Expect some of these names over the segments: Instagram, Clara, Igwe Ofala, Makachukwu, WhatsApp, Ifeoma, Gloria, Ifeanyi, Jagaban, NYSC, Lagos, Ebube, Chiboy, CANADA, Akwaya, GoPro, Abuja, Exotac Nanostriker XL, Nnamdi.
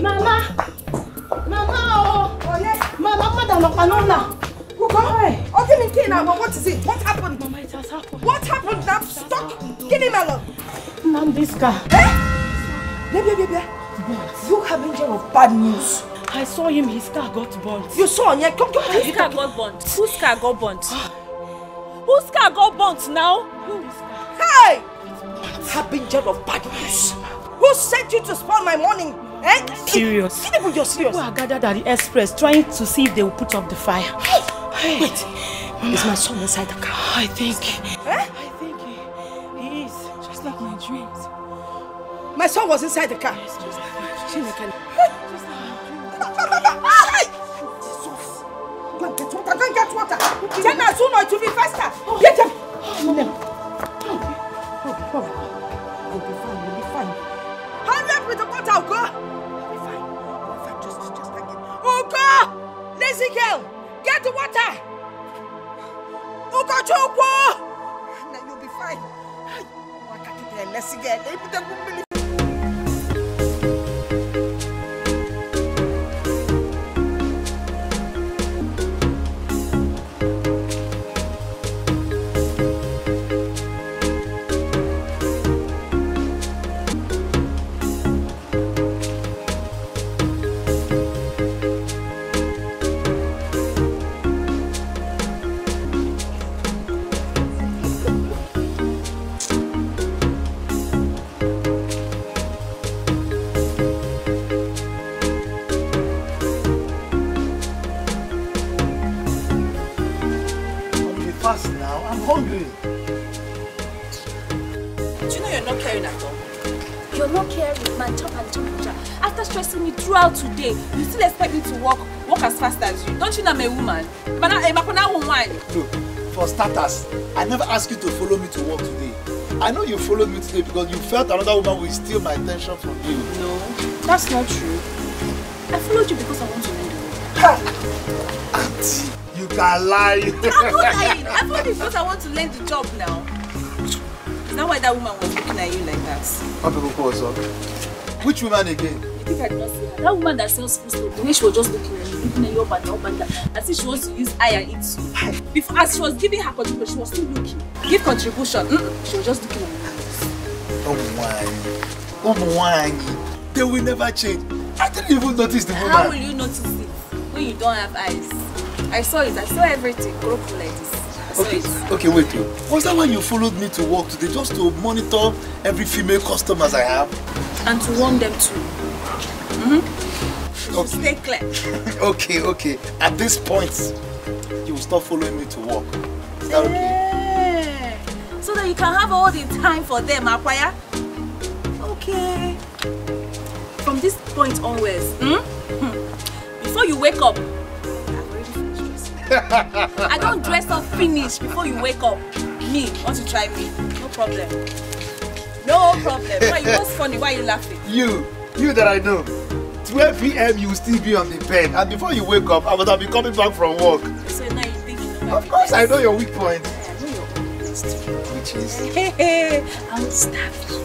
Mama, who got it? What is it? What happened? Mama, it has happened. What happened? That stuck. Give him alone. Nnamdi's car. You have been hearing of bad news. I saw him. His car got burnt. You saw him? Yeah, come. His car got burnt. Whose car got burnt? Whose car got burnt now? Whose car? Hey! Have been hearing of bad news. Who sent you to spoil my morning? Eh? Serious. People, you're serious. People are gathered at the express trying to see if they will put up the fire. Hey! Wait. Is my son inside the car? I think. Eh? I think he is. Just like my dreams. My son was inside the car. Yes, just like my dreams. Just like my dreams. Get water. Go and get water. Then as soon as it will be faster. Get him. I'll be fine. You'll be fine. How left with the water, Ogo? Ogo! Lazy girl! Get the water! Makachukwu! Now you'll be fine. Lazy girl. Today, you still expect me to walk as fast as you. Don't you know I'm a woman? But I'm a woman. Look, for starters, I never asked you to follow me to work today. I know you followed me today because you felt another woman will steal my attention from you. No, that's not true. I followed you because I want to end the Auntie, you can lie. I'm not lying. I followed you because I want to learn the job now. Is that why that woman was looking at you like that? What people call us up? Which woman again? I think I did not see her. That woman that sells food store, the way she was just looking at you up and down, as if she wants to use eye and eat you. Before, as she was giving her contribution, she was still looking. Give contribution. She was just looking at me. Oh my. They will never change. I didn't even notice the woman. How will you notice it when you don't have eyes? I saw it. I saw everything. Crocodile like this. Okay, wait. Was that why you followed me to work today? Just to monitor every female customers I have? And to warn them too. Mm-hmm. Okay. Stay clear. Okay. At this point, you will stop following me to work. Is that okay? So that you can have all the time for them, Akwaya. Okay. From this point onwards, before you wake up, I've already finished dressing. I don't dress up finished before you wake up. Me, want to try me? No problem. No problem. Why you what's funny? Why you laughing? You that I know. 12 p.m. you will still be on the bed, and before you wake up, I would have been coming back from work. So now you think you know. Of course, I know your weak point. I know your weakness too. Which is? I will stab you.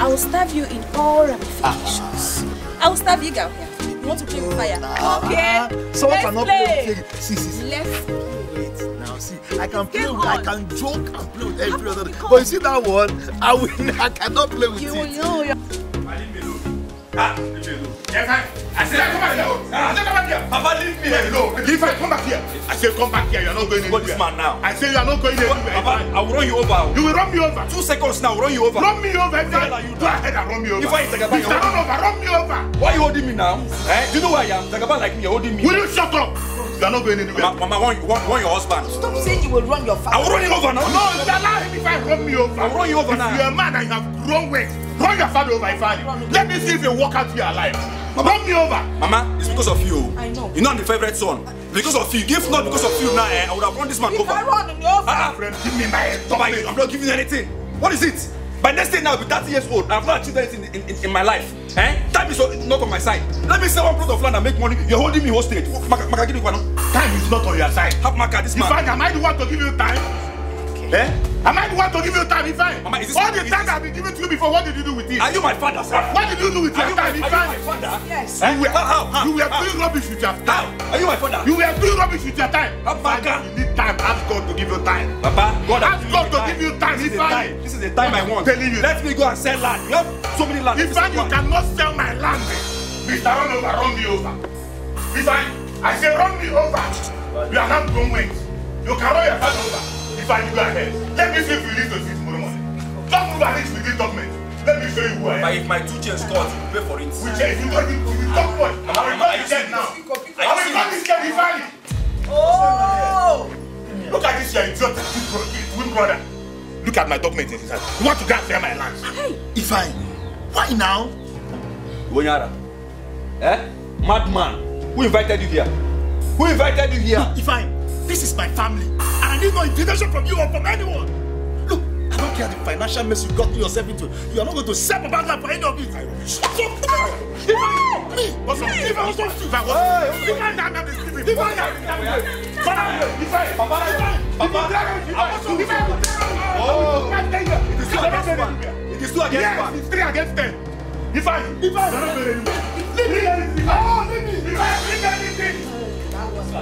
I will stab you in all ramifications. I will stab you, girl. Here. You want to play with fire? Nah. Okay. Someone cannot play. See. Let's play. Now, see, I can play. I can joke and play with every other. But you see that one? I cannot play with you. You know. Leave me alone. Yes, I said I come back here. I said come back here. Papa, leave me alone. If I come back here, I said come back here. You are not going anywhere. This man now. I said you are not going anywhere. Papa, I will run you over. You will run me over. 2 seconds now, run you over. Run me over. Go ahead and run me over. If I run over, run me over. Why are you holding me now? Do you know where I am? Jagaban like me, you're holding me. Will you shut up? You are not going anywhere. Mama, warn your husband. Stop saying you will run your father. I will run you over now. No, you allow him if I run me over. I will run you over now. You are a man and you have grown weight. Run your father over, Ifeanyi. Let me see if you walk out here alive. Run me over. Mama, it's because of you. I know. You're not the favorite son. Because of you. If not because of you now, I would have run this man over. I run him over. Friend, give me my head. I'm not giving you anything. What is it? By next day now, I'll be 30 years old. I've not achieved anything in my life. Time is not on my side. Let me sell one plot of land and make money. You're holding me hostage. Maka, give me one. Time is not on your side. Have Maka, this man. Am I the one to give you time? Okay. Eh? Am I the one to give you time, Ifeanyi? Mama, is this all the time I've been giving to you before, what did you do with it? Are you my father, sir? What did you do with your time, Ifeanyi? Are you my father? Yes. How? You were doing rubbish with your time. How? Are you my father? You were doing rubbish with your time. Papa, you need time. Ask God to give you time. Papa, God, ask God to give you time, Ifeanyi. This is the time I want. Telling you. Let me go and sell land. You have so many lands. Ifeanyi, you cannot sell my land. Mr. Runover, run me over. Ifeanyi, I say run me over. You are not going. You can run your father over. Ifeanyi, go ahead. Let me see if you leave to see tomorrow morning. Don't move at least with the government. Let me show you who I am. But if my two chains cut, you pay for it. Which chains? You got it to the top point. I will cut this chain now. I will cut this chain, Ifeanyi. Oh! Look at this, you idiot, twin brother. Look at my documents inside. You want to go and sell my land? Hey, Ifeanyi, why now? Wonyara, eh? Madman, who invited you here? Who invited you here? Ifeanyi, this is my family. I need no invitation from you or from anyone. Look, I don't care the financial mess you got yourself into. You are not going to sell about that for any of it. Stop! Me! What's up? If I was not stupid, It is 2 against 1. It's 3 against 10. Leave me!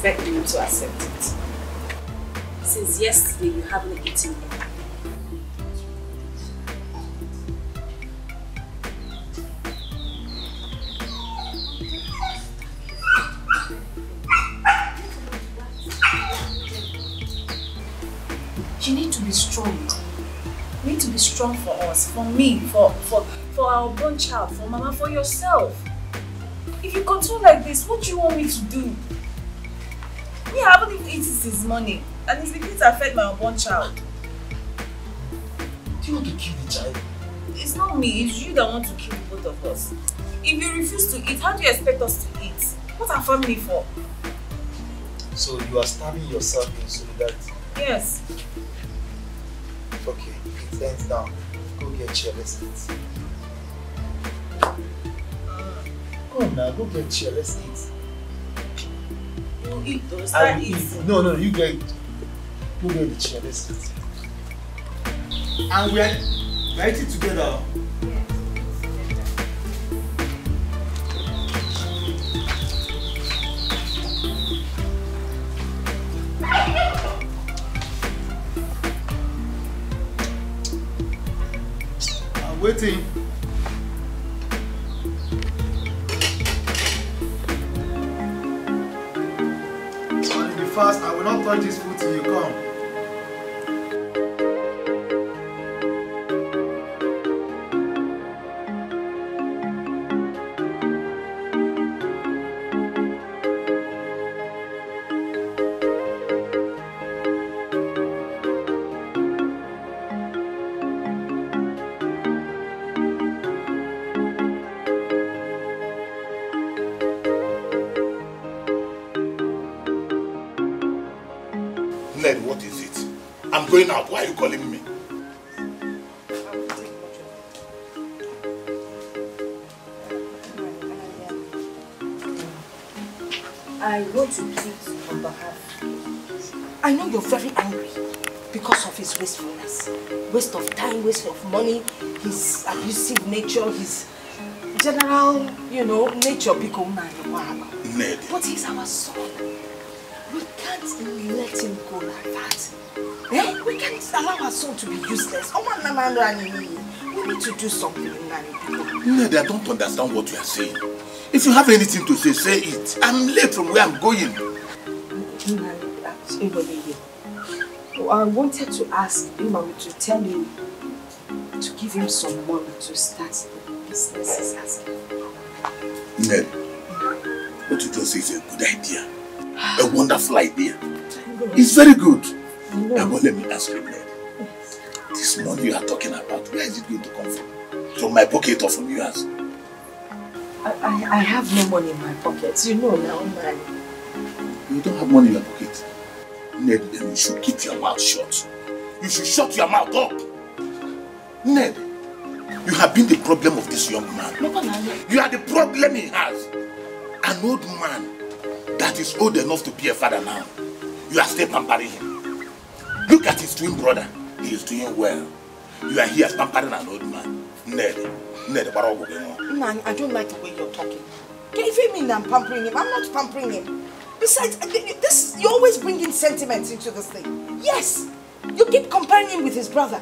Expect you to accept it. Since yesterday, you haven't eaten. You need to be strong. You need to be strong for us, for me, for our born child, for Mama, for yourself. If you continue like this, what do you want me to do? Me, I haven't even eaten since morning, and it's beginning to affect my unborn child. Do you want to kill the child? It's not me, it's you that want to kill both of us. If you refuse to eat, how do you expect us to eat? What are family for? So you are starving yourself in solidarity? Yes. Okay, it ends down. Go get chair, let's eat. Go now, go get chair, let's eat. Eat those. No, you get it. Go get the chair, let's eat. And we are eating together. Yes. I'm waiting. First, I will not touch this food till you come. Going out, why are you calling me? I want to plead on behalf. I know you're very angry because of his wastefulness. Waste of time, waste of money, his abusive nature, his general, you know, nature. Ned. But he's our son. We can't let him go like that. Eh? We can't allow our soul to be useless. We need to do something. Nnamdi, I don't understand what you are saying. If you have anything to say, say it. I'm late from where I'm going. I wanted to ask Imam to tell you to give him some money to start the business he's asking. Ned, what you just say is a good idea. A wonderful idea. It's very good. No. And well, let me ask you, Ned. Yes. This money you are talking about, where is it going to come from? From my pocket or from yours? I have no money in my pocket. You know now, man. You don't have money in your pocket? Ned, then you should keep your mouth shut. You should shut your mouth up. Ned, you have been the problem of this young man. You are the problem he has. An old man that is old enough to be a father now. You are still pampering him. Look at his twin brother. He is doing well. You are here pampering an old man. Ned, what are you going on? Man, I don't like the way you're talking. If you mean I'm pampering him, I'm not pampering him. Besides, you always bring in sentiments into this thing. Yes, you keep comparing him with his brother.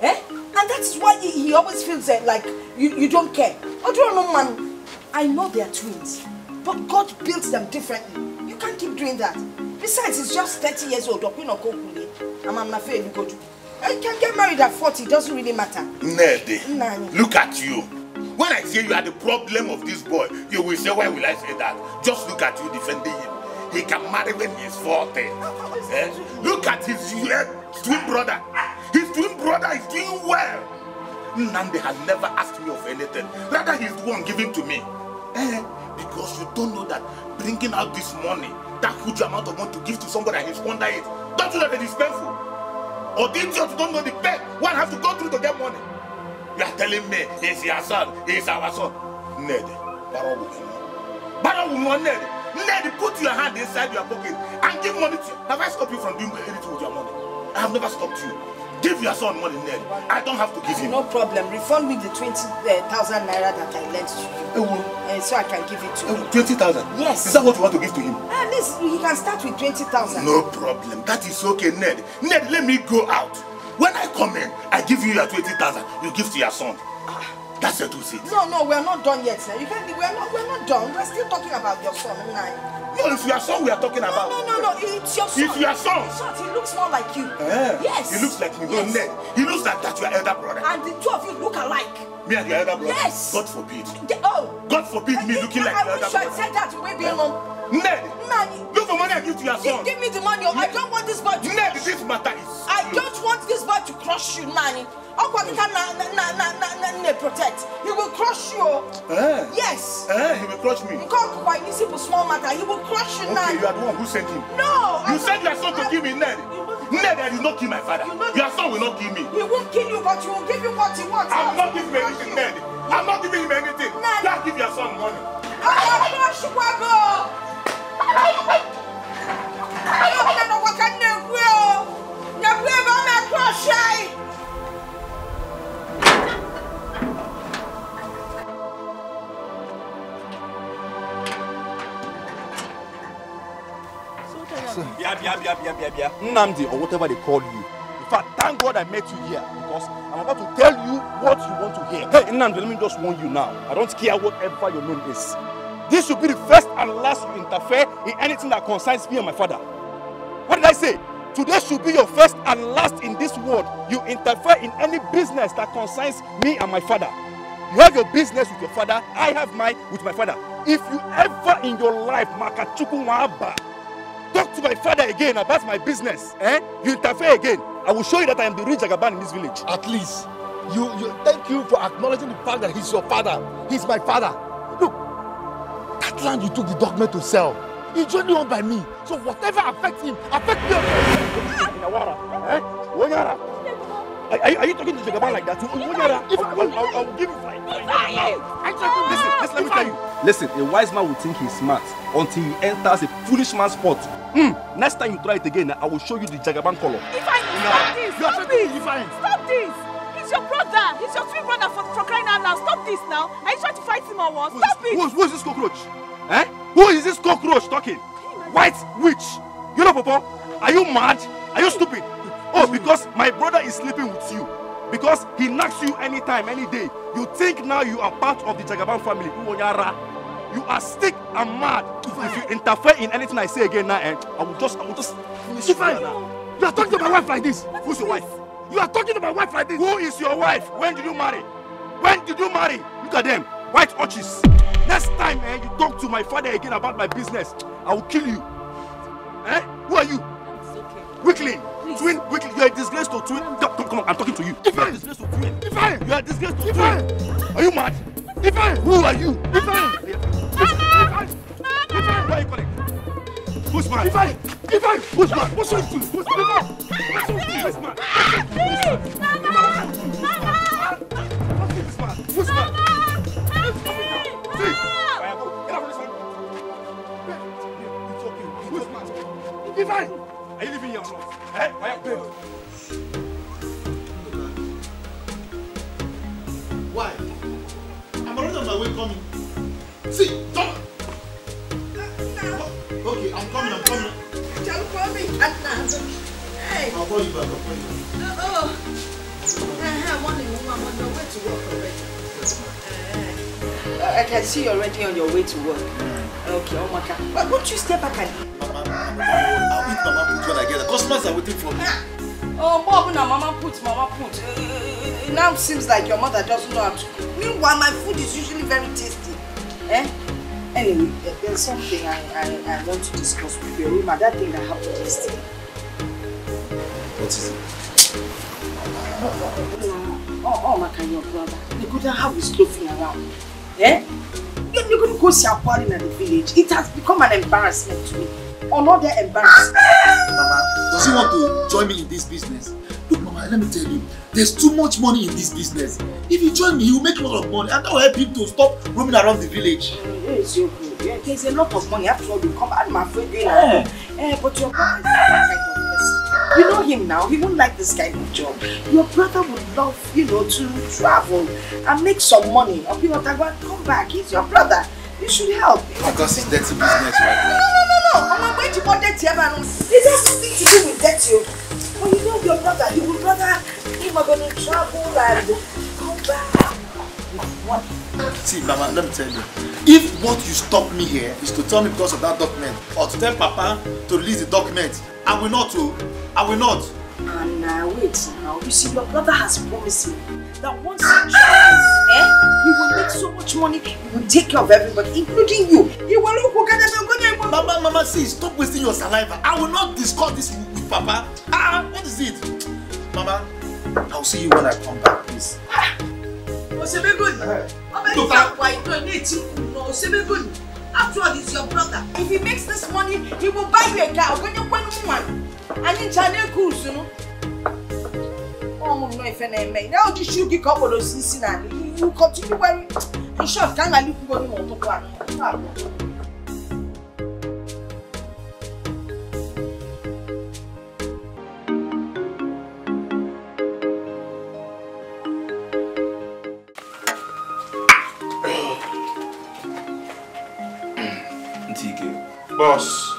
Eh? And that's why he always feels like you don't care. I don't know, man. I know they are twins, but God built them differently. You can't keep doing that. Besides, he's just 30 years old. I'm afraid you go to. I can get married at 40. It doesn't really matter. Ned, look at you. When I say you are the problem of this boy, you will say, why will I say that? Just look at you defending him. He can marry when he's 40. Eh? Look at his twin brother. His twin brother is doing well. Nnamdi has never asked me of anything. Rather, he's the one giving to me. Eh? Because you don't know that bringing out this money, that huge amount of money to give to somebody and he squander it, don't you know that it's painful? Or the idiots don't know the pain one has to go through to get money. You are telling me, he's your son, he's our son. Ned, Barrow woman, Ned. Ned, put your hand inside your pocket and give money to you. Have I stopped you from doing anything with your money? I have never stopped you. Give your son money, Ned. I don't have to give him. No problem. Refund me the 20,000 naira that I lent to you. So I can give it to him. 20,000? Yes. Is that what you want to give to him? At least he can start with 20,000. No problem. That is okay, Ned. Ned, let me go out. When I come in, I give you your 20,000. You give to your son. That's your 2 seats. No, we are not done yet, sir. You can't be, we are not done. We are still talking about your son. No, it's your son we are talking about. No, it's your son. It's your son. He looks more like you. Yeah. Yes. He looks like me. Yes. No, Ned. He looks like that your elder brother. And the two of you look alike. Me and your elder brother. Yes. God forbid. God forbid me looking like your elder brother. I wish I said that. You may be alone. Ned, look for money I give to your son. Give me the money. I don't want this boy to Ned, crush this matter is. I don't want this boy to crush you, man. Protect. He will crush you. Yes. He will crush me. He will crush you, okay, man. You are the one who sent him. No. You sent your son to kill me, Ned. Ned, I did not kill my father. Your son will not kill me. He won't kill you, but you will give him what he wants. I'm not giving him anything, Ned. I'm not giving him anything. Just give your son money. I don't know what I can do. Never my crochet. Nnamdi, or whatever they call you. In fact, thank God I met you here because I'm about to tell you what you want to hear. Hey, Nnamdi, let me just warn you now. I don't care whatever your name is. This should be the first and last you interfere in anything that concerns me and my father. What did I say? Today should be your first and last in this world. You interfere in any business that concerns me and my father. You have your business with your father. I have mine with my father. If you ever in your life, Makachukwu Waba, talk to my father again about my business, you interfere again, I will show you that I am the real Jagaban in this village. At least, you thank you for acknowledging the fact that he's your father. He's my father. Look, that land you took the document to sell, it's only owned by me. So whatever affects him, affects me. Are you talking to Jagaban like that? I will give you five. Listen, let me tell you. Listen, a wise man will think he's smart until he enters a foolish man's spot. Next time you try it again, I will show you the Jagaban color. Stop this! He's your brother! He's your twin brother for crying out loud! Stop this now! Are you trying to fight him or what? Stop it! Who is this cockroach? Eh? Who is this cockroach talking? White witch! You know, Papa, are you mad? Are you stupid? Oh, because my brother is sleeping with you. Because he knocks you anytime, any day. You think now you are part of the Jagaban family. You are sick and mad. If you interfere in anything I say again now, I will just finish you. You are talking to my wife like this. Who's your wife? You are talking to my wife like this. Who is your wife? When did you marry? Look at them. White orchids. Next time you talk to my father again about my business, I will kill you. Eh? Who are you? It's okay. Weakling. Twin, weakling. You are a disgrace to twin. Come on, I'm talking to you. Ifeanyi. You are a disgrace to twin. Ifeanyi. You are a disgrace to twin. Are you mad? Ifeanyi. Who are you? Ifeanyi. Ifeanyi. Ifeanyi. Why are you calling? Who's mad? Ifeanyi. Ifeanyi. Who's mad? What's wrong with you? Who's mad? Please. Mama. Who's mad? Who's mad? Ifeanyi! Are you living here or not? Eh? Why are you? Why? I'm already on my way coming. See, don't! No. Okay, I'm coming. Don't call me Katna. Hey! I'll call you back, Uh-oh. I'm on the move. I'm on my way to work already. I can see you're already on your way to work. Okay, Omaka. Why don't you step back and... I'll eat Mama Put when I get it. Customers are waiting for me. Oh, Bob, now Mama Put. It now seems like your mother doesn't know how to cook. Meanwhile, my food is usually very tasty. Eh? Anyway, there's something I want to discuss with you. Remember that thing I have to taste. What is it? Oh, my kind of brother. You couldn't have his loafing around. Eh? You couldn't go see a party in the village. It has become an embarrassment to me. Or not their embarrassment. Mama, does he want to join me in this business? Look, Mama, let me tell you, there's too much money in this business. If you join me, he will make a lot of money, and that will help him to stop roaming around the village. Yes, yeah, there's a lot of money. After all, you come out, my friend. Yeah, but your brother is not that kind of person. You know him now. He won't like this kind of job. Your brother would love, to travel and make some money. Or people that want to come back. He's your brother. You should help. Because it's dirty business, right? No. I'm going to put dirty ever. This has something to do with dirty. When you know your brother, he will rather him are going to travel and go back. What? See, Mama, let me tell you. If what you stop me here is to tell me because of that document, or to tell Papa to release the document, I will not. And wait now. You see, your brother has promised me that once you travel, you will make so much money, you will take care of everybody, including you. You will look at everyone. Mama, see, stop wasting your saliva. I will not discuss this with Papa. What is it? Mama, I'll see you when I come back, please. After all, it's your brother. If he makes this money, he will buy you a car. When you want one, and in China, you know. Oh no, if any man, now this sugar couple of Cincinnati, you continue wearing. In short, can I look for you on top? Boss,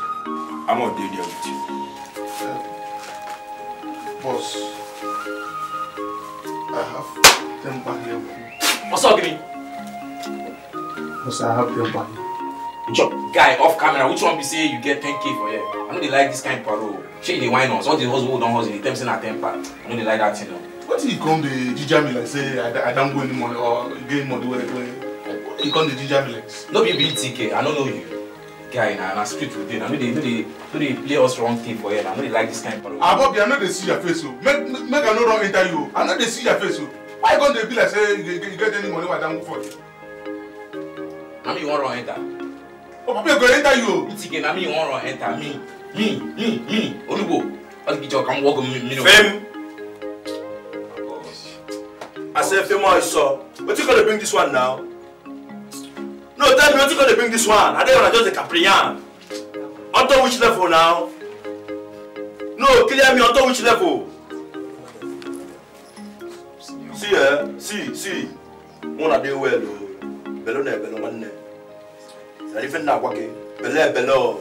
I'm not dealing with you. Boss, I have them back here with me. What's up, Green? Boss, I have them back here. Chop, guy, off camera, which one be say you get 10K for here? I know they like this kind of parole. Shake the wine on. All the husband don't hustle, they tempt in a temper. I know they like that thing. What if you come the Jija me like say, I don't go any money or gain money where? What if you come the Jija me like? No, you be TK, I don't know you. Guy, and I speak with them. I know they play us wrong thing for you. I know they like this kind of parole. Bobby, I know they see your face. Make I no wrong interview. I know they see your face. Why can't they be like, say, you get any money, I don't go for you? I mean, you won't wrong enter. Oh, Bobby, I'm going to enter you. It's again, I mean, you won't wrong enter. Me. Olugo. I'll get you, come walk with me. Fame. I said, Fame, I saw. What you going to bring this one now? No, tell me not going to bring this one. I don't want to just a Caprian. Onto which level now? No, clear me. Onto which level? See, see. One day well, belone. I defend that working. Bello.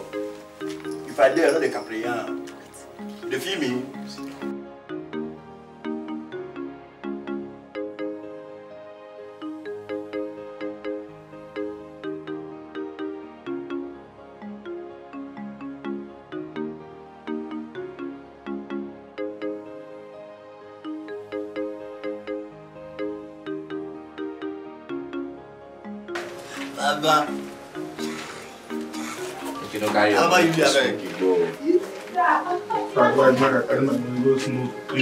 If I dare, not a Caprian. They feel me. Baba. If you don't carry your money, you go. I'm going to go. I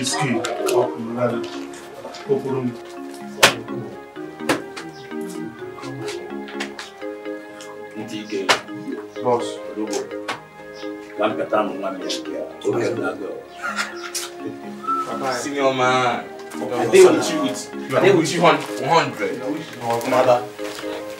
think we should 100. Mother,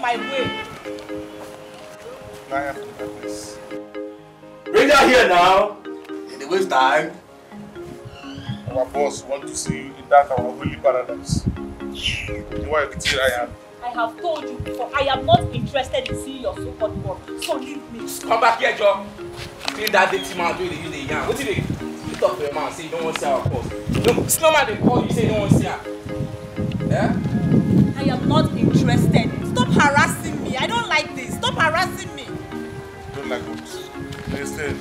my way. I have to do this. Bring her here now. In the waste time. Our boss wants to see you in that our holy paradise. I have told you before, I am not interested in seeing your so-called work. So leave me. Come back here, John. Clean that dirty man doing the yarn. What do you do? You talk to a man, say you don't want to see our boss. No, it's normal they call you, say you don't want to see her. Yeah? I am not interested. Stop harassing me. I don't like this. Stop harassing me. Don't like what? Listen.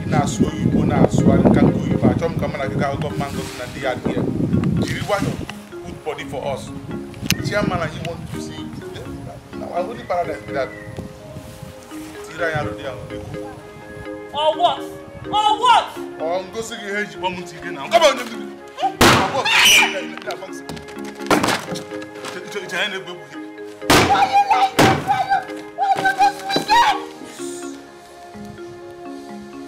You now swear you go now, swear you can't go. If I come and you can't go, man, goes in the yard here. You want a good body for us. Chairman, and you want to see. Now, I only paradise with that. Or what? Or what? Or I'm going to see you here. Come on,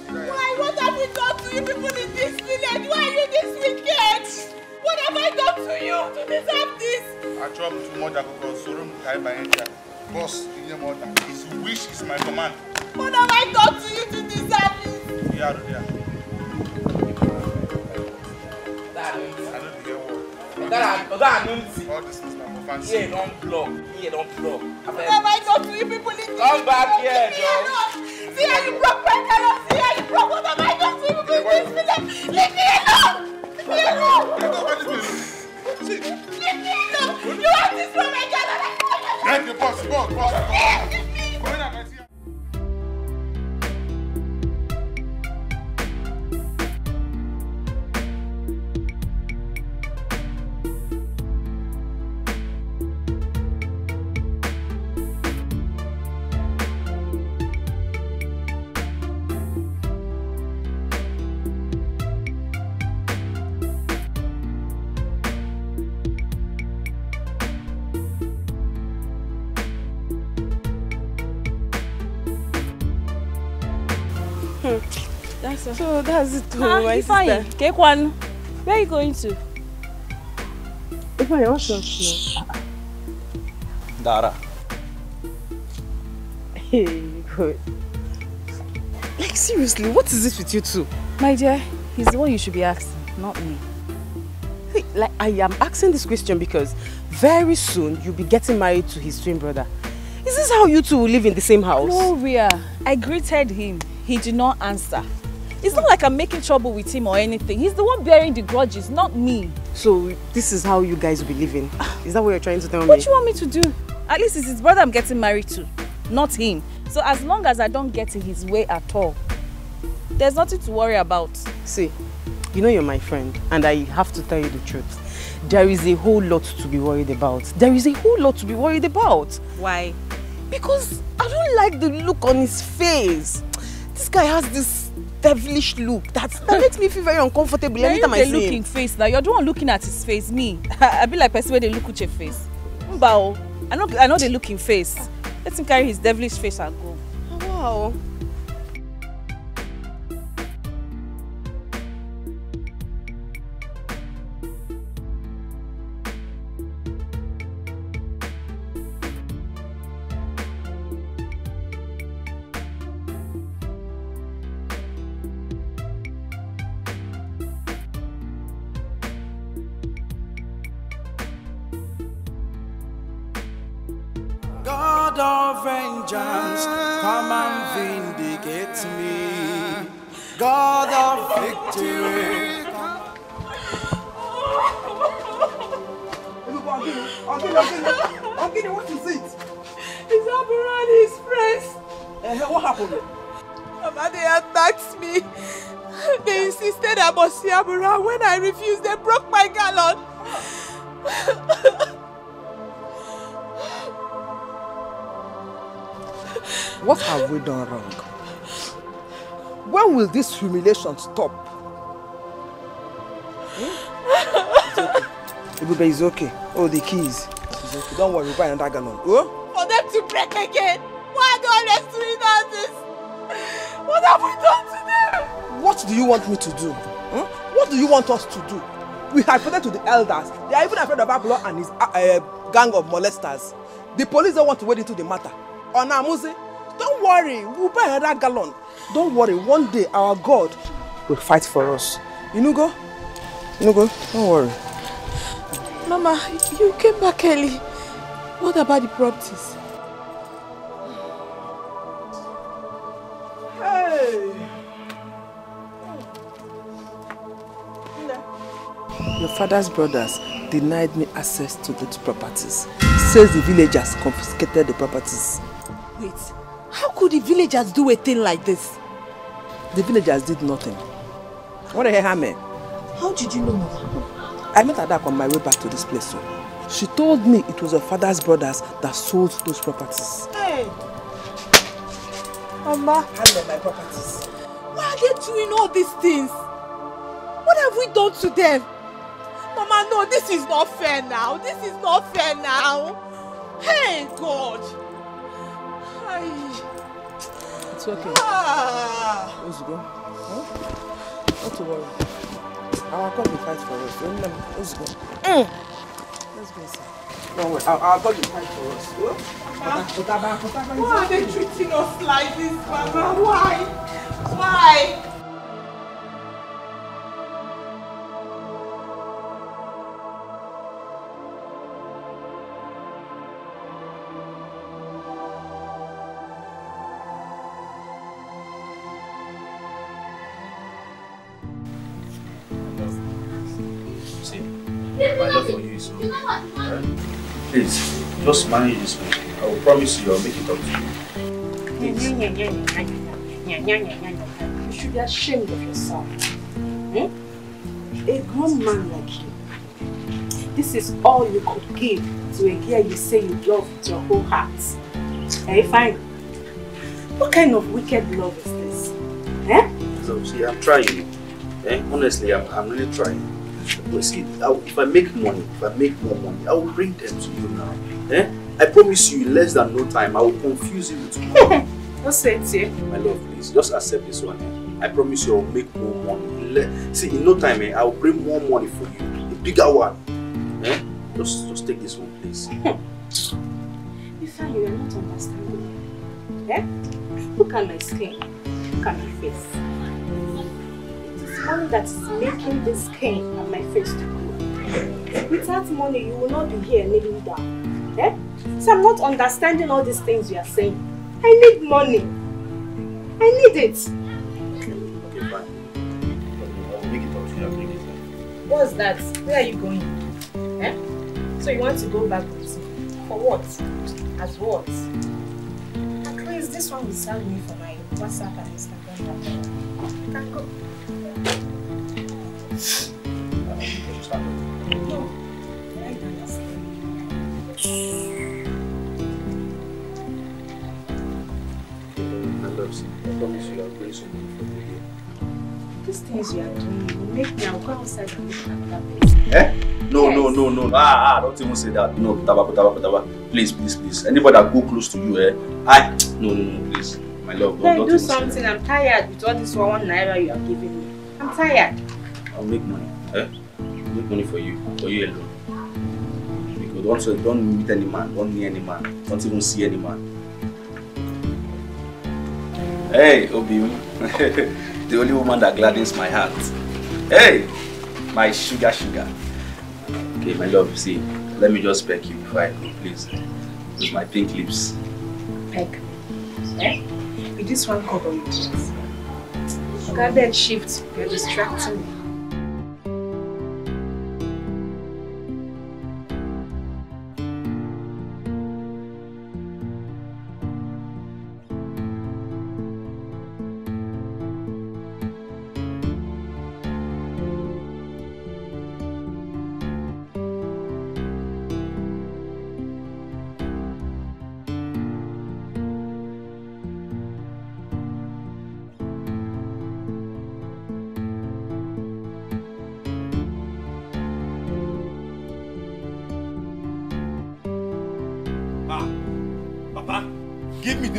Why? What have we done to you people in this village? Why are you this wicked? What have I done to you to deserve this? I trouble to mother because Sorum Kai by India. Boss, in your mother, his wish is my command. What have I done to you to deserve this? Don't block. I go to you people in come back here, John. See how you broke my color. See how you broke what am I going to do with this? Leave me alone. Leave me alone. You have this from my color. Let the boss go. So that's it, my sister. Ifeanyi, where are you going to? Ifeanyi, what's up now? Dara. Hey, good. Like, seriously, what is this with you two? My dear, he's the one you should be asking, not me. Like, I am asking this question because very soon you'll be getting married to his twin brother. Is this how you two will live in the same house? Gloria, I greeted him. He did not answer. It's not like I'm making trouble with him or anything. He's the one bearing the grudges, not me. So this is how you guys will be living? Is that what you're trying to tell me? What do you want me to do? At least it's his brother I'm getting married to, not him. So as long as I don't get in his way at all, there's nothing to worry about. See, you know you're my friend and I have to tell you the truth. There is a whole lot to be worried about. Why? Because I don't like the look on his face. This guy has this devilish look that makes me feel very uncomfortable anytime I see him. Look in face now. You're the one looking at his face. Me, I be like person where they look at your face. Mbao, I know they look in face. Let him carry his devilish face and go. Oh, wow. God of vengeance, come and vindicate me. God of victory. Ogini, what is it? He's up around his friends. What happened? Mama, they attacked me. They insisted I must see Abura. When I refused, they broke my gallon. What have we done wrong? When will this humiliation stop? Hmm? It's okay. It's okay. Oh, the keys. It's okay. Don't worry, buy another gallon. Oh? For them to break again. Why do I rest doing all this? What have we done to them? What do you want me to do? Hmm? What do you want us to do? We have reported to the elders. They are even afraid of Ablo and his gang of molesters. The police don't want to wade into the matter. Onamuzi, don't worry. We'll buy another gallon. Don't worry. One day our God will fight for us. Inugo? Inugo, don't worry. Mama, you came back early. What about the properties? Your father's brothers denied me access to those properties. Says the villagers confiscated the properties. Wait, how could the villagers do a thing like this? The villagers did nothing. What the hell, man? How did you know, Mother? I met Adak on my way back to this place. So she told me it was your father's brothers that sold those properties. Hey! Mama, handle my properties. Why are they doing all these things? What have we done to them? Mama, no, this is not fair now. This is not fair now. Hey, God. Ay. It's okay. Ah. Ozugo, huh? Not to worry. Our God will fight for us. Ozugo. Let's go inside. Don't worry. Our God will fight for us. Why are they treating us like this, Mama? Why? Why? Please, just manage this way. I will promise you I'll make it up to you. You should be ashamed of yourself. Hmm? A grown man like you. This is all you could give to a girl you say you love with your whole heart. Hey, fine. What kind of wicked love is this? Eh? So, see, I'm trying. Eh? Honestly, I'm really trying. If I make money, if I make more money, I will bring them to you now. Eh? I promise you, in less than no time, I will confuse you with tomorrow. What's it here? My love, please, just accept this one. I promise you, I will make more money. See, in no time, I will bring more money for you. The bigger one. Eh? Just take this one, please. Ifeanyi, you are not understanding me. Eh? Look at my skin. Look at my face. Money that is making this skin and my face to grow. Without money, you will not be here kneeling down. Eh? So I'm not understanding all these things you are saying. I need money. I need it. Okay, fine. I'll make it up to you. I'll make it up. What's that? Where are you going? Eh? So you want to go back with me? For what? As what? At least this one will serve me for my WhatsApp and Instagram. I can go. These things you are doing, you make me go outside and look at that place. Eh? No, yes. No. Ah, don't even say that. No, Taba. Please. Anybody that go close to you, eh? No, please. My love, don't do something. I'm tired with all this ₦1 you are giving me. I'm tired. I'll make money. Eh? I'll make money for you alone. Because also don't meet any man, don't near any man, don't even see any man. Hey, Obi, the only woman that gladdens my heart. Hey, my sugar. Okay, my love, see, let me just beg you before I go, please. With my pink lips. Like, eh? With this one cover with this. Garbage shift, you're distracting me.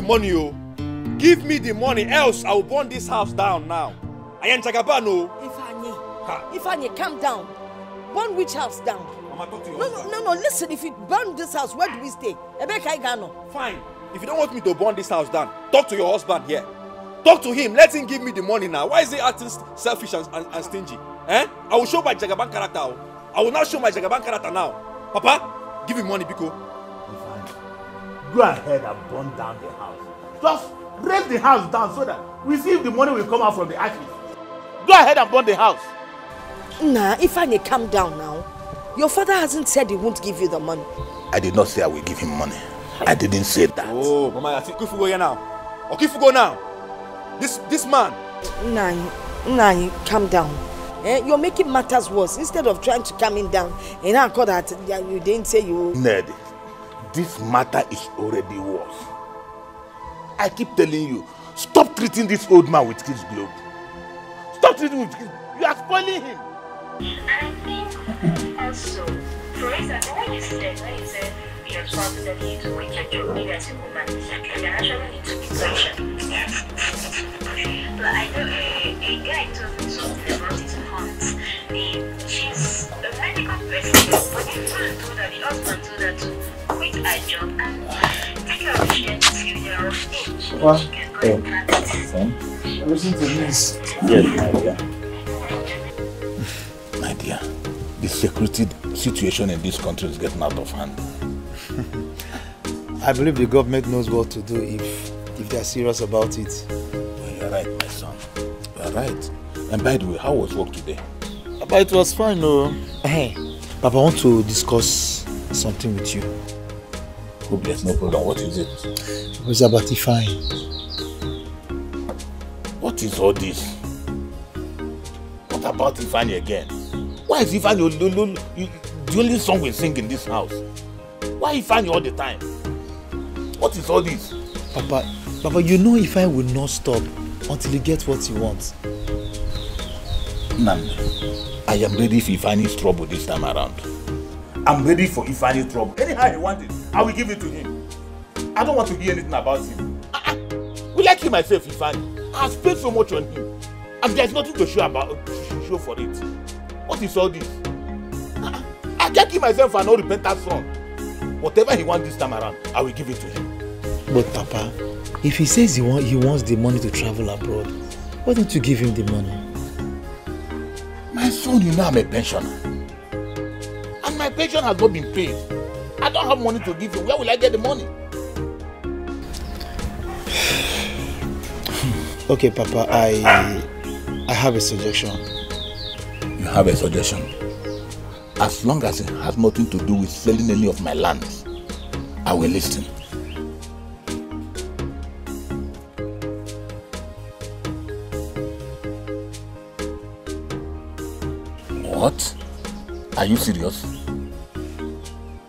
Money, oh. Give me the money, else I will burn this house down now. I am Jagaban, oh. Ifeanyi, calm down. Burn which house down? Mama, talk to your husband. No, listen, if you burn this house, where do we stay? Fine. If you don't want me to burn this house down, talk to your husband here. Talk to him, let him give me the money now. Why is he acting selfish and stingy? Eh? I will show my Jagaban character. I will not show my Jagaban character now. Papa, give me money, Biko. Go ahead and burn down the house. Just break the house down so that we see if the money will come out from the attic. Go ahead and burn the house. Nah, Ifeanyi, calm down now. Your father hasn't said he won't give you the money. I did not say I will give him money. I didn't say that. Oh, Mama, I think if we go here now. Okay, if we go now. This man. Nah, calm down. You're making matters worse. Instead of trying to calm him down, and I call that you didn't say you. Ned. This matter is already worse. I keep telling you, stop treating this old man with his globe. Stop treating him with his globe. You are spoiling him. I think also, for instance, the way you said, we are talking that he's a wicked woman, and I actually need to be patient. But I know a guy told me something about his aunt. She's a medical person, but he couldn't do that. The husband told her to quit her job and take care of shit till they're of age. What? She can go and practice. Listen to this. Yes, my dear. My dear, the security situation in this country is getting out of hand. I believe the government knows what to do if they are serious about it. Well, you're right, my son. You're right. And by the way, how was work today? But it was fine, no. Hey, Papa, I want to discuss something with you. Hope there's no problem. What is it? It was about Ifeanyi. What is all this? What about Ifeanyi again? Why is Ifeanyi the only song we sing in this house? Why Ifeanyi all the time? What is all this? Papa, you know Ifeanyi will not stop until he gets what he wants. Nnamdi, I am ready for Ifeanyi's trouble this time around. I'm ready for Ifeanyi's trouble. Anyhow he wants it, I will give it to him. I don't want to hear anything about him. We like him myself, Ifeanyi. I have paid so much on him. And there's nothing to show for it. What is all this? I can't give myself an old repentant son. Whatever he wants this time around, I will give it to him. But Papa, if he says he wants the money to travel abroad, why don't you give him the money? My son, you know I'm a pensioner. And my pension has not been paid. I don't have money to give you. Where will I get the money? Okay, Papa, I have a suggestion. You have a suggestion? As long as it has nothing to do with selling any of my lands, I will listen. What? Are you serious?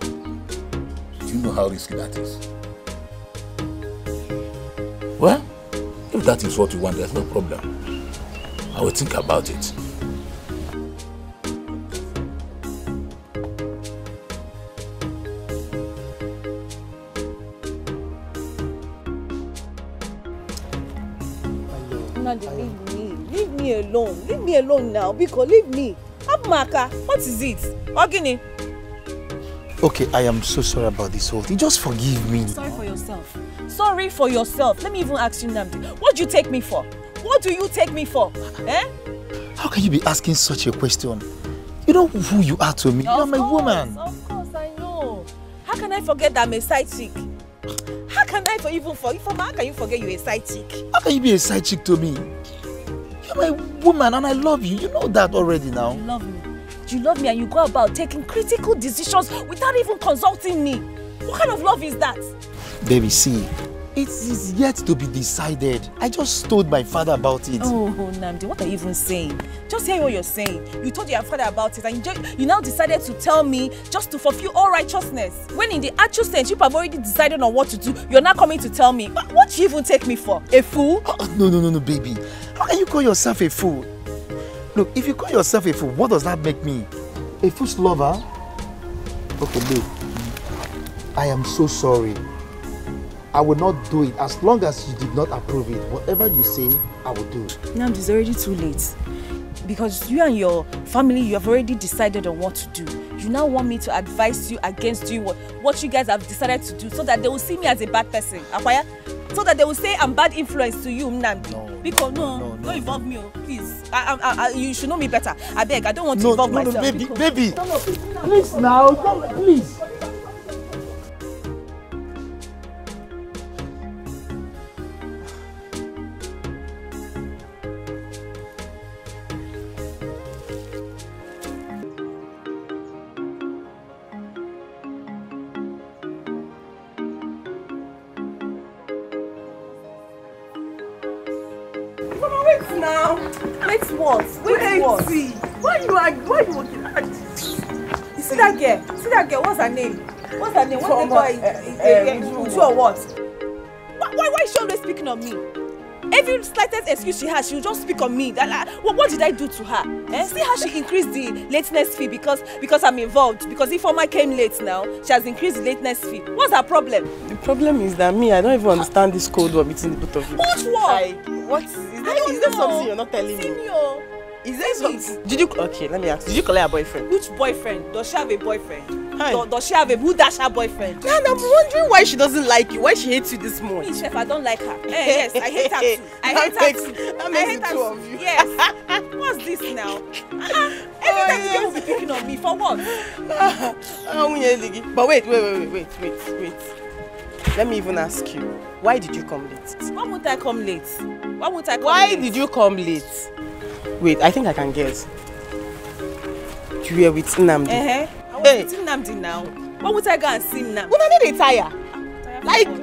Do you know how risky that is? Well, if that is what you want, there's no problem. I will think about it. Leave me alone. Leave me alone now, because leave me. What is it? Ogini. Okay, I am so sorry about this whole thing. Just forgive me. Sorry for yourself. Sorry for yourself. Let me even ask you, Nnamdi. What do you take me for? What do you take me for? Eh? How can you be asking such a question? You know who you are to me. You are my woman. Of course, I know. How can I forget that I'm a side chick? How can I even forget? How can you forget you're a side chick? How can you be a side chick to me? You're my woman and I love you. You know that already now. You love me. You love me and you go about taking critical decisions without even consulting me. What kind of love is that? Baby, see, it is yet to be decided. I just told my father about it. Oh, Nnamdi, what are you even saying? Just hear what you're saying. You told your father about it and you now decided to tell me just to fulfill all righteousness. When in the actual sense, you have already decided on what to do, you're not coming to tell me. What do you even take me for? A fool? Oh, no, baby. How can you call yourself a fool? Look, if you call yourself a fool, what does that make me? A fool's lover? Okay, babe. I am so sorry. I will not do it as long as you did not approve it. Whatever you say, I will do. Now it's already too late. Because you and your family, you have already decided on what to do. You now want me to advise you against doing what you guys have decided to do so that they will see me as a bad person. Akwaya? So that they will say I'm bad influence to you, Nnamdi. No, don't involve me, please. You should know me better. I beg, I don't want to involve myself. No, baby. Please now, come, please. What's her name? What's the girl? Uju or what? Why is she always speaking on me? Every slightest excuse she has, she'll just speak on me. What did I do to her? Eh? See how she increased the lateness fee because I'm involved. Because Ifeoma came late now, she has increased the lateness fee. What's her problem? The problem is that I don't even understand this code war between the both of you. What war? Like, what? Is there something you're not telling me? Is there something? Let me ask you. Did you call her a boyfriend? Which boyfriend? Does she have a boyfriend? Does she have a her boyfriend? And I'm wondering why she doesn't like you, why she hates you this much. Me, Chef, I don't like her. Yes, I hate her too. I hate her too. Yes. What's this now? Every time you will be picking on me, for what? But wait. Let me even ask you, why did you come late? Why did you come late? Wait, I think I can guess. You were with Nnamdi. Nnamdi now. Why would I go and see him now? Well, they tire. Like, you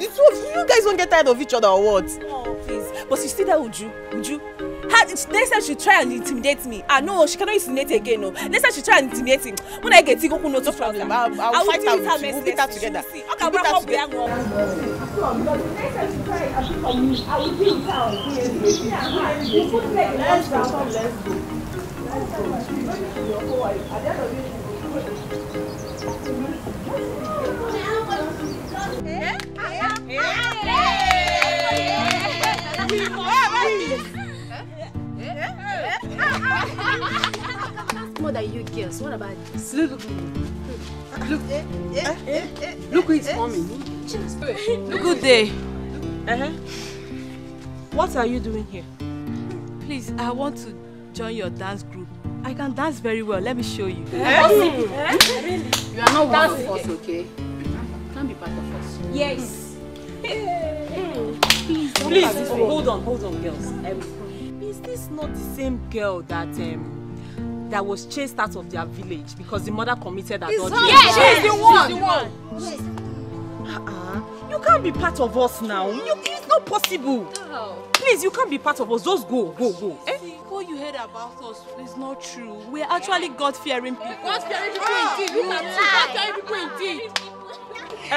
guys don't get tired of each other or what? Oh, please. But you see that Uju? Next time she try and intimidate me. Ah, no, she cannot intimidate again, no. Next time she try and intimidate him. When I get Tigoku, no problem. I'll fight her with you. We'll beat her together. Okay, I'll wrap up the angle. Next time she try and pick on me, I will beat her. Let's go. More than you girls, what about this? Look who is coming. Good day. What are you doing here? Please, I want to join your dance group. I can dance very well. Let me show you. You are not one of us, okay? You can't be part of us. Yes. Please, hold on, girls. Is this not the same girl that was chased out of their village because the mother committed adultery? Yes, she's the one. You can't be part of us now. It's not possible. Oh. Please, you can't be part of us. Just go. What you heard about us is not true. We are actually God-fearing people. God-fearing people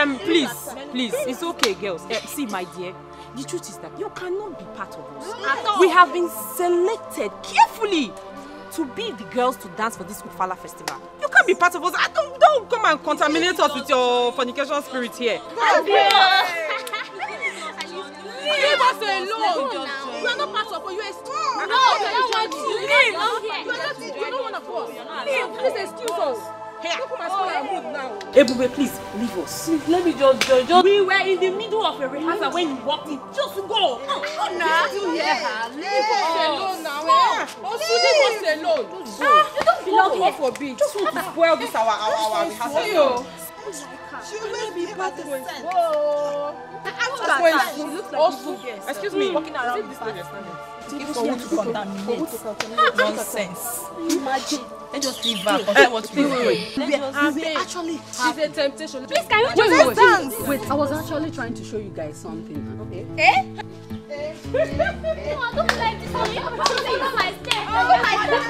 indeed. Please. It's okay, girls. See, my dear, the truth is that you cannot be part of us. Yes. We have been selected carefully to be the girls to dance for this Ofala festival. You can't be part of us. Don't come and contaminate us with your fornication spirit here. Leave us alone. You are not part of us. You are strong. No, you don't want to go. Leave. Please excuse us. Ebube, please leave us. Please, let me just. We were in the middle of a rehearsal when you walked in. Just go. Leave us alone now. Leave us alone. You don't belong here. Just want to spoil this our rehearsal. Excuse me, walking around this place. For who to contaminate? Nonsense. Imagine. Let's just leave her. It's a temptation. Please, can you just dance? Wait, I was actually trying to show you guys something. Okay. No, I don't like this. I'm not my step. Oh my God.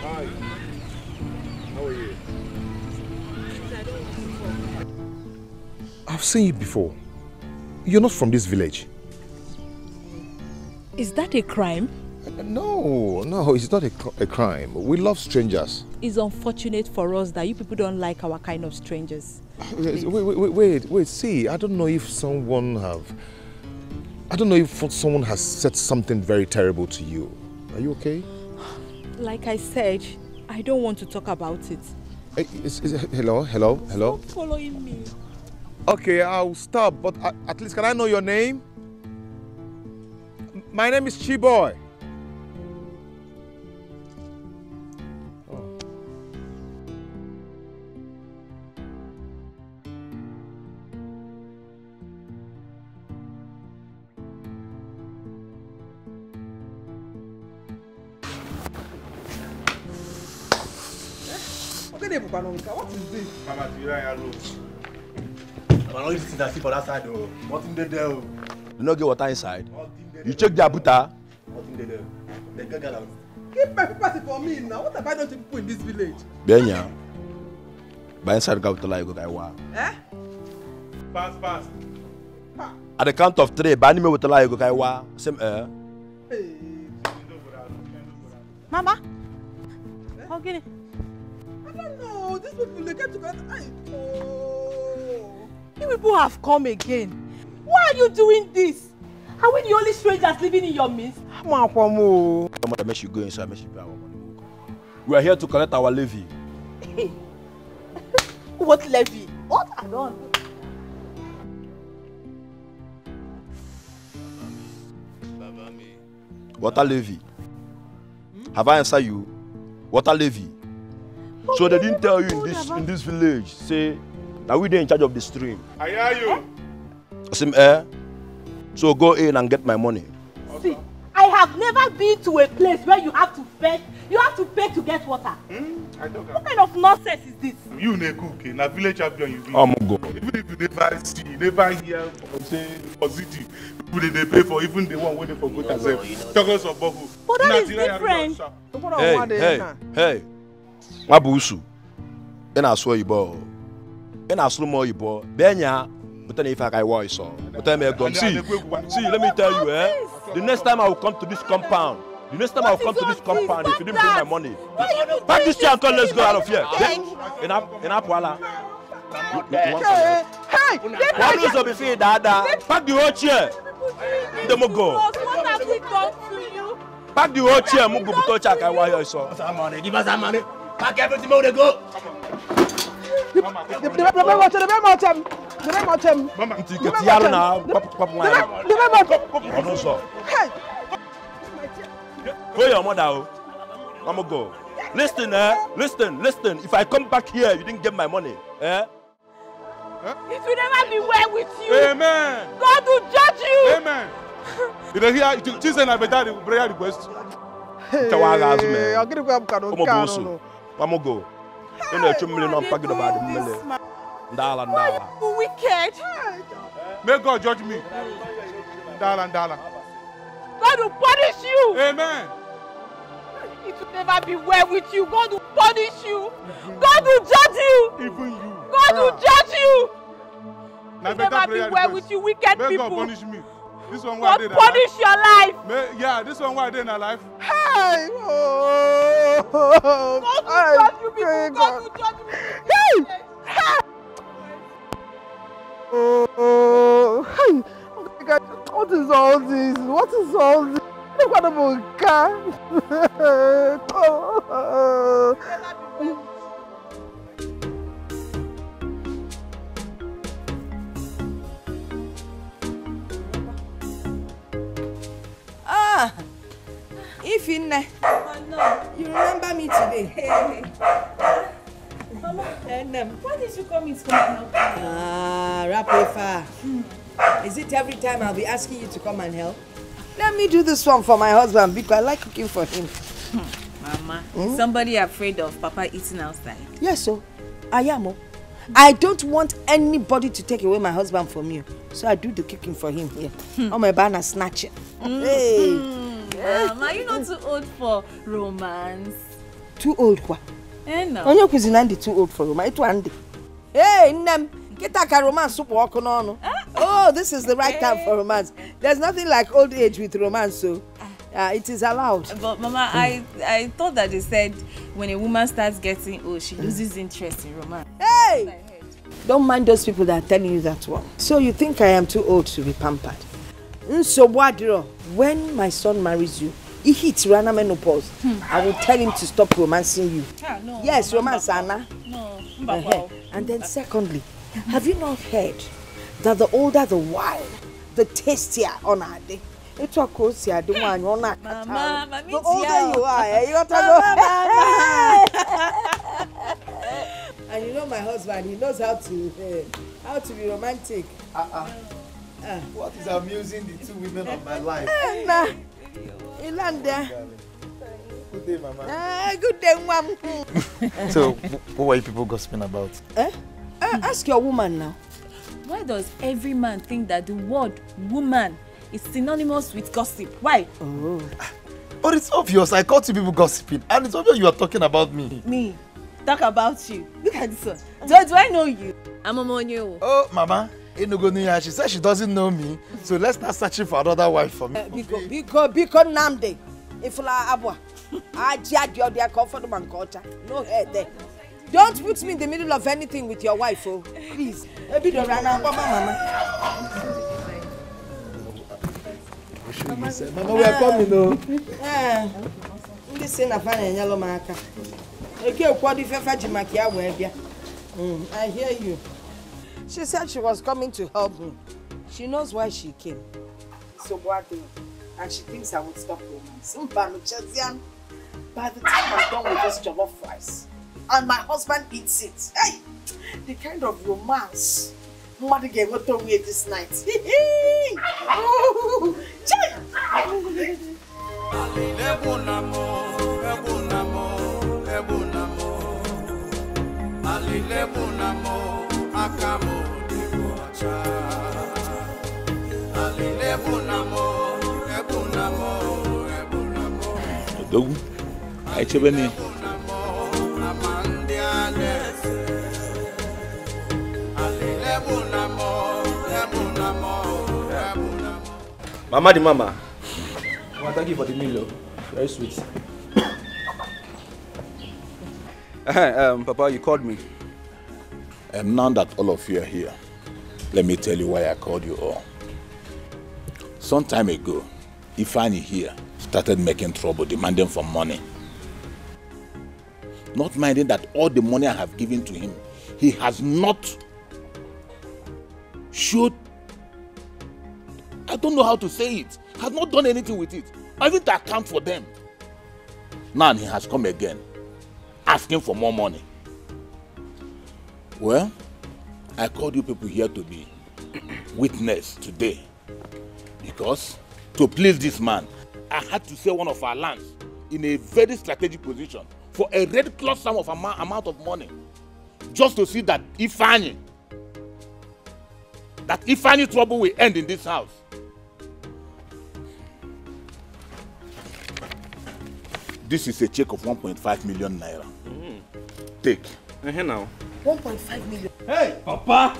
Hi. How are you? I've seen you before. You're not from this village. Is that a crime? No, it's not a crime. We love strangers. It's unfortunate for us that you people don't like our kind of strangers. Wait, see, I don't know if someone has said something very terrible to you. Are you okay? Like I said, I don't want to talk about it. Hello? Stop following me. Okay, I'll stop, but at least can I know your name? My name is Chiboy. What is this? Mama, do you know this thing I see for that side? Nothing they do. You don't get water inside. You check their butter. Nothing they do. They get out. Keep my people for me now. What have I done to people in this village? Benya. By inside, go to like what I want. Eh? Pass. At the count of three, by anime with the like what I want. Same air. Mama. How can it? No, these people, they came together. You people have come again. Why are you doing this? Are we the only strangers living in your midst? We are here to collect our levy. What levy? What? I don't know. Water levy. Have I answered you? Water levy. So they didn't tell you in this village, say that we are in charge of the stream. I hear you. Same air. So go in and get my money. See, I have never been to a place where you have to pay. You have to pay to get water. I don't. What kind of nonsense is this? You ne cook in a village champion. You go. Even if you never see, never hear, say positive, people they pay for even the one waiting for good as well. Talkers of bubble. But that is different. Hey. My busu, and I saw you ball, and I saw more you ball. Benya, but if I was so, but I'm going to see. Let me tell you, the next time I will come to this compound. If you didn't bring my money, pack this chair and let's go out of here. Hey, pack the whole chair. Then we go. What have we done to you? Pack the whole chair. We go to Chakaiwa. Give us our money. Pack everything more they go. Go your mother. Listen. If I come back here, you didn't get my money. Eh? It will never be well with you. Amen. God will judge you. Amen. You don't hear? You say I'm better. Prayer request. Go. You know, 2 million on packet about the million. Dollar. Wicked. May God judge me. Dollar. God will punish you. Amen. It will never be well with you. God will punish you. God will judge you. Even you. God will judge you. It will never be well with you, wicked people. May God punish me. This one God punish your life. Yeah, this one why I did in our life. Hey! Oh! God will judge you people. God will judge you people. Hey! Oh! Hey! Oh my God! What is all this? Look what I'm going. Oh! Ifeanyi. Oh no. You remember me today. Hey. Mama, why did you come in school now? Ah, Rapifa. Is it every time I'll be asking you to come and help? Let me do this one for my husband because I like cooking for him. Mama, somebody afraid of Papa eating outside? Yes, so I am. I don't want anybody to take away my husband from you. So I do the cooking for him here. Oh, my banana snatching. Hey. Mama, you're not too old for romance. Too old what? Eh, no. Only cuisine is too old for romance. It's one day. Hey, Nam. Get a romance soup walk on. Oh, this is the right time for romance. There's nothing like old age with romance, so it is allowed. But Mama, I thought that they said when a woman starts getting old, she loses interest in romance. Hey! Don't mind those people that are telling you that one. So you think I am too old to be pampered? So when my son marries you, he hits rana menopause. I will tell him to stop romancing you. Ah, no, yes, romance, Anna. No. And then secondly, have you not heard that the older the wine, the tastier on our day? It's a cozy, I don't want your knack. Mama, the older you are, you got to go. And you know my husband, he knows how to be romantic. What is amusing the two women of my life? Good day, Mama. Good day, Mom. So, what were you people gossiping about? Ask your woman now. Why does every man think that the word woman is synonymous with gossip? Why? Oh. But it's obvious. I caught you people gossiping. And it's obvious you are talking about me. Me? Talk about you. Look at this one. Do I know you? I'm a monyo. Oh, Mama. She said she doesn't know me. So let's start searching for another wife for me. Because Nnamdi. If la abwa. I judge your dear comfort and culture. No head there. Don't put me in the middle of anything with your wife, oh. Please. Maybe don't run out, Mama. Mama, we are coming, though. Yeah. Listen, I found a yellow marker. I hear you. She said she was coming to help me. She knows why she came. So what? And she thinks I would stop romance. By the time I'm done with this jollof rice, and my husband eats it. Hey, the kind of romance. Mother gave me to wear this night. Mama the mama. Well, thank you for the meal. Very sweet. Papa, you called me. And now that all of you are here, let me tell you why I called you all. Some time ago, Ifeanyi here started making trouble, demanding for money. Not minding that all the money I have given to him, he has not showed. I don't know how to say it. Has not done anything with it. I even to account for them. Now he has come again, asking for more money. Well, I called you people here to be witness today, because to please this man, I had to sell one of our lands in a very strategic position for a red cloth sum of amount of money, just to see that Ifeanyi, trouble will end in this house. This is a check of 1.5 million naira. Take. Now. 1.5 million. Hey, Papa!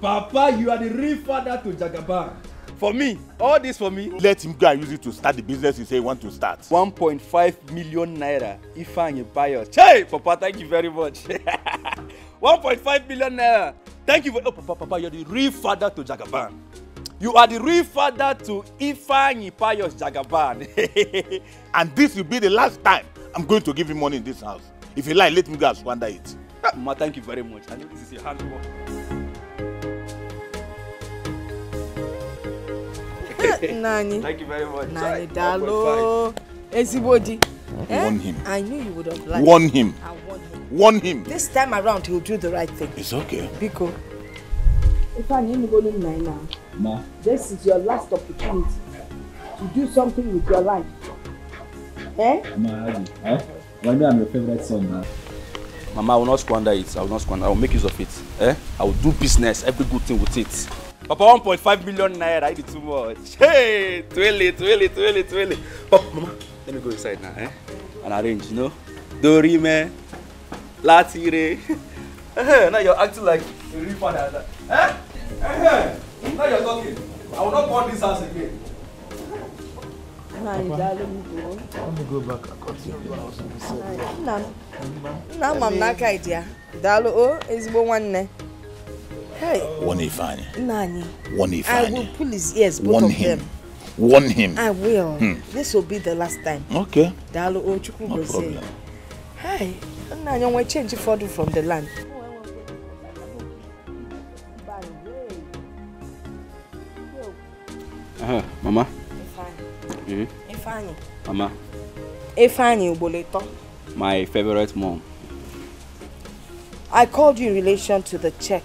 Papa, you are the real father to Jagaban. For me, all this for me. Let him go and use it to start the business you say you want to start. 1.5 million naira, Ifeanyi Pius. Hey, Papa, thank you very much. 1.5 million naira. Thank you for. Oh, Papa, you are the real father to Jagaban. You are the real father to Ifeanyi Pius Jagaban. And this will be the last time I'm going to give you money in this house. If you like, let me go and squander it. Ma, thank you very much. I know this is your hard work. Nani. Thank you very much. Nani, Dalo. Ezibodi. Warn him. I knew you would have lied. Warn him. I warn him. Warn him. This time around, he'll do the right thing. It's okay. Biko. Ma. This is your last opportunity to do something with your life. Eh? Ma, eh? One day I'm your favorite son now. Mama, I will not squander it. I will not squander. I will make use of it. Eh? I will do business, every good thing with it. Papa, 1.5 million naira, I did too much. Hey, twilly. Papa, Mama, let me go inside now, eh? And arrange, you know? Dorime, Latire. Now you're acting like a real father. Eh? Now you're talking. I will not burn this house again. Papa, let me go back and continue the house. Now, I'm not idea. Dalo is one. Hey. One Ifeanyi. Nani. One Ifeanyi. I will pull his ears, both of them. Warn him. I will. This will be the last time. Okay. Dalo Chukwu will say. Hey. Nani, we change the photo from the land. Mama. Ifeanyi. Ifeanyi. Mama. Ifeanyi Uboleto. My favorite mom. I called you in relation to the check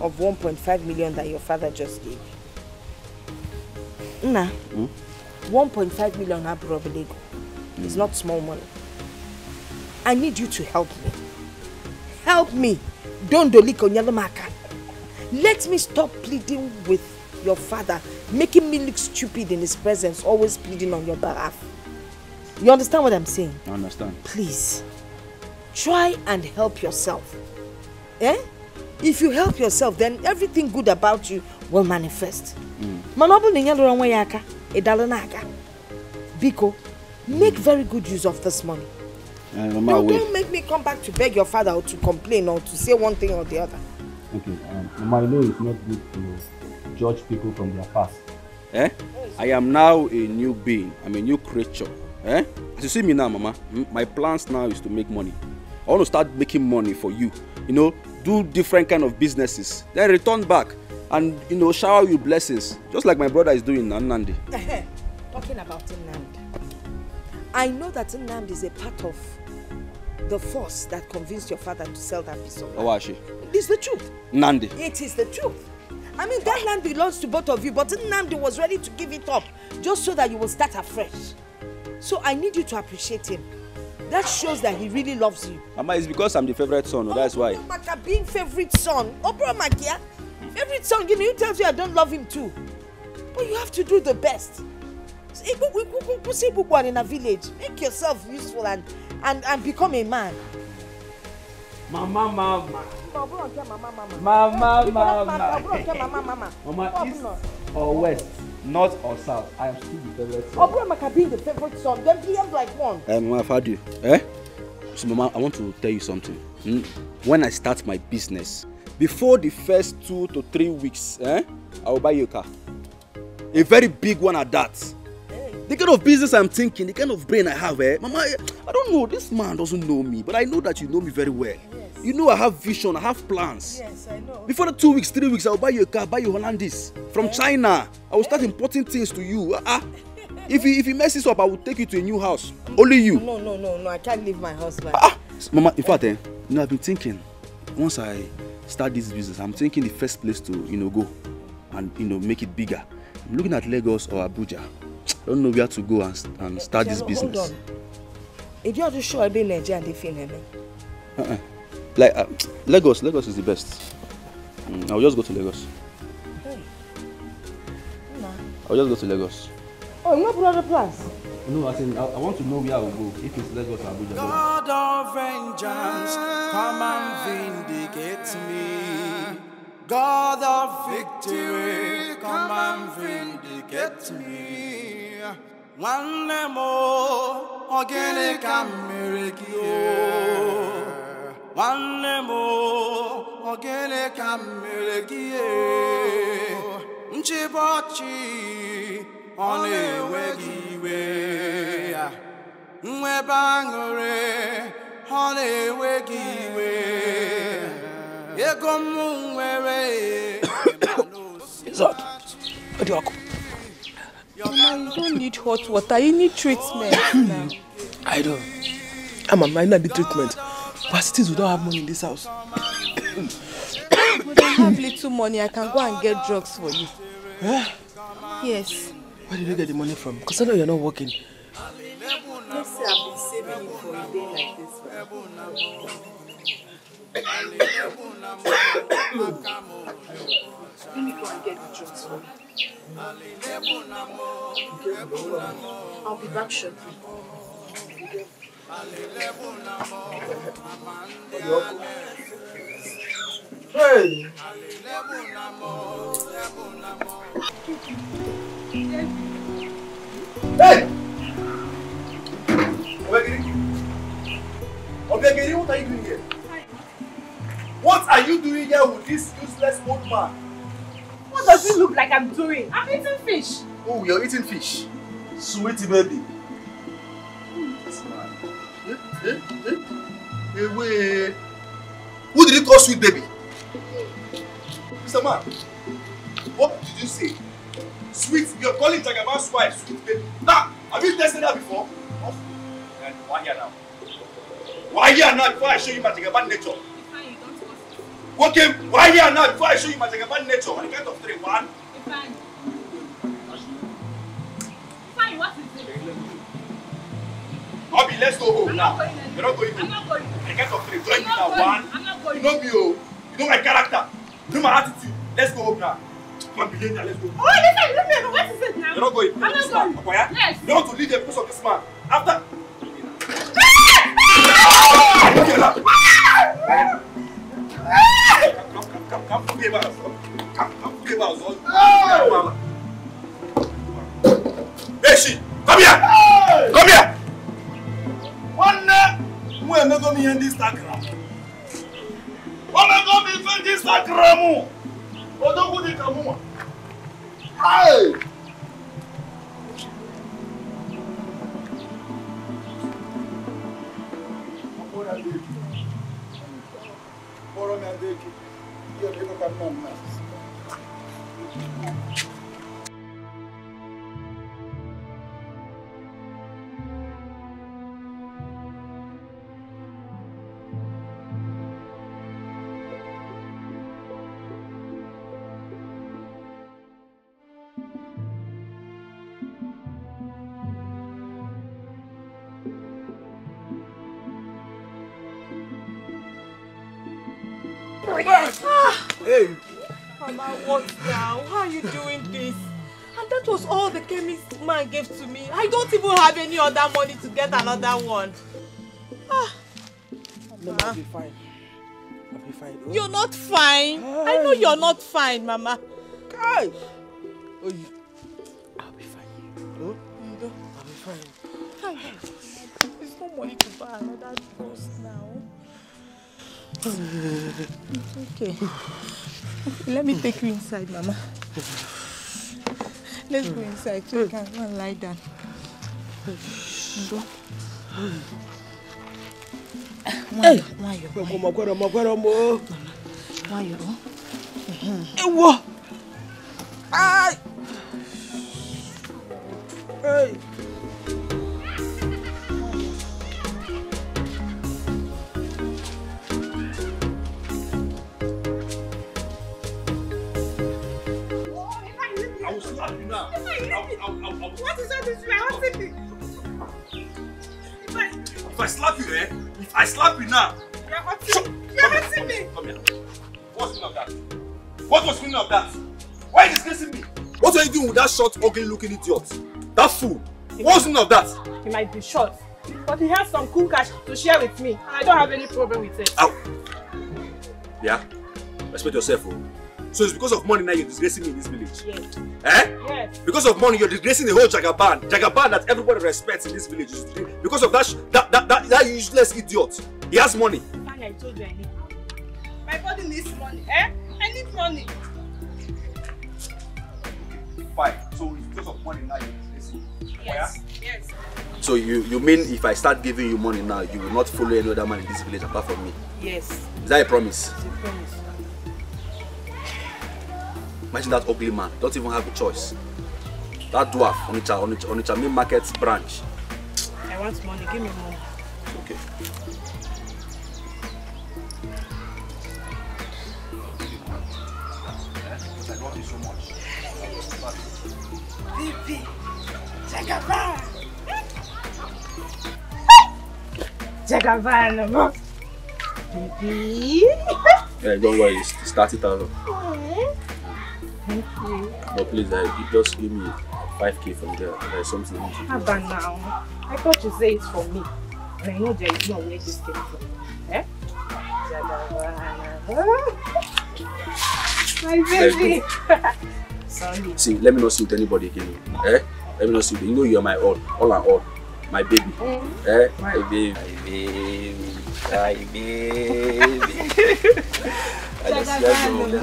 of 1.5 million that your father just gave. Nah, 1.5 million abroad is not small money. I need you to help me. Help me. Don't doli konyalamaka. Let me stop pleading with your father, making me look stupid in his presence, always pleading on your behalf. You understand what I'm saying? I understand. Please, try and help yourself. Eh? If you help yourself, then everything good about you will manifest. Biko, make very good use of this money. No, don't make me come back to beg your father or to complain or to say one thing or the other. Okay, Mama, I know it's not good to judge people from their past. Eh? I am now a new being. I'm a new creature. Eh? As you see me now, Mama, my plans now is to make money. I want to start making money for you. You know, do different kind of businesses, then return back and, you know, shower you blessings, just like my brother is doing, Nnamdi. Talking about Nnamdi, I know that Nnamdi is a part of the force that convinced your father to sell that piece of land. Oh, Ashi. It's the truth. Nnamdi. It is the truth. I mean, that land belongs to both of you, but Nnamdi was ready to give it up just so that you will start afresh. So I need you to appreciate him. That shows that he really loves you. Mama, it's because I'm the favorite son, that's why. Being favorite son. Makia, favorite son, you know, he tells you I don't love him too. But you have to do the best. In a village, make yourself useful and become a man. Mama, east or west? North or south, I am still the favorite son. Obromaka being the favorite son, then behave like one. Mama Fadu, eh? So Mama, I want to tell you something. When I start my business, before the first 2 to 3 weeks, I will buy you a car. A very big one at that. Hey. The kind of business I'm thinking, the kind of brain I have, Mama, I don't know, this man doesn't know me, but I know that you know me very well. Yes. You know I have vision, I have plans. Yes, I know. Before the 2 weeks, 3 weeks, I will buy you a car, buy you Hollandis. From China, I will start importing things to you. If he messes up, I will take you to a new house. Only you. No, I can't leave my house. Mama, in fact, you know, I've been thinking, once I start this business, I'm thinking the first place to, you know, go and, you know, make it bigger. I'm looking at Lagos or Abuja. I don't know where to go and start this business. Hold on. If you are to show a bit energy and they feel heavy. Like, Lagos is the best. I'll just go to Lagos. I'll just go to Lagos. Oh, you have other plans? No, I think I want to know where I will go. If it's Lagos or Abuja. God of vengeance, come and vindicate me. God of victory, come and vindicate me. One more, organic and miracle. One more, organic and miracle. Chiboy on a weggy way, Bangore on a weggy way. You come away. What do you Mama, you don't need hot water. You need treatment now. I don't. I need the treatment. Facilities, we don't have money in this house. We don't have little money. I can go and get drugs for you. Yeah? Yes. Where did you get the money from? Because I know you're not working. Let's say I've been saving it for a day like this one. Let me go and get the drugs for you. I'll be back shortly. Hey! Hey! Obegiri, what are you doing here? Hi. What are you doing here with this useless old man? What does it look like I'm doing? I'm eating fish. Oh, you're eating fish? Sweetie baby. Wait. Who did you call sweet baby? Mr. Man, what did you say? Sweet, you're calling Jagaban's wife sweet baby. Now, have you tested her before? Oh, and why here now? Why here now before I show you my Jagaban nature? Okay, why here now before I show you my Jagaban nature? On the count of three, one. Ifeanyi, what is it? Obi, let's go home now. You're not going home. I'm not going home. On the count of three, join me now, one. I'm not going home. You know my character. You know my attitude. Let's go home now. Come on, begin now, let's go home. Oh, listen, let me know. What is it now? You're not going home. I'm not going home. Yes. You want to leave them because of this man. After. Okay, now. Come, forgive us. Come, forgive us. Hey, she, come here. Hey. Come here. One day, we're not going to be in this Instagram. We're not going to be in this Instagram. We're not going to be in this Instagram. Hey. Boromandeki. You're going to come home now. Hey! Mama, what now? Why are you doing this? And that was all the chemist man gave to me. I don't even have any other money to get another one. Ah. Mama, I'll be fine. I'll be fine. Oh. You're not fine. Hey. I know you're not fine, Mama. Gosh! Oh, you... I'll be fine. Oh? No. I'll be fine. Hey. There's no money to buy another house now. Okay. Let me take you inside, Mama. Let's go inside so you can go and lie down. Go. Hey! Hey! What is all this? If I slap you, eh? If I slap you now. You're hurting me. You're hurting me. Come here. What's the meaning of that? What was the meaning of that? Why are you disgracing me? What are you doing with that short, ugly looking idiot? That fool. What's the meaning of that? He might be short, but he has some cool cash to share with me. And I don't have any problem with it. Ow. Yeah? Respect yourself, oh. So it's because of money now you're disgracing me in this village? Yes. Eh? Yes. Because of money you're disgracing the whole Jagaban. Jagaban that everybody respects in this village. Because of that useless idiot. He has money. I told you I need money. My body needs money, eh? I need money. Fine. So it's because of money now you're disgracing me? Yes. Yeah? Yes. So you mean if I start giving you money now, you will not follow any other man in this village apart from me? Yes. Is that a promise? It's a promise. Imagine that ugly man, don't even have a choice. That dwarf on its main market branch. I want money. Give me money. Okay. I love you so much. Baby, Jagaban. Jagaban, baby. Yeah, don't worry. It's 30,000. Thank you. But please, you just give me 5K from there. There's something. How about now? I thought you said it's for me. And I know there is no way this came from. Eh? Jagaban. My baby. Sorry. See, let me not suit anybody again. Eh? Let me not suit. You know you are my all and all. My baby. Mm. Eh? My baby. My baby. I just love you.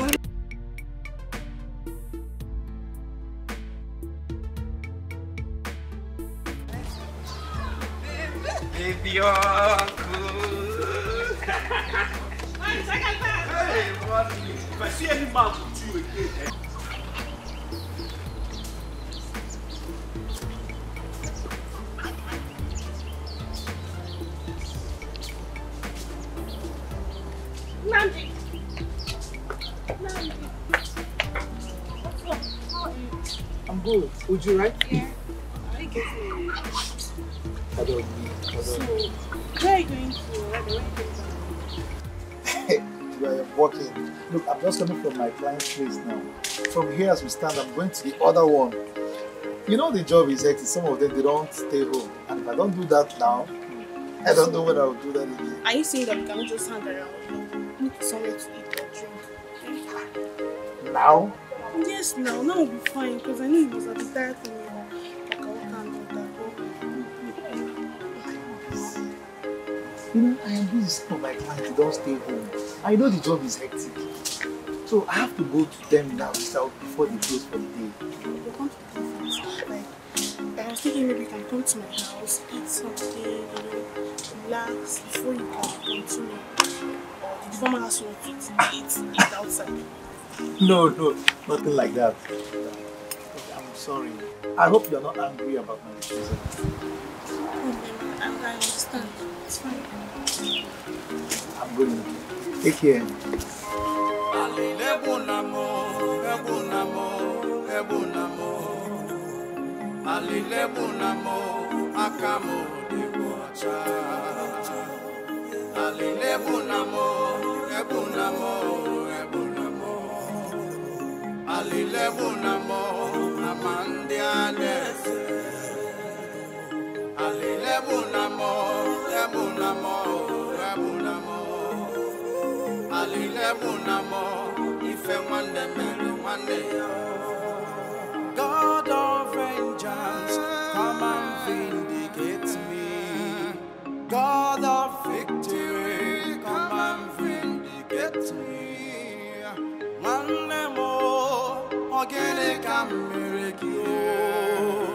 Baby uncle. If I see any man with you again, Nnamdi! Nnamdi! What's up? How are you? I'm good. Would you like? Yeah. I think it's a... So, where are you going to? Where are you going to? Where I'm walking. Look, I'm just coming from my client's place now. From here as we stand, I'm going to the other one. You know the job is hectic. Some of them, they don't stay home. And if I don't do that now, I don't know whether I'll do that again. Are you saying that we can just stand around? We need somewhere to eat or drink. Now? Yes, now. Now will be fine because I know it was at the diet and like I can't do that. You know, I am busy with my clients. They don't stay home. I know the job is hectic, so I have to go to them now before they close for the day. They come to the conference. Like, I was thinking maybe you can come to my house, eat something, you know, relax before you come to me. Or the former has not eat outside. No, nothing like that. I'm sorry. I hope you're not angry about my decision. I understand. It's fine. I'm going. Take care. God of vengeance, come and vindicate me. God of victory, come and vindicate me. One more, organic and miracle.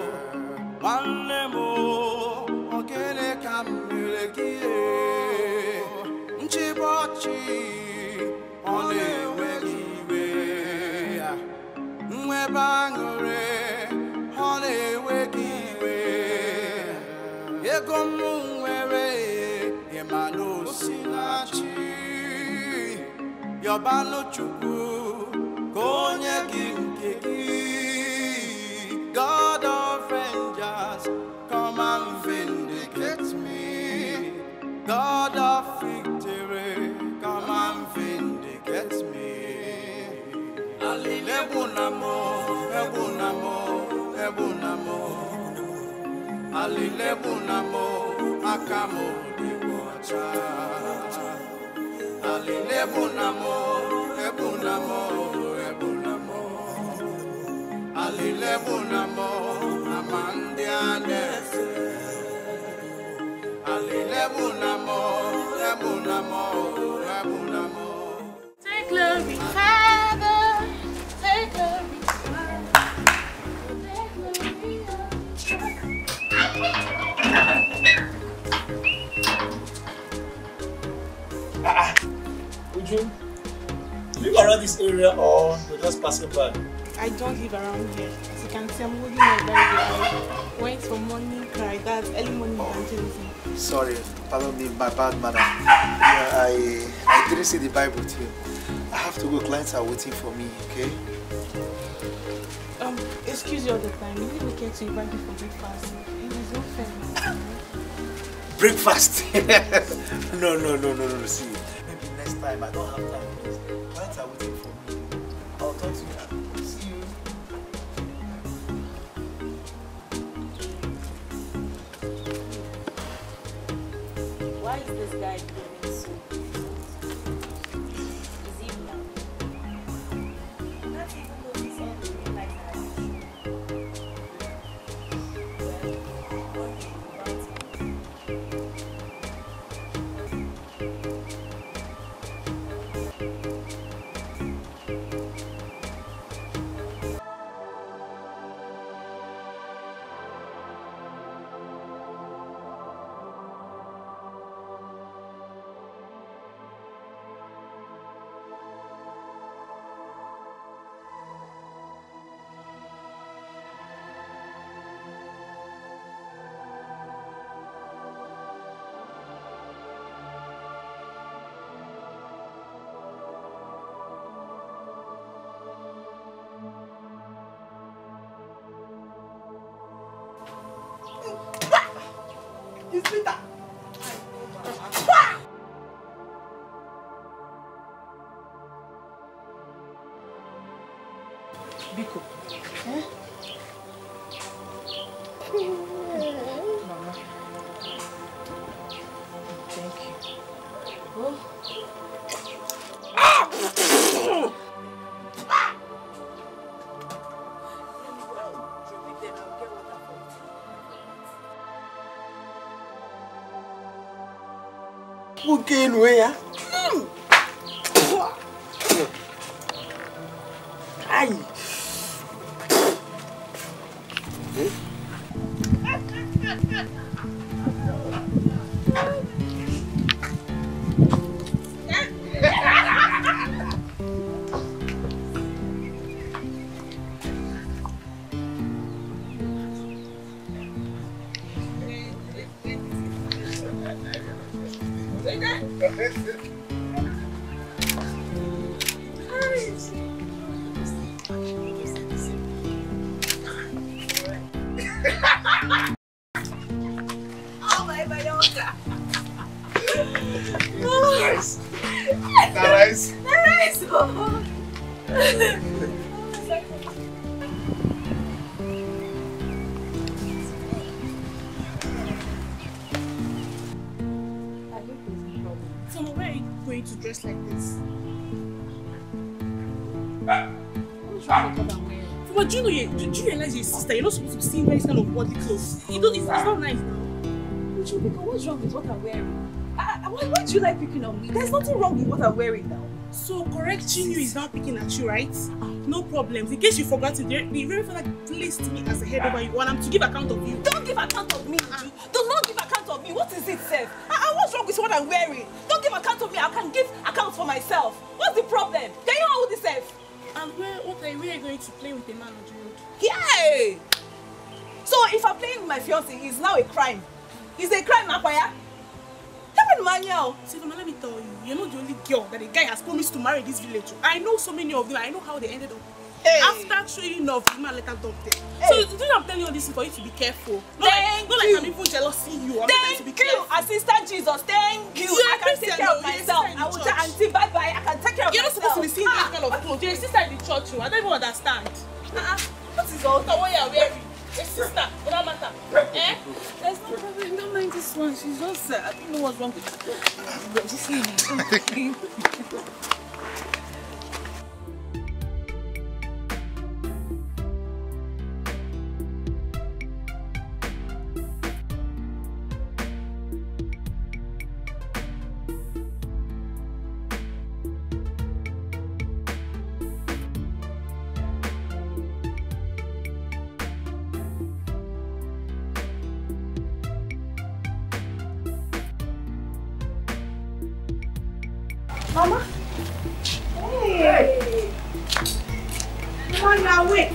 One more, organic and miracle. Chiboy, only. Bangore, honey, waking way. You come away, you manu sinachi. Your balo chuku, go nyaki. God of vengeance, come and vindicate me. God of victory, come and vindicate me. Alilebunamo. Take glory, Father, take glory. Would you live around this area or you're just passing by? I don't live around here. As you can see, I'm holding my bag. I went for morning cry. That's early morning evangelism. Sorry, pardon me, my bad madam. Yeah, I didn't see the Bible to you. I have to go. Clients are waiting for me, okay? Excuse you all the time. Is it okay to invite me for breakfast? It is not fair. Breakfast? No. See, maybe next time. I don't have time. Clients are waiting for me. I'll talk to you. Why is this guy doing so? Is he mad? Not even though he's on the way like that. Well, okay, where? You're not supposed to see wearing kind of body clothes. It's not nice now. What's wrong with what I'm wearing? Why do you like picking on me? There's nothing wrong with what I'm wearing now. So correcting you is now picking at you, right? No problems. In case you forgot it, the very father placed me as a head over you and I'm to give account of you. Don't give account of me, Anne. Do not give account of me. What is it, Seth? What's wrong with what I'm wearing? Don't give account of me. I can give accounts for myself. What's the problem? Can you hold this, Seth? And we are going to play with a man or yeah! So if I'm playing with my fiancé, it's now a crime. It's a crime, Nakwaya. Come on, Manuel. See, Mama, let me tell you, you're not the only girl that a guy has promised to marry this village. I know so many of them. I know how they ended up. Hey. After showing off, the man let her dump them. Hey. So the thing I'm telling you all this is for you to be careful. Not like I'm even jealous seeing you. I'm trying to be careful. Assistant Jesus, thank you. I can take care of myself. I will tell Auntie bye bye. I can take care of myself. You're not supposed to be seeing that kind of clothes. You're a sister in the church, you. I don't even understand. What is all that? What you are wearing? It's sister, it don't matter. Eh? There's no problem. Don't mind this one. She's just sad. I don't know what's wrong with her. Just leave me. On your way. Okay.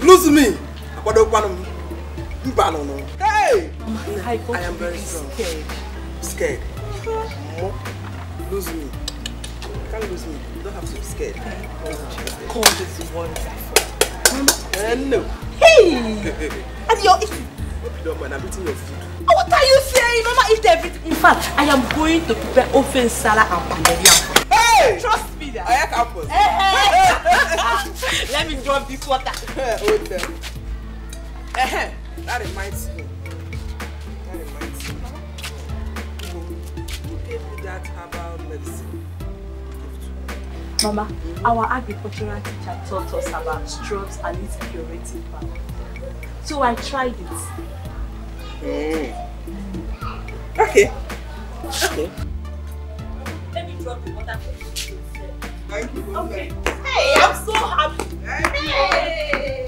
Lose me. Hey! I am very strong. Scared. Lose me. You can't lose me. You don't have to be scared. Cold is wonderful. No. Hey! And your issue. Don't mind, I'm eating your food. What are you saying? Mama eat everything. In fact, I am going to prepare oven salad and pandemia. Hey! Trust me that. I have apples. Hey, hey. Let me drop this water. Hold them. That reminds me. That reminds me. You gave me that herbal medicine. Mama, our agricultural teacher taught us about shrubs and its curative power. So I tried it. Okay. Okay. Let me drop the water for you. Thank you. Okay. Hey, I'm so happy. Hey.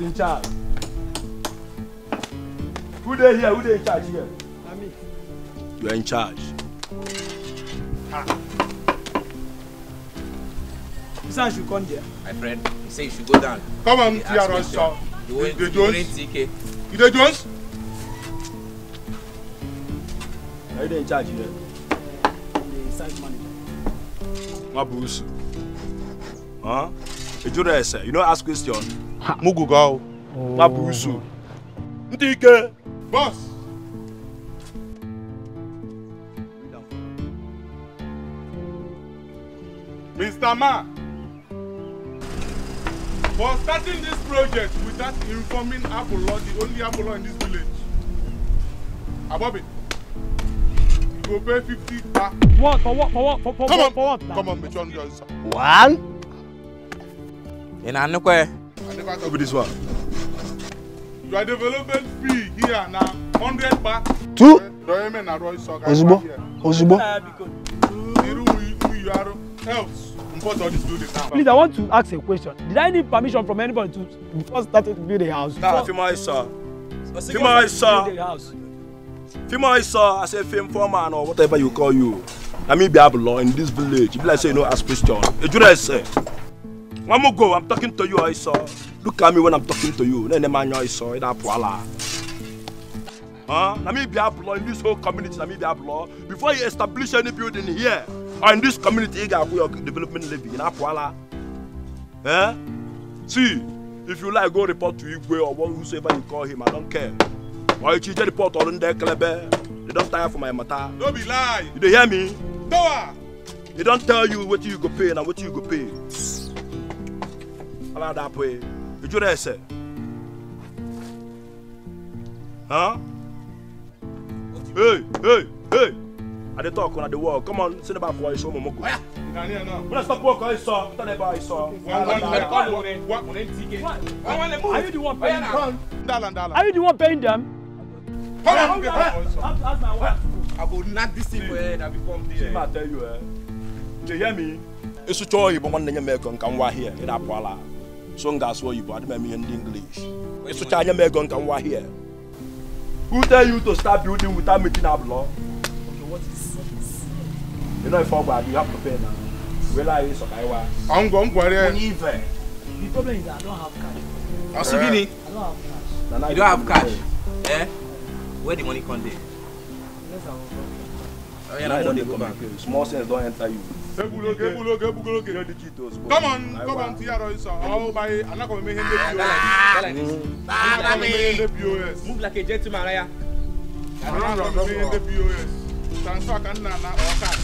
In charge. Who they here? Who they in charge here? Ami. You are in charge. This one should come here. My friend, he said you should go down. Come on, Tiara, sir. You don't TK. You don't Jones? Are you in charge here? The site manager. My boss. Huh? You don't ask questions. Mugugal, Mabusu, Ndike, boss. Mr. Ma, for starting this project without informing Apollo, the only Apollo in this village, Abobi, you go pay 50 back. What? For what? For what? For what? Come on, for what? Come on, Mr. Johnson. One? In Anukwe. I never talk about this one. Your development fee here now, 100 baht. Two? Ozubo? Ozubo? Else, please, I want to ask a question. Did I need permission from anybody to before starting to build a house? Nah, Fima Isa, as a film foreman or whatever you call you. I mean, be Abulon in this village. If I say no, ask question. I'm talking to you, I saw. Look at me when I'm talking to you. Then the man I saw it up, voila. Huh? Let me be up law in this whole community. Let me be up law before you establish any building here or in this community. You got your development levy in Apwala. Eh? See, if you like, go report to Igwe or whosoever you call him. I don't care. Why you change report or in there, Clever? They don't tire for my matter. Don't be lying. You hear me? Doa. They don't tell you what you go pay and what you go pay. That way, did you say? Huh? Hey! I did talk on the wall. Come on, sit about for you, so Momoko. Let's talk work. I saw. Tell about I saw. Are you the one paying them? Are you the one paying them? Come on, how's my wife? I will not deceive you. I will come there. I tell you, do you hear me? It's a joy, but one name American can walk here in Apwala. Songas were you, but I don't mean English. It's such an American can walk here. Who tell you to start building without meeting up law? Okay, what is this? You know, if you have to pay now. I'm going to the problem is that I don't have cash. Osigini? I don't have cash. No, no, you don't have cash? Eh? Where the money come from? Oh, yeah, no, go back. Small sense don't enter you. Come on, come on, Tiara. I'll buy it. I'm not going to make him the POS. Move like a gentleman, Raya. I'm not going to make him the POS. Transfer Canada or cash.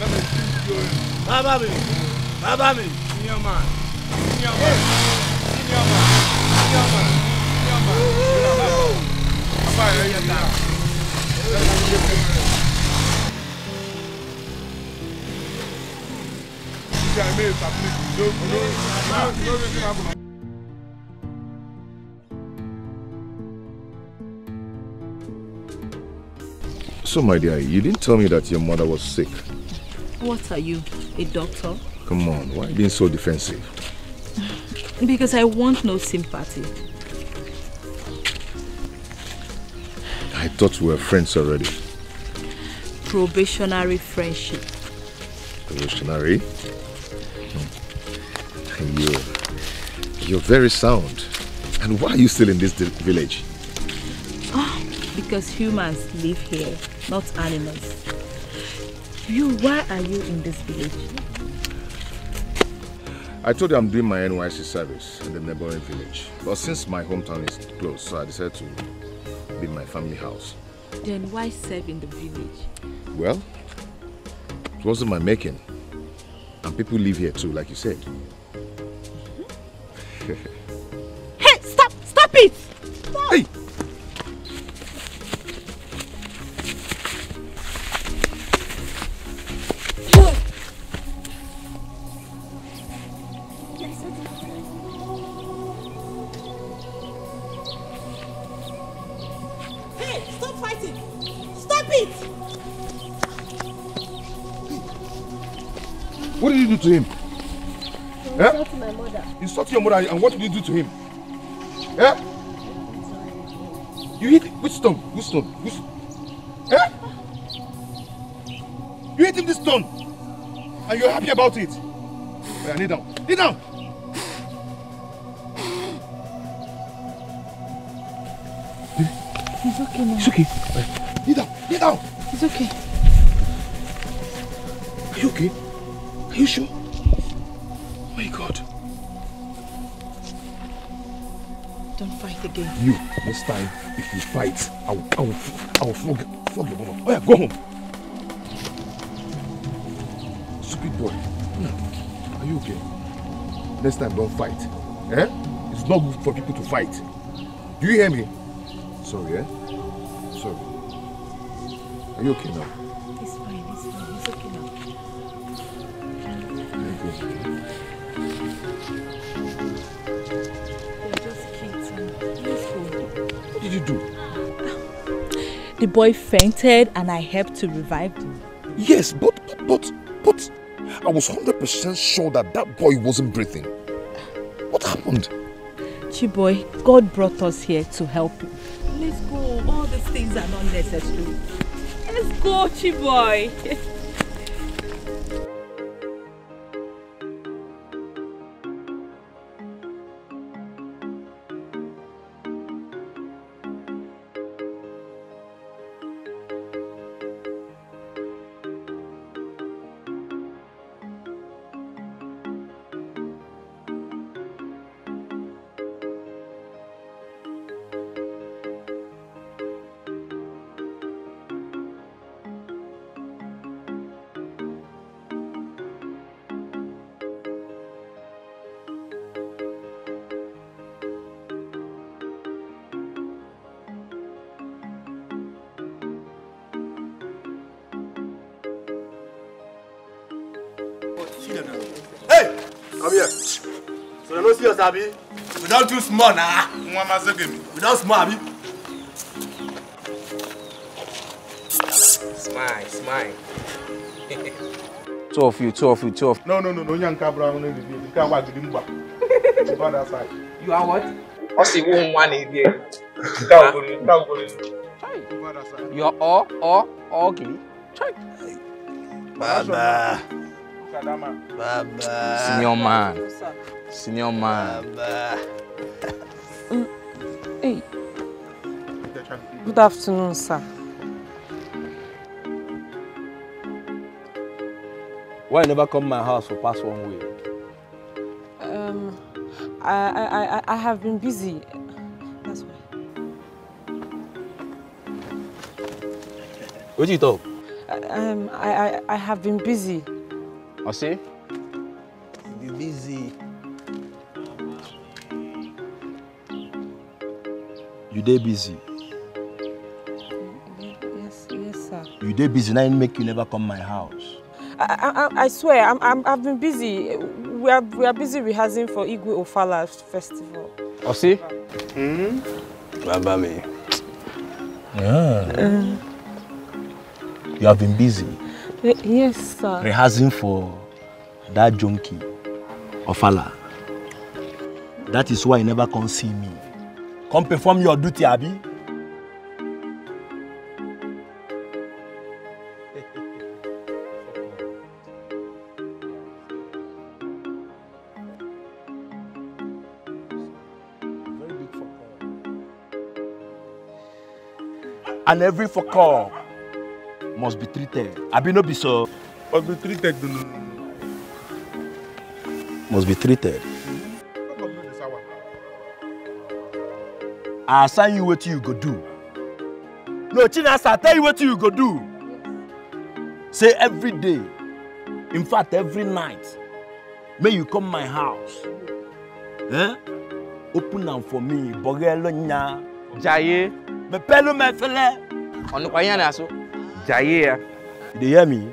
Let me see POS. Baba me. Baba me. Senior man. Senior man. Senior man. Senior man. Senior man. Baba, you're down. So, my dear, you didn't tell me that your mother was sick. What are you, a doctor? Come on, why being so defensive? Because I want no sympathy. I thought we were friends already. Probationary friendship. Probationary? Hmm. You're very sound. And why are you still in this village? Oh, because humans live here, not animals. You, why are you in this village? I told you I'm doing my NYSC service in the neighboring village. But since my hometown is close, so I decided to in my family house. Then why serve in the village? Well, it wasn't my making. And people live here too, like you said. Mm-hmm. Hey, stop! Stop it! Stop. Hey! What did you do to him? I insulted my mother. You insulted your mother, and what did you do to him? Yeah? You hit him. Which stone? Which stone? Which stone? Yeah? You hit him this stone, and you're happy about it. Yeah, kneel down. Kneel down. It's okay, now. It's okay. Kneel down. Kneel down. It's okay. Are you okay? Are you sure? Oh my God. Don't fight again. You, this time, if you fight, I will flog your mama. Oh yeah, go home. Stupid boy. Are you okay? Next time, don't fight. Eh? It's not good for people to fight. Do you hear me? Sorry, eh? Sorry. Are you okay now? What did you do? The boy fainted and I helped to revive him. Yes, but I was 100% sure that that boy wasn't breathing. What happened? Chiboy, God brought us here to help you. Let's go. All these things are not necessary. Let's go, Chiboy. We don't do small now. We don't small, Abi. Smile, smile. Two of you. No. You can't watch him back. You are what? You are what? You are all. Try. Baba. Baba. Senior man. Senior man. Baba. Hey. Good afternoon, sir. Why you never come to my house for past 1 week? I have been busy. That's why. What do you talk? I have been busy. I see. Be busy. You dey busy. Yes, sir. You dey busy. Now make you never come my house. I swear, I've been busy. We are busy rehearsing for Igwe Ofala festival. Oh, see? Hmm? Baba me. Yeah. You have been busy? Yes, sir. Rehearsing for that junkie, Ofala. That is why you never come see me. Come perform your duty, Abi. And every fuck up must be treated. I be no be so. Must be treated. Must be treated. I assign you what you go do. No, Chinas, I tell you what you go do. Say every day, in fact every night, may you come my house. Eh? Open them for me. Bogelo nya. Jaye. Me pelu me fele. Onukwanyana so. Jaye. You dey hear me?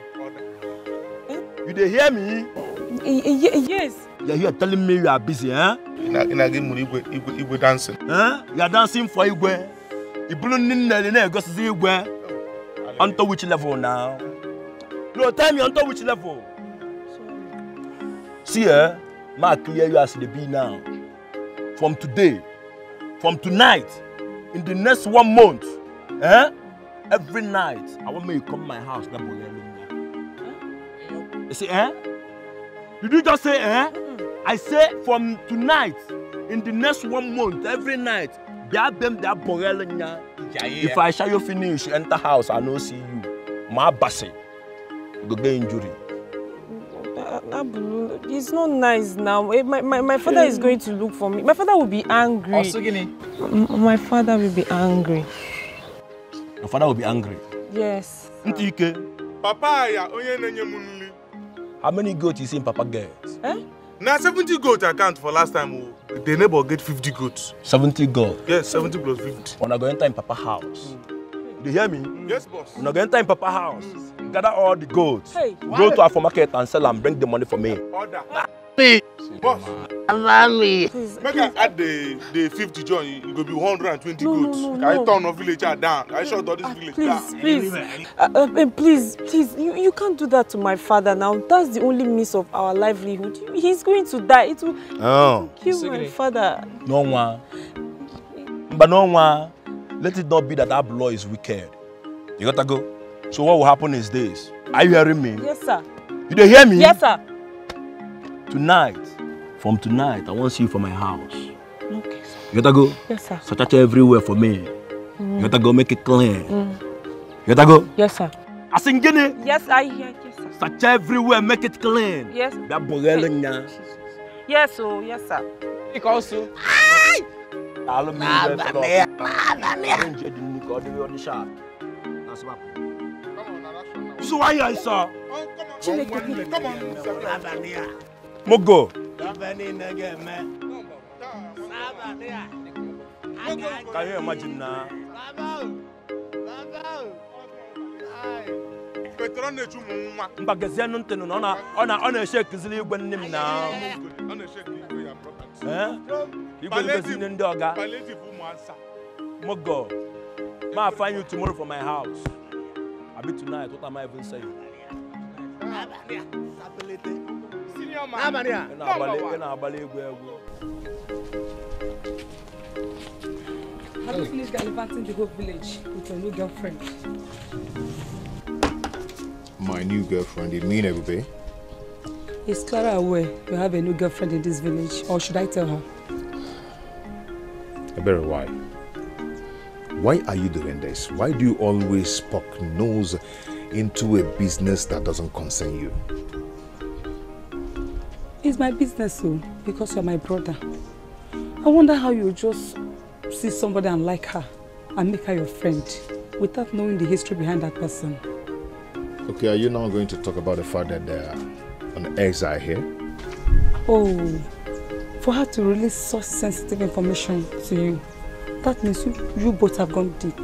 You dey hear me? Yes. You are telling me you are busy, huh? In a game Igwe dancing. Huh? You are dancing for Igwe. You blowing in the neck because it's Igwe. On to which level now? No, tell me on to which level. See, eh? Ma clear you as the bee now. From today, from tonight. In the next 1 month, eh? Every night, I want me to come to my house. You say, eh? Did you just say, eh? I say from tonight, in the next 1 month, every night, if I show you finish, you enter house, I don't see you. My bassy, you go get injury. It's not nice now. My father is going to look for me. My father will be angry. My father will be angry. Your father will be angry? Yes. Papa, how many goats you seen Papa get? Eh? Now 70 goats I count for last time. The neighbor get 50 goats. 70 goats? Yes, 70 plus 50. We're not going to enter in Papa's house. You hear me? Yes, boss. We're not going to enter in Papa's house. Gather all the goats. Hey, go to our market and sell and bring the money for me. Order. Hey. Boss. Make I add the 50 joint, it will be 120 goats. I turn a villager down. I shut all this village down. Please. You can't do that to my father now. That's the only means of our livelihood. He's going to die. It will kill my father. No one. But no one. Let it not be that our law is wicked. You gotta go. So what will happen is this. Are you hearing me? Yes, sir. You don't hear me? Yes, sir. Tonight, from tonight, I want to see you from my house. Okay, sir. You gotta go? Yes, sir. Search everywhere for me. You gotta go make it clean. You gotta go? Yes, sir. I sing it? Yes, I hear. Yes, sir. Search everywhere, make it clean. Yes. Yes, sir. Yes, sir. It also. Aye! I'll be there. That's what happened. So why are you, sir? Come on. Mogo. Can you imagine now? Mogo. I'll find you tomorrow for my house. I'll be tonight. What am I even saying? Senior man. Have you finished gallivanting the whole village with your new girlfriend? my new girlfriend. You mean Ebube? Is Clara aware you have a new girlfriend in this village, or should I tell her? Ebere, why? Why are you doing this? Why do you always poke nose into a business that doesn't concern you? It's my business, so because you're my brother. I wonder how you just see somebody and like her and make her your friend without knowing the history behind that person. Okay, are you now going to talk about the fact that there are an exile here? Oh, for her to release such sensitive information to you, that means you both have gone deep.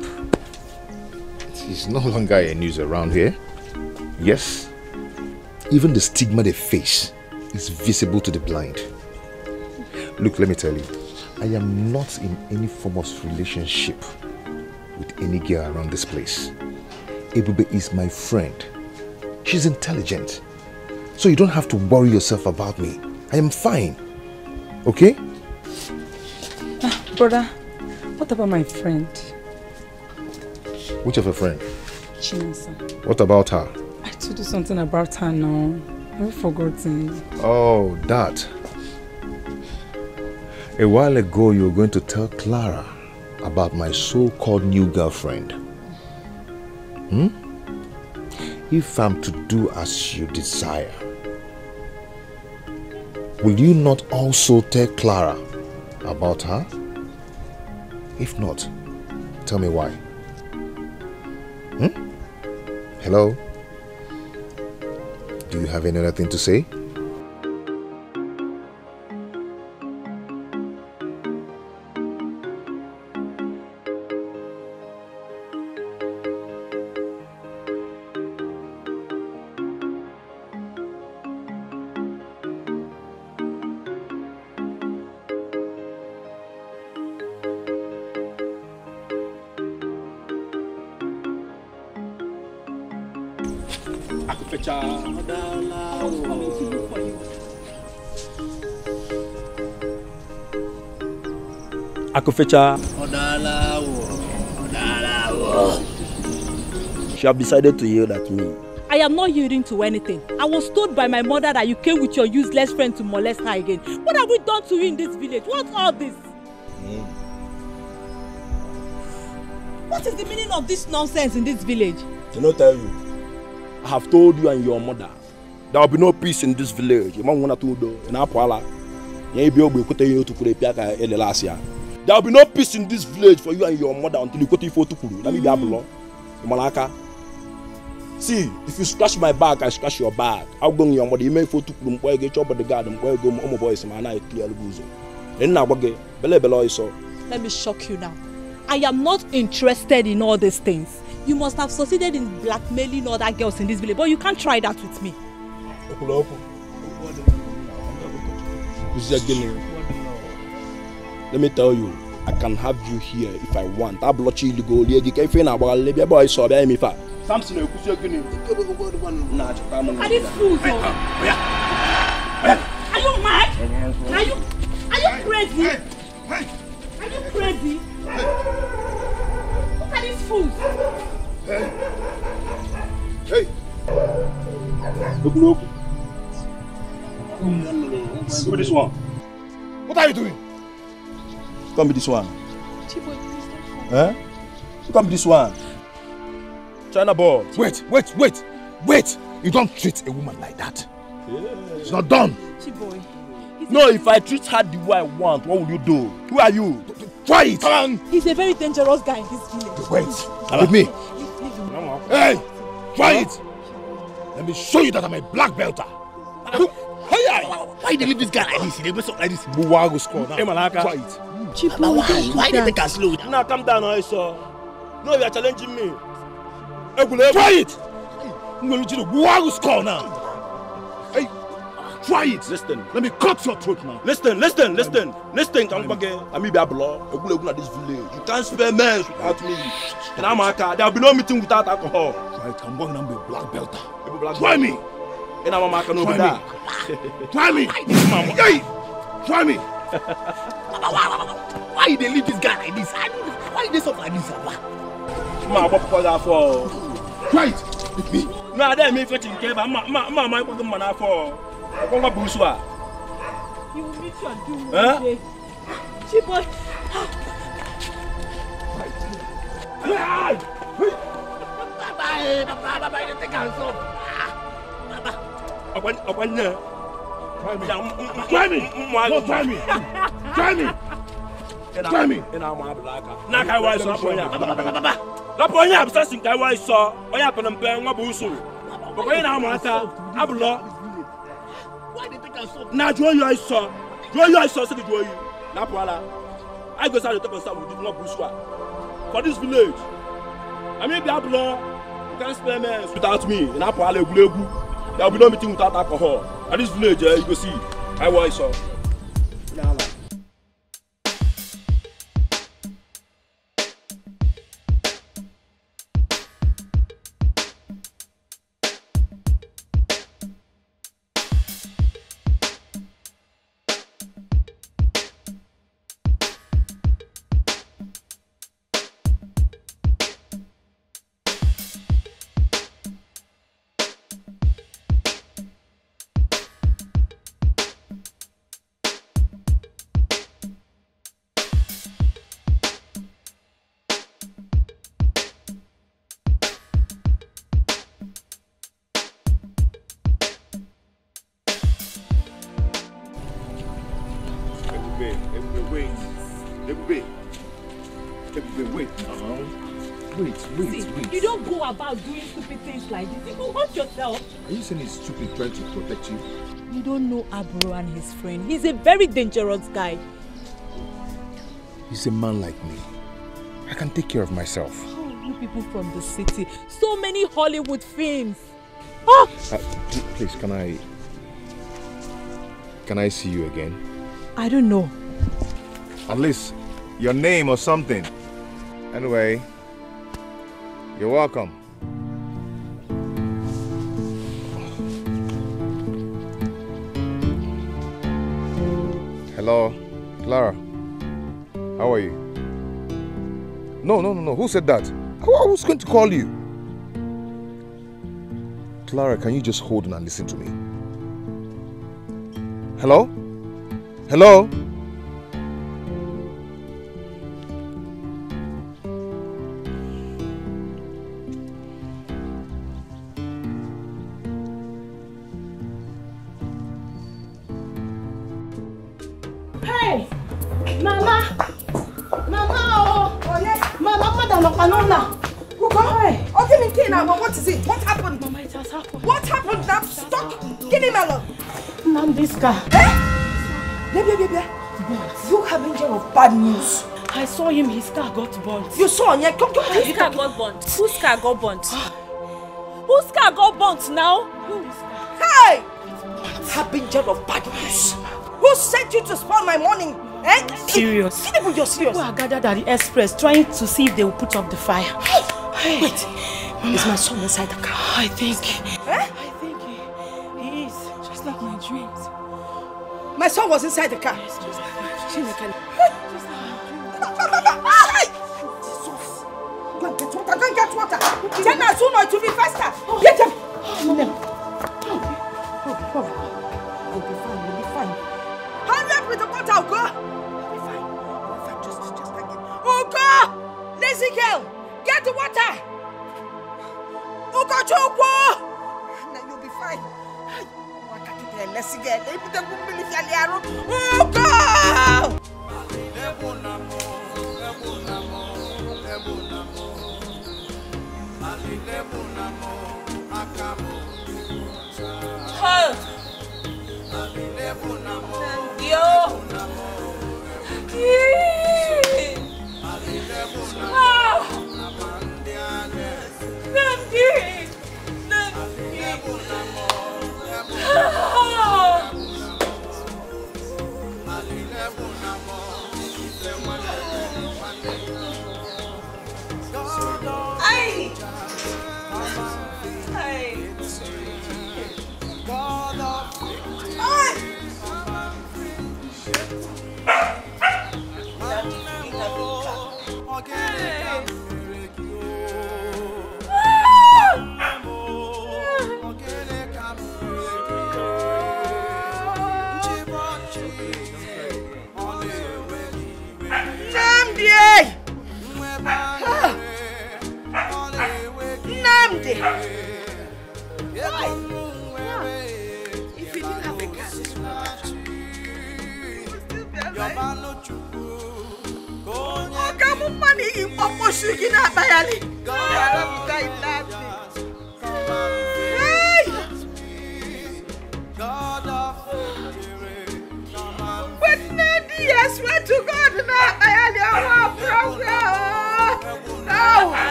She's no longer a news around here. Yes, even the stigma they face is visible to the blind. Look, let me tell you, I am not in any form of relationship with any girl around this place. Ebube is my friend. She's intelligent. So you don't have to worry yourself about me. I am fine. Okay? Brother, what about my friend? Which of your friend? Chinasa. What about her? I had to do something about her now. I've forgotten. Oh, that. A while ago, you were going to tell Clara about my so-called new girlfriend. If I'm to do as you desire, will you not also tell Clara about her? If not, tell me why. Hello? Do you have any other thing to say? Akufecha, she have decided to yield at me. I am not yielding to anything. I was told by my mother that you came with your useless friend to molest her again. What have we done to you in this village? What's all this? What is the meaning of this nonsense in this village? I cannot tell you. I have told you and your mother. There will be no peace in this village. There will be no peace in this village for you and your mother until you go to Ifotukuru. That will be see, if you scratch my back, I scratch your back. I'll go to your mother. You may go to the garden. Go to my voice. Let me shock you now. I am not interested in all these things. You must have succeeded in blackmailing other girls in this village, but you can't try that with me. Let me tell you, I can have you here if I want. I block you to go. Are you mad? Are you crazy? Are you crazy? Look at these fools. Hey! Look. Come this one. What are you doing? Come with this one. Chiboy, please don't fall. Huh? Come with this one. China ball. Wait. You don't treat a woman like that. Yeah. It's not done. Chiboy. No, if I treat her the way I want, what will you do? Who are you? Try it. He's a very dangerous guy in this village. Wait. With me. Hey! Try it! Let me show you that I'm a black belter. Why did you leave this guy like this? He was like this. Buwago score now. Try it. Why did they can slow down? Now calm down, I saw. No, you are challenging me. Try it! I'm going to Buwago score now. Hey, try it. Listen. Let me cut your throat now. Listen. Come again. I'm going to be a blow. I'm going to this village. You can't spare men without me. And I'm Aka. There will be no meeting without alcohol. Try it. I'm going to be a black belter. Try me. Try me! Try me! Why they leave this guy like this? Why they suffer like this? Try it! With me! No, I didn't mean fetching cave. My mana for Buswa. You will reach your doom. Huh? Chiboy. Try me. I'm sensing that I saw. I happen to be a busu. But when I'm at why did they so? Now, draw you, I saw. Say, draw you. Now, I go to the top of the Buswa. For this village, I may be a blow. You can't spend months without me. And I will go. There will be no meeting without alcohol. At this village, you go see. I saw. Wait. You don't go about doing stupid things like this. You go hurt yourself. Are you saying he's stupid trying to protect you? You don't know Abro and his friend. He's a very dangerous guy. He's a man like me. I can take care of myself. Oh, you people from the city. So many Hollywood films. Oh! Please, Can I see you again? I don't know. At least your name or something. Anyway, you're welcome. Hello, Clara. How are you? No. Who said that? I was going to call you. Clara, can you just hold on and listen to me? Hello? News. I saw him, his car got burnt. You saw him? Yeah, come. His car got burnt. Whose car got burnt? Whose car got burnt now? Whose car? Hey! Harbinger of bad news. Who sent you to spoil my morning? Eh? Serious. You're serious. People are gathered at the express trying to see if they will put up the fire. Hey. Wait. Mama. Is my son inside the car? I think. Eh? I think he is. Just like my dreams. My son was inside the car. Yes, just like my dreams. Water. Tell me sooner to be faster. Get him. We'll be fine. Hurry up with the water, Oka. We'll be fine. Just like him. Oka, lazy girl, get the water. Oka, Choko. Now you'll be fine. Oka, lazy girl. If you don't believe me, Oka. God of victory.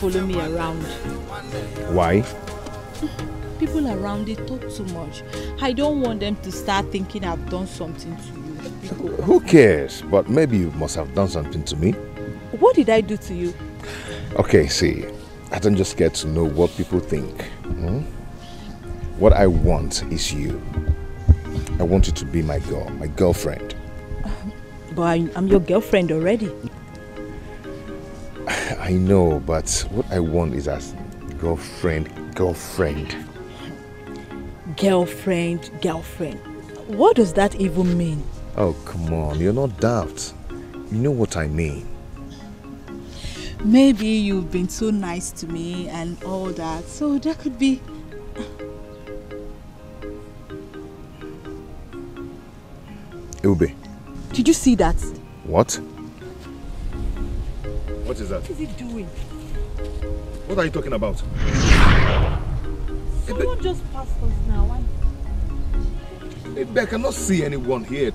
Follow me around. Why? People around, they talk too much. I don't want them to start thinking I've done something to you. Who cares? But maybe you must have done something to me. What did I do to you? Okay, see, I don't just get to know what people think. What I want is you. I want you to be my girl, my girlfriend. But I'm your girlfriend already. I know, but what I want is as girlfriend. What does that even mean? Oh, come on, you're not daft. You know what I mean. Maybe you've been so nice to me and all that, so that could be... Ebube. Did you see that? What? What is that? What is it doing? What are you talking about? Someone just passed us now. I cannot see anyone here.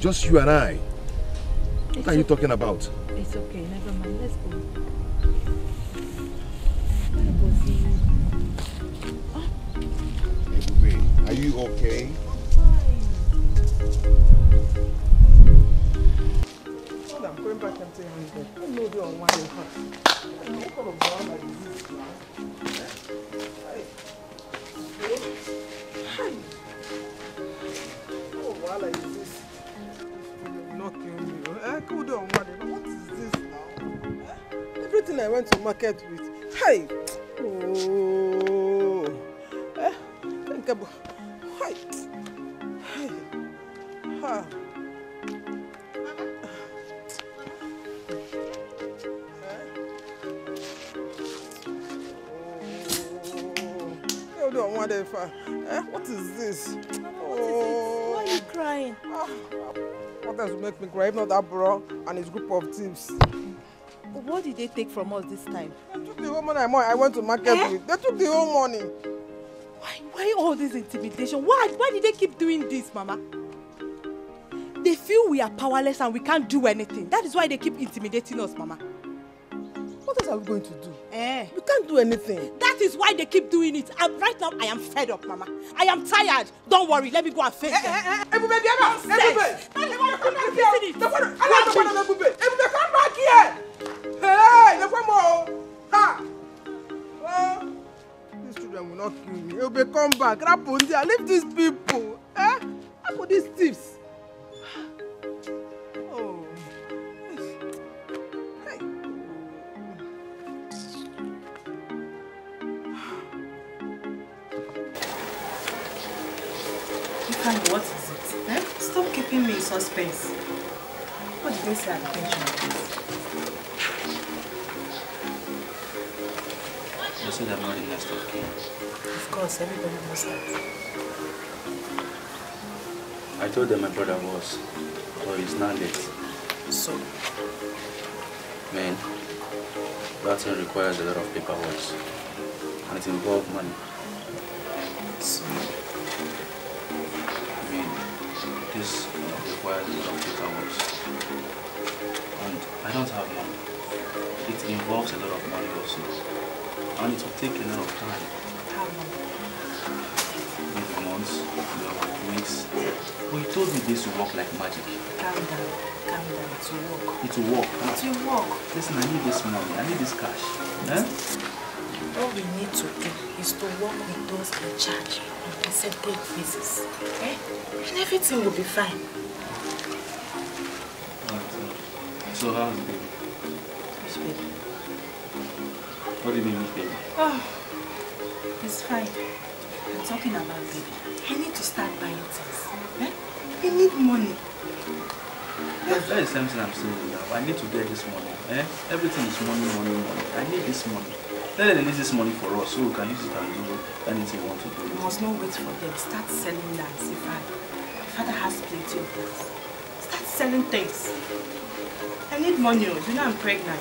Just you and I. What are you talking about? It's okay, never mind. Let's go. Hey, Ebube, are you okay? I'm going back and saying, I know you are one what is this now? Everything I went to market with. Hi! Oh! Thank you. Hi! Hi! What is this? Mama, what is it? Why are you crying? What else will make me cry? If not that bro and his group of thieves. What did they take from us this time? They took the whole money I went to market with. They took the whole money. Why all this intimidation? Why did they keep doing this, Mama? They feel we are powerless and we can't do anything. That is why they keep intimidating us, Mama. What else are we going to do? We can't do anything. That is why they keep doing it. And right now, I am fed up, Mama. I am tired. Don't worry. Let me go and face them. Everybody, Ebube! Everybody, come back. Rapunzel, leave these people. Eh? How could these thieves? Oh. Hey. What is it? Eh? Stop keeping me in suspense. What did they say at the pension place? They said I'm not the last of kin. Of course, everybody knows that. I told them my brother was, but he's not late. So? Man, that thing requires a lot of paperwork. And it involves money. So? I mean, this requires a lot of paperwork. And I don't have money. It involves a lot of money also. And it will take a lot of time. How long? Maybe months, weeks. But you told me this will work like magic. Calm down, calm down. It will work. It will work. It will work. Listen, I need this money. I need this cash. Eh? All we need to do is to work with those in charge on percentage basis. Eh? And everything will be fine. So how's the baby? Which baby? What do you mean with baby? Oh, it's fine. I'm talking about baby. I need to start buying things. Eh? I need money. That's the same thing I'm saying now. I need to get this money. Eh? Everything is money, money, money. I need this money. Let them use this money for us so we can use it and do anything we want to do. You must not wait for them. Start selling lands, if I... My father has plenty of things. Start selling things. I need money, you know I'm pregnant.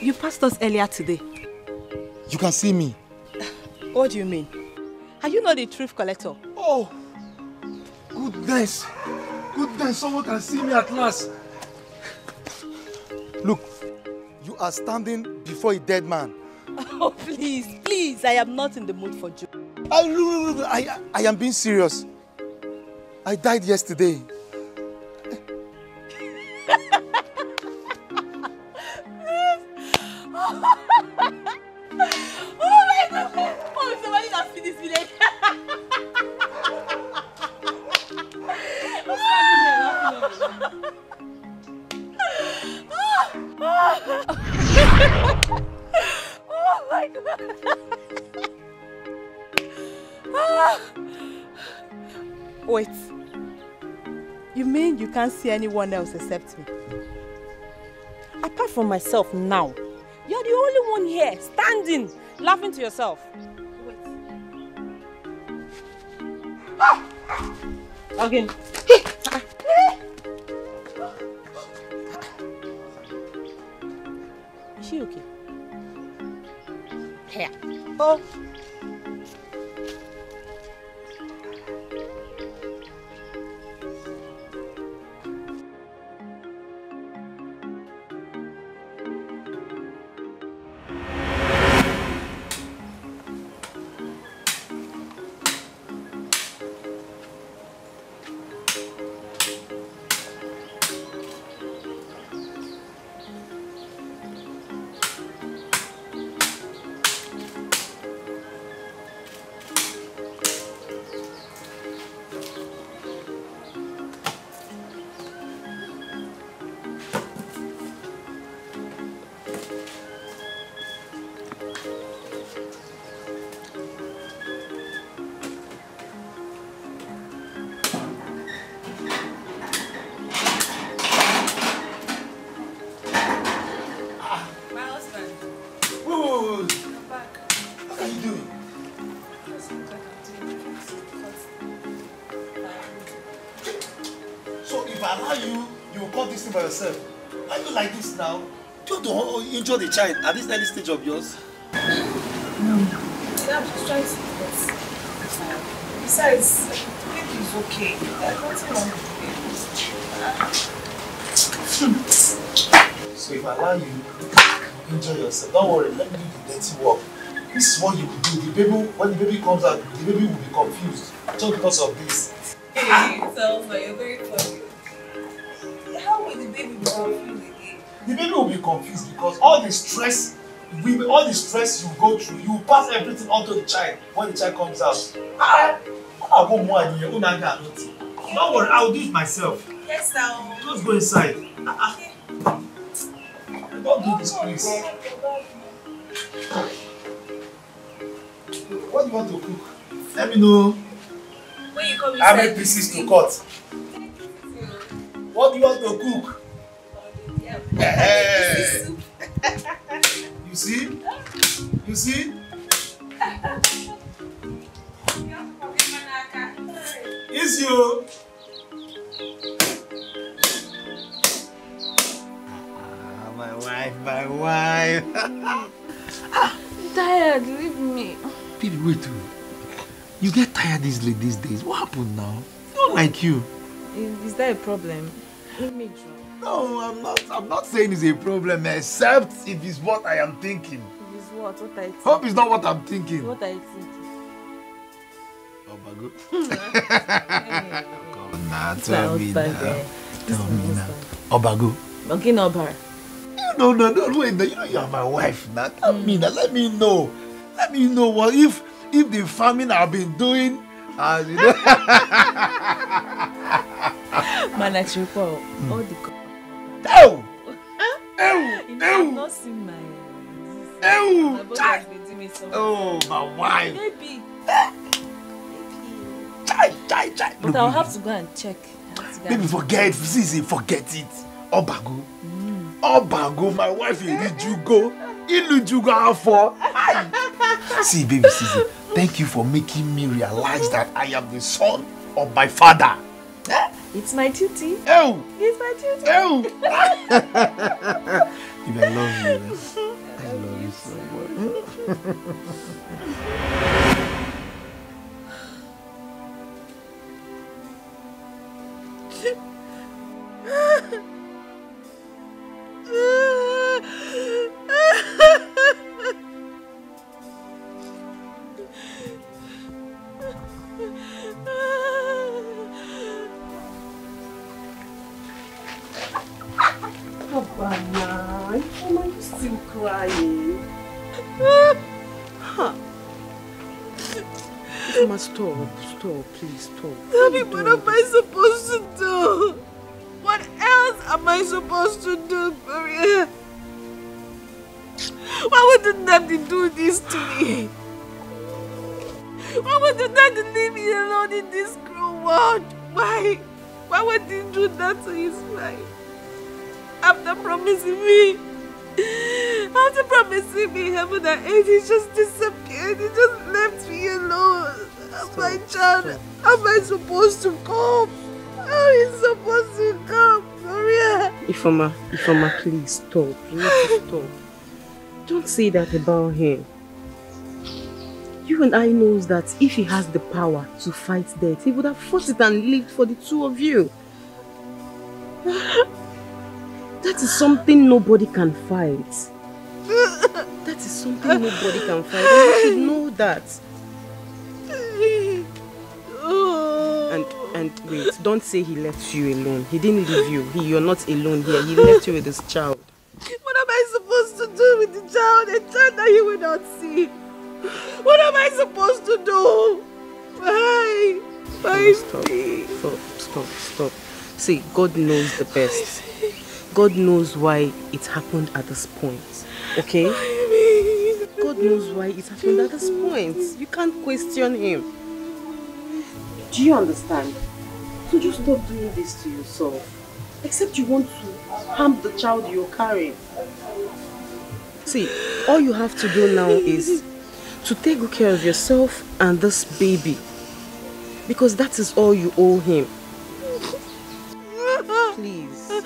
You passed us earlier today. You can see me. What do you mean? Are you not the thrift collector? Oh! Goodness! Goodness, someone can see me at last. Look, you are standing before a dead man. Oh, please, please, I am not in the mood for joke. I am being serious. I died yesterday. I can't see anyone else except me. Apart from myself now, you're the only one here, standing, laughing to yourself. Wait. Ah! Again. Is she okay? Here. Oh. allow you, you will call this thing by yourself. Why are you like this now? Don't injure the child at this early stage of yours. No. I'm just trying to do this. Besides, the baby is okay. There's nothing wrong with the baby. So if I allow you, enjoy yourself. Don't worry, let me do the dirty work. This is what you will do. The baby, when the baby comes out, the baby will be confused. Just because of this. Hey, it sounds like you're very funny. How will the baby be confused again? The baby will be confused because all the stress you go through, you pass everything on to the child when the child comes out. I'll go more than you. Don't worry, I'll do it myself. Yes, I'll. Just go inside. Okay. Don't do this, please. What do you want to cook? Let me know. When you come inside, how many pieces to cut? What do you want to cook? Yeah. Hey. You see? You see? It's you. Ah, my wife, my wife. I'm tired. Leave me. Baby, wait. You get tired easily these days. What happened now? Not like you. Is that a problem? Let me try. No, I'm not saying it's a problem, except if it's what I am thinking. If it's what? What I think? Hope it's not what I'm thinking. What I think. Oh, Bago. Come now, tell me now. Tell me now. Oh, Bago. Okay, no, Bar. No, wait. You know you are my wife now. Tell me now. Let me know. Let me know what if the farming I've been doing, as you know. Manachukwu, all the Ew! Ew! I've not seen my. Ew! Oh, my wife. Baby. Baby. But I'll have to go and check. Baby, forget. Zizi, forget it. Obago. Obago, my wife, you need you go. You go for. See, baby, Zizi. Thank you for making me realize that I am the son of my father. It's my duty. Oh! It's my duty. Oh! I love you. I love you so much. Stop, please, stop. Tell me, what am I supposed to do? What else am I supposed to do, Gloria? Why would Nnamdi do this to me? Why would Nnamdi leave me alone in this cruel world? Why? Why would he do that to his wife? After promising me heaven and earth, he just disappeared. He just left me alone. Stop, my child, how am I supposed to cope? How is supposed to cope, Gloria? Ifeoma, please stop. Please stop. Don't say that about him. You and I know that if he has the power to fight death, he would have fought it and lived for the two of you. That is something nobody can fight. That is something nobody can fight. You should know that. And wait, don't say he left you alone. He didn't leave you. You're not alone here. He left you with this child. What am I supposed to do with the child? A child that he will not see. What am I supposed to do? Why? Why? Stop. See, God knows the best. God knows why it happened at this point. Okay? God knows why it happened at this point. You can't question him. Do you understand? So just stop doing this to yourself. Except you want to harm the child you're carrying. See, all you have to do now is to take good care of yourself and this baby. Because that is all you owe him. please. My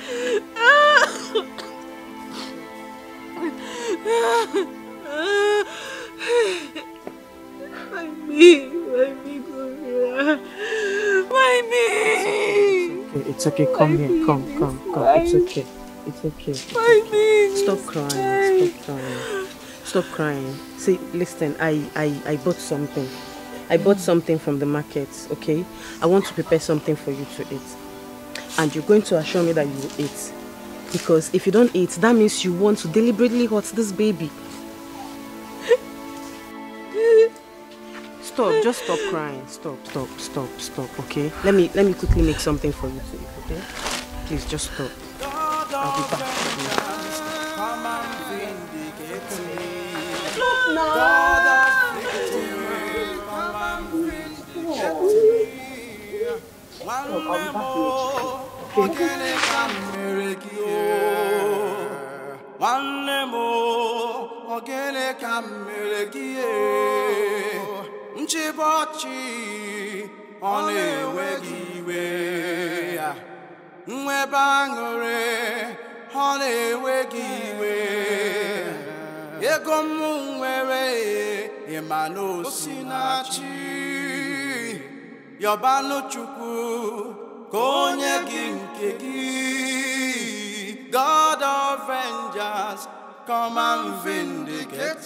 me, Gloria. My me. It's okay. Come here. Come. It's okay. Stop crying. See, listen, I bought something. I bought something from the market, okay? I want to prepare something for you to eat. And you're going to assure me that you will eat. Because if you don't eat, that means you want to deliberately hurt this baby. Stop, just stop crying. Stop, okay? Let me quickly make something for you to eat, okay? Please, just stop. I'll be back. Stop now! God of vengeance, come and vindicate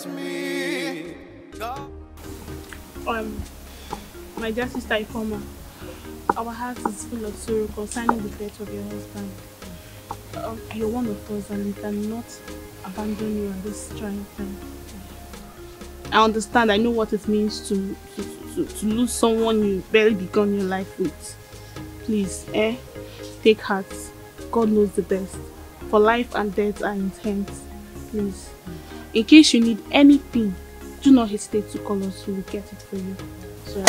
me. God. My dear sister Ifeanyi, our heart is full of sorrow concerning the death of your husband. You're one of us and we cannot abandon you at this trying time. I understand, I know what it means to lose someone you barely begun your life with. Please, take heart. God knows the best. For life and death are in His hands. Please. In case you need anything, do not hesitate to call us. We will get it for you. Sorry.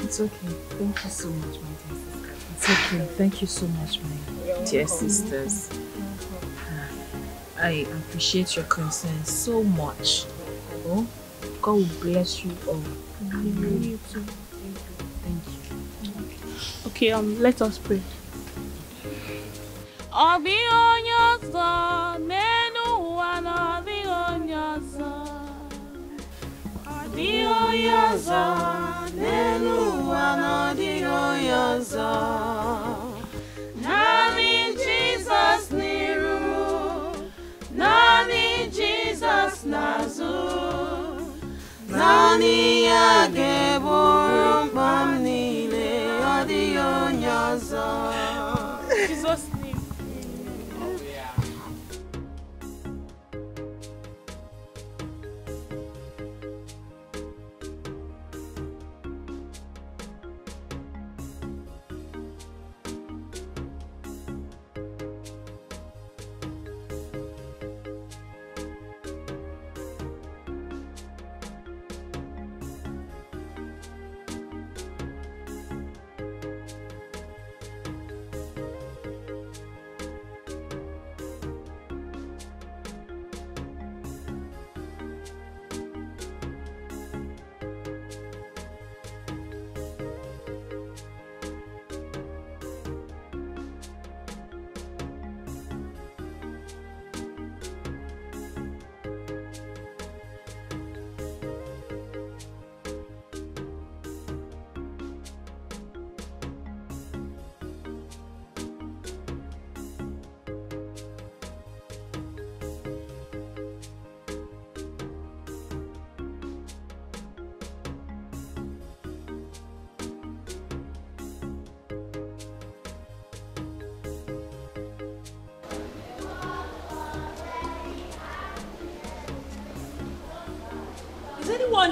It's okay. Thank you so much, my dear sister. It's okay. Thank you so much, my dear sisters. I appreciate your concern so much. Oh, God will bless you all. Amen. You too. Thank you. Okay, let us pray. Jesus niru, nani Jesus nazu, nani yageboro bamni le adionyaza. Jesus.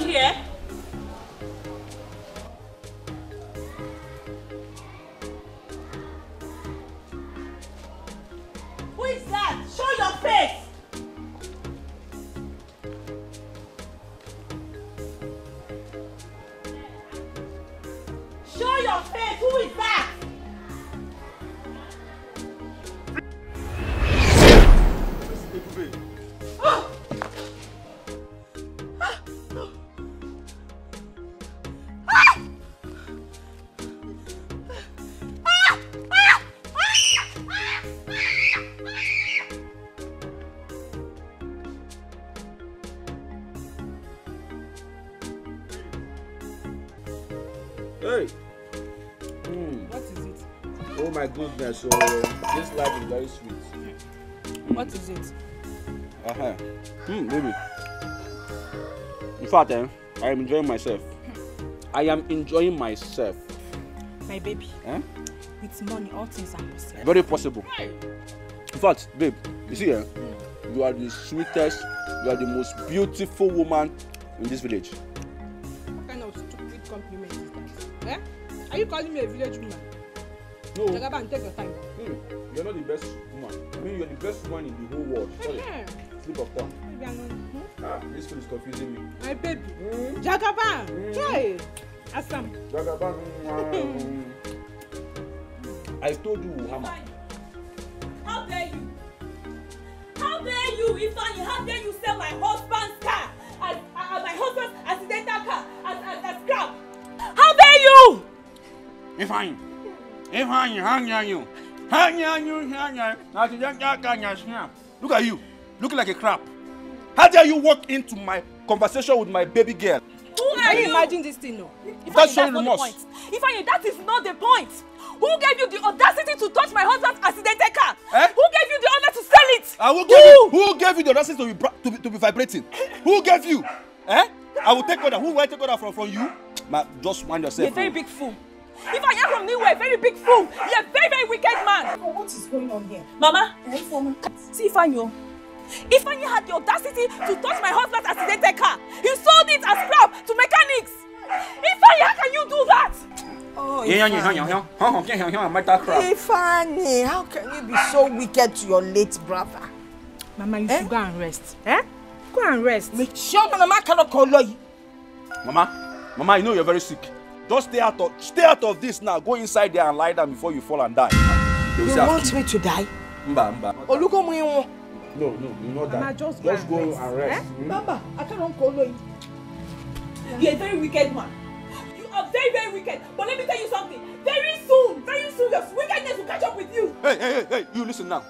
Here. Who is that? Show your face. Show your face. Who is that? Oh. my goodness, so this life is very sweet. What is it? Baby. In fact, I am enjoying myself. My baby. It's money, all things are possible. Very possible. In fact, babe, you see, you are the sweetest, you are the most beautiful woman in this village. What kind of stupid compliment is that? Are you calling me a village woman? No. Jagaban, take your time. You're not the best woman. I mean, you're the best woman in the whole world. Sorry. Sleep of time. This food is confusing me. My baby. Jagaban! Hey! Assam. Jagaban. I told you, Hama. How dare you? How dare you, Ifeanyi? How dare you sell my husband's car as my husband's accidental car as scrap? How dare you? Ifeanyi. Ifeanyi, hang on you. Look at you. Look like a crap. How dare you walk into my conversation with my baby girl? Who are you? Imagine this thing, no? That's showing remorse. Ifeanyi, that is not the point. Who gave you the audacity to touch my husband's accidental car? Who gave you the honor to sell it? Who gave you the audacity to be vibrating? Who gave you? I will take order. Who will I take order from you? Just mind yourself. You're a very big fool. Ifeanyi from me, you're a very big fool. You're a very, very wicked man. Oh, what is going on here? Mama. See, Ifeanyi. Ifeanyi had the audacity to touch my husband's accidental car. He sold it as scrap to mechanics. Ifeanyi, how can you do that? Oh, Ifeanyi, how can you be so wicked to your late brother? Mama, you should go and rest. Go and rest. Make sure Mama cannot call you. Mama, you know you're very sick. Just stay out of this now. Go inside there and lie down before you fall and die. You want me to die? Mba. Olugo, No, you know that. Mama, just go and rest. Mama, I cannot call you. You're a very wicked man. You are very, very wicked. But let me tell you something. Very soon, your wickedness will catch up with you. Hey, you listen now.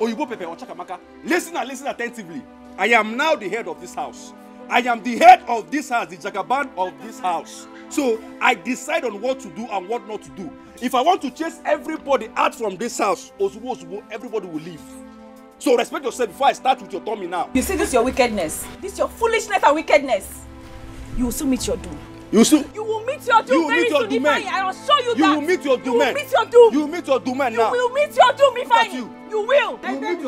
Oyibo Pepe or Chakamaka. Listen attentively. I am now the head of this house. I am the head of this house, the Jagaban of this house. So I decide on what to do and what not to do. If I want to chase everybody out from this house, everybody will leave. So respect yourself before I start with your tummy now. You see, this is your wickedness. This is your foolishness and wickedness. You will soon meet your doom. You will meet your doom very soon, Ifeanyi. I assure you that. You will meet your doom. You will meet your doom now. You will meet your doom, Ifeanyi. You will. You will meet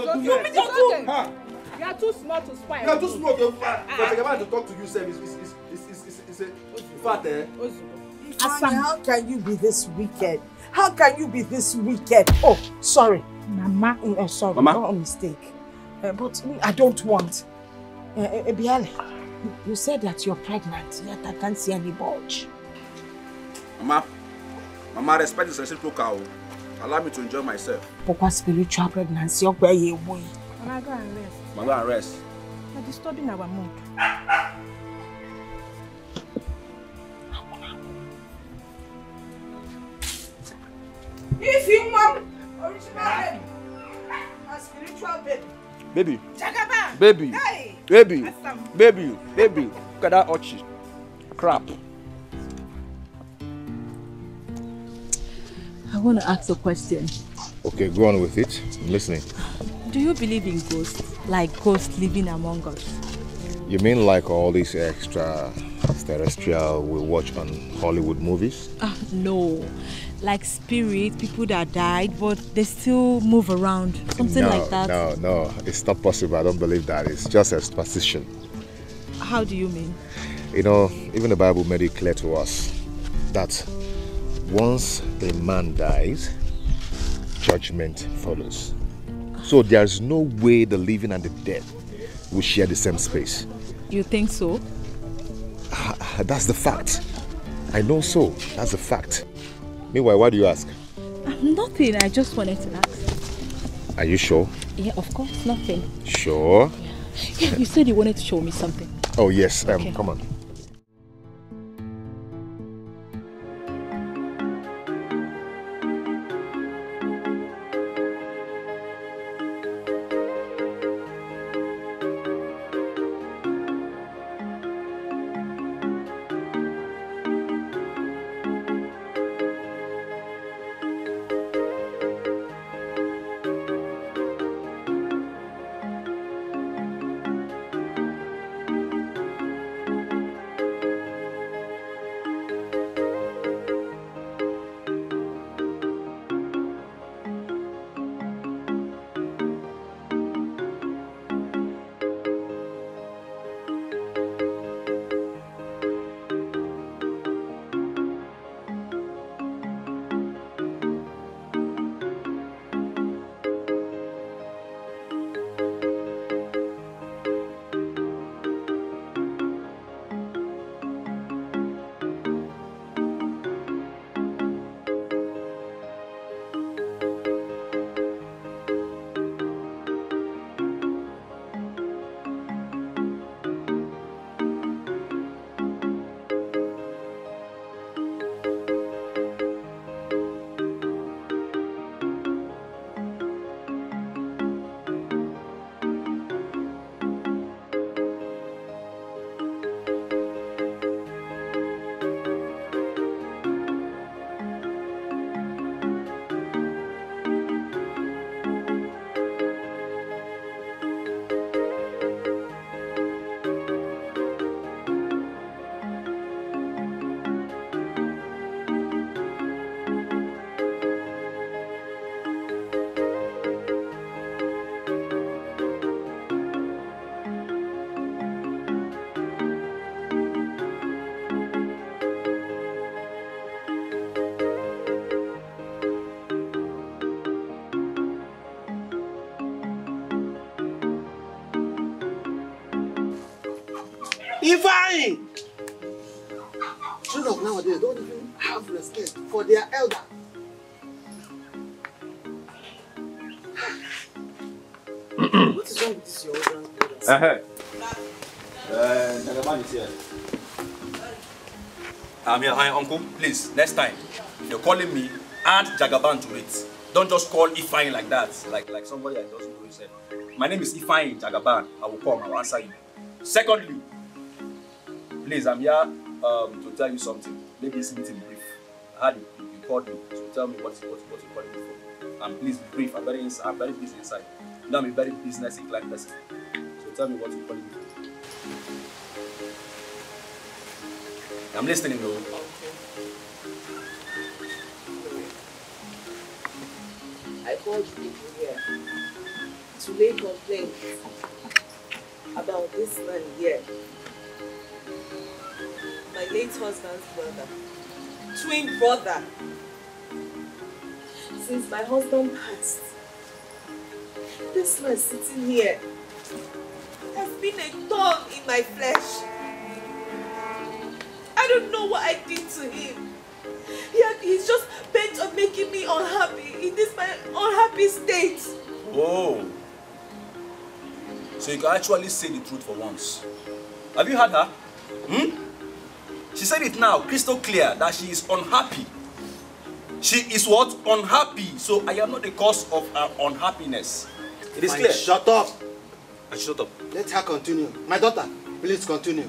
your doom. You are too small to spy. You are too small to spy. But I'm about to talk to you, sir. It's a father. How can you be this wicked? How can you be this wicked? Oh, sorry. Mama, sorry, Mama. Not a mistake. But I don't want. Ebiale, you said that you're pregnant, yet I can't see any bulge. Mama, respect is reciprocal. Allow me to enjoy myself. Papa, spiritual pregnancy, where you went. Mama, go and rest. You're disturbing our mood. If you want. Original baby. A spiritual baby. Jagaban. Baby. Look at that Ochi. Crap. I want to ask a question. Okay, go on with it. I'm listening. Do you believe in ghosts? Like ghosts living among us? You mean like all these extraterrestrial we watch on Hollywood movies? No. Like spirits, people that died, but they still move around. Something like that. No. It's not possible. I don't believe that. It's just a superstition. How do you mean? You know, even the Bible made it clear to us that once a man dies, judgment follows. So there's no way the living and the dead will share the same space. You think so? That's the fact. I know so. That's the fact. Meanwhile, why do you ask? Nothing. I just wanted to ask. Are you sure? Yeah, of course. Nothing. Sure? Yeah, you said you wanted to show me something. Oh, yes. Okay. Come on. Ifeanyi! Children nowadays don't even have respect for their elder. What is wrong with this, your elder? Jagaban is here. I'm your high uncle. Please, next time, if you're calling me, add Jagaban to it. Don't just call Ifeanyi like that, like somebody that doesn't know himself. My name is Ifeanyi Jagaban. I will come, I will answer you. Secondly, please, I'm here to tell you something. Make this meeting brief. I had you called me, so tell me what you called me for. And please be brief, I'm very busy inside. You know, I'm a very business inclined person. So tell me what you called me for. I'm listening though. I called you here to lay complaints about this man here, my late husband's brother, twin brother. Since my husband passed, this man sitting here has been a thorn in my flesh. I don't know what I did to him. He's just bent on making me unhappy in this my unhappy state. Oh. So you can actually say the truth for once. Have you heard her? She said it now, crystal clear, that she is unhappy. She is what? Unhappy. So I am not the cause of her unhappiness. It is clear. Shut up. And shut up. Let her continue. My daughter, please continue.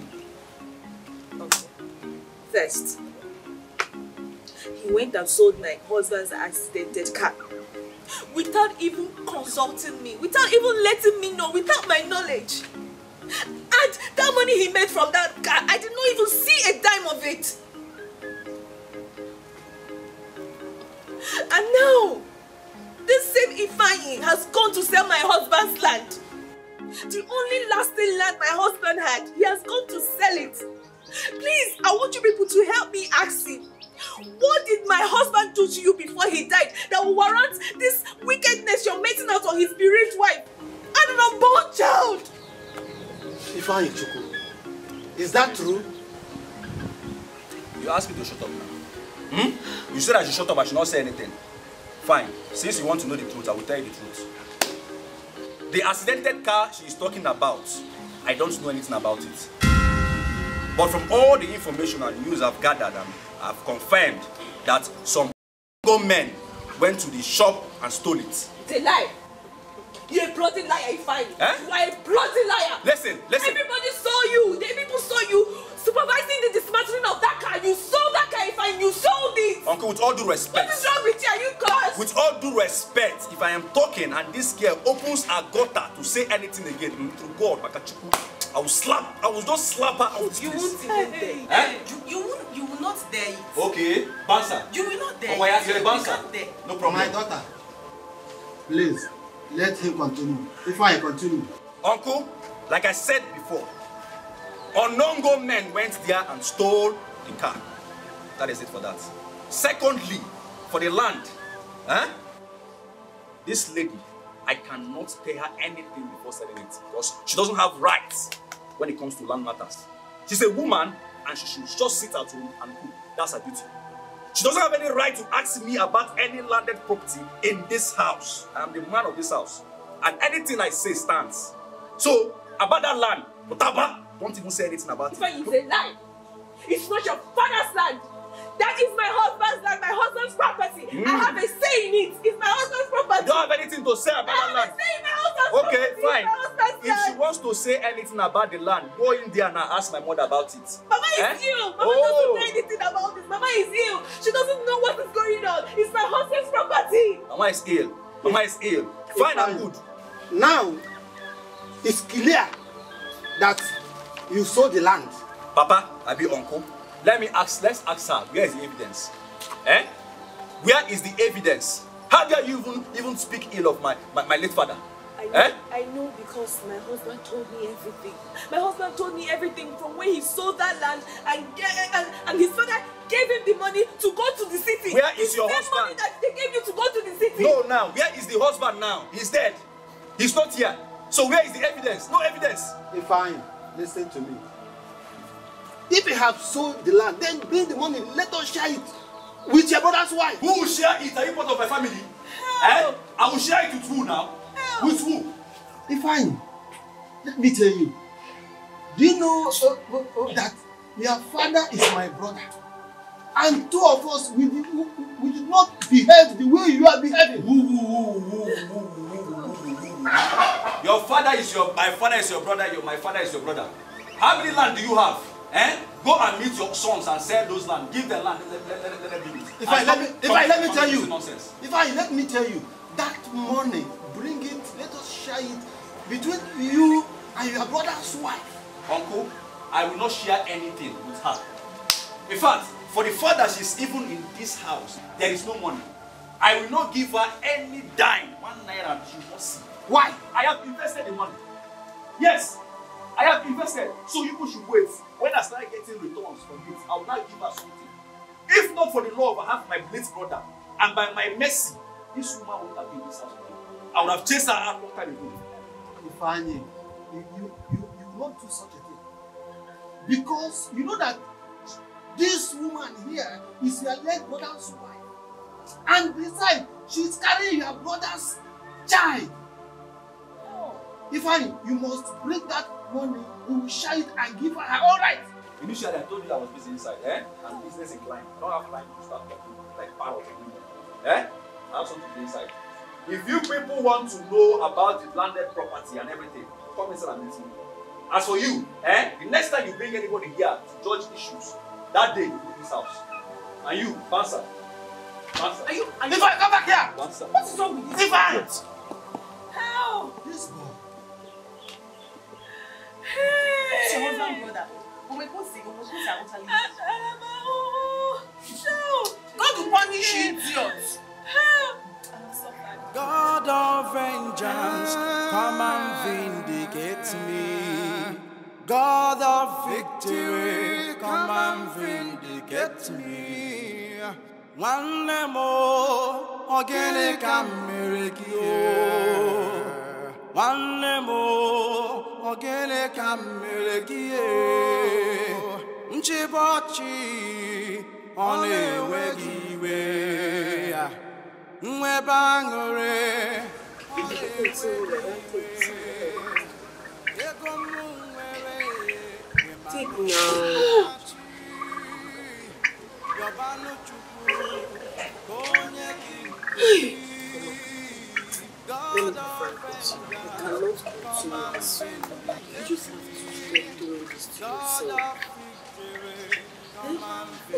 Okay. First, he went and sold my husband's accidented car without even consulting me, without even letting me know, without my knowledge. And that money he made from that car, I did not even see a dime of it. And now, this same Ifeanyi has gone to sell my husband's land. The only lasting land my husband had, he has gone to sell it. Please, I want you people to help me ask him. What did my husband do to you before he died that will warrant this wickedness you're making out on his bereaved wife and an unborn child? Ifeanyi Chukwu, is that true? You asked me to shut up now. You said I should shut up, I should not say anything. Fine. Since you want to know the truth, I will tell you the truth. The accidented car she is talking about, I don't know anything about it. But from all the information and news I've gathered, I've confirmed that some men went to the shop and stole it. It's a lie. You're a bloody liar, Ifeanyi. You are a bloody liar. Listen, listen. Everybody saw you. The people saw you supervising the dismantling of that car. You sold that car, Ifeanyi. You sold it. Uncle, with all due respect. What is wrong with you? Are you cursed? With all due respect, if I am talking and this girl opens her gutter to say anything again, through God, Makachukwu, I will slap. I will just slap her out. You won't even dare. You will not dare it. Okay, Bansa. You will not dare. No problem. My daughter, please let him continue. Before I continue, Uncle, like I said before, unknown men went there and stole the car. That is it for that. Secondly, for the land, this lady, I cannot pay her anything before selling it because she doesn't have rights when it comes to land matters. She's a woman and she should just sit at home and cook. That's her duty. She doesn't have any right to ask me about any landed property in this house. I am the man of this house. And anything I say stands. So, about that land, Otaba, don't even say anything about it. It's a lie. It's not your father's land. That is my husband's land, my husband's property. I have a say in it. It's my husband's property. You don't have anything to say about that land. I have a say in my husband's property. Okay, fine. If she wants to say anything about the land, go in there and ask my mother about it. Mama is ill. Mama doesn't know anything about this. Mama is ill. She doesn't know what is going on. It's my husband's property. Mama is ill. Mama is ill. Fine and good. Now, it's clear that you sold the land. Papa, I be uncle. Let's ask her, where is the evidence? Where is the evidence? How dare you even speak ill of my late father? I know because my husband told me everything. My husband told me everything from where he sold that land and his father gave him the money to go to the city. Where is your husband? Money that they gave you to go to the city. No, now, where is the husband now? He's dead. He's not here. So where is the evidence? No evidence. Ifeanyi, listen to me. If you have sold the land, then bring the money. Let us share it with your brother's wife. Who will share it? Are you part of my family? Eh? I will share it with who now? Help. With who? Ifeanyi, let me tell you. Do you know that your father is my brother? And two of us, we did not behave the way you are behaving. Your father is your, my father is your brother, your, my father is your brother. How many land do you have? Eh? Go and meet your sons and sell those land. Give them land. Let them if I let me tell you, if I let me tell you, that money, bring it. Let us share it between you and your brother's wife. Uncle, I will not share anything with her. In fact, for the fact that she's even in this house, there is no money. I will not give her any dime, 1 naira, she will not see. Why? I have invested the money. Yes, I have invested. So you should wait. When I start getting returns from it, I will not give her something. If not for the love I have my late brother, and by my mercy, this woman would have been in this house. I would have chased her out long time ago. Ifeanyi, you will not do such a thing. Because you know that this woman here is your late brother's wife. And besides, she's carrying your brother's child. Oh. Ifeanyi, you must bring that money, you will share it and give her her own right. Initially, I told you I was busy inside, eh? And business inclined. I don't have time to start talking like power to women, eh? I have something to do inside. If you people want to know about the landed property and everything, come inside and meet me. As for you, eh? The next time you bring anybody here to judge issues, that day, you leave this house. And you, Bansa. Bansa. Are you Ifeanyi, come back here! Bansa. What is wrong with this? Ifeanyi! How? This boy. Hey! She was my brother. God will punish you, idiot. God of vengeance, come and vindicate me. God of victory, come and vindicate me. One more, organic and miracle. One more, organic and miracle. Chiboy, on a weggy way. Look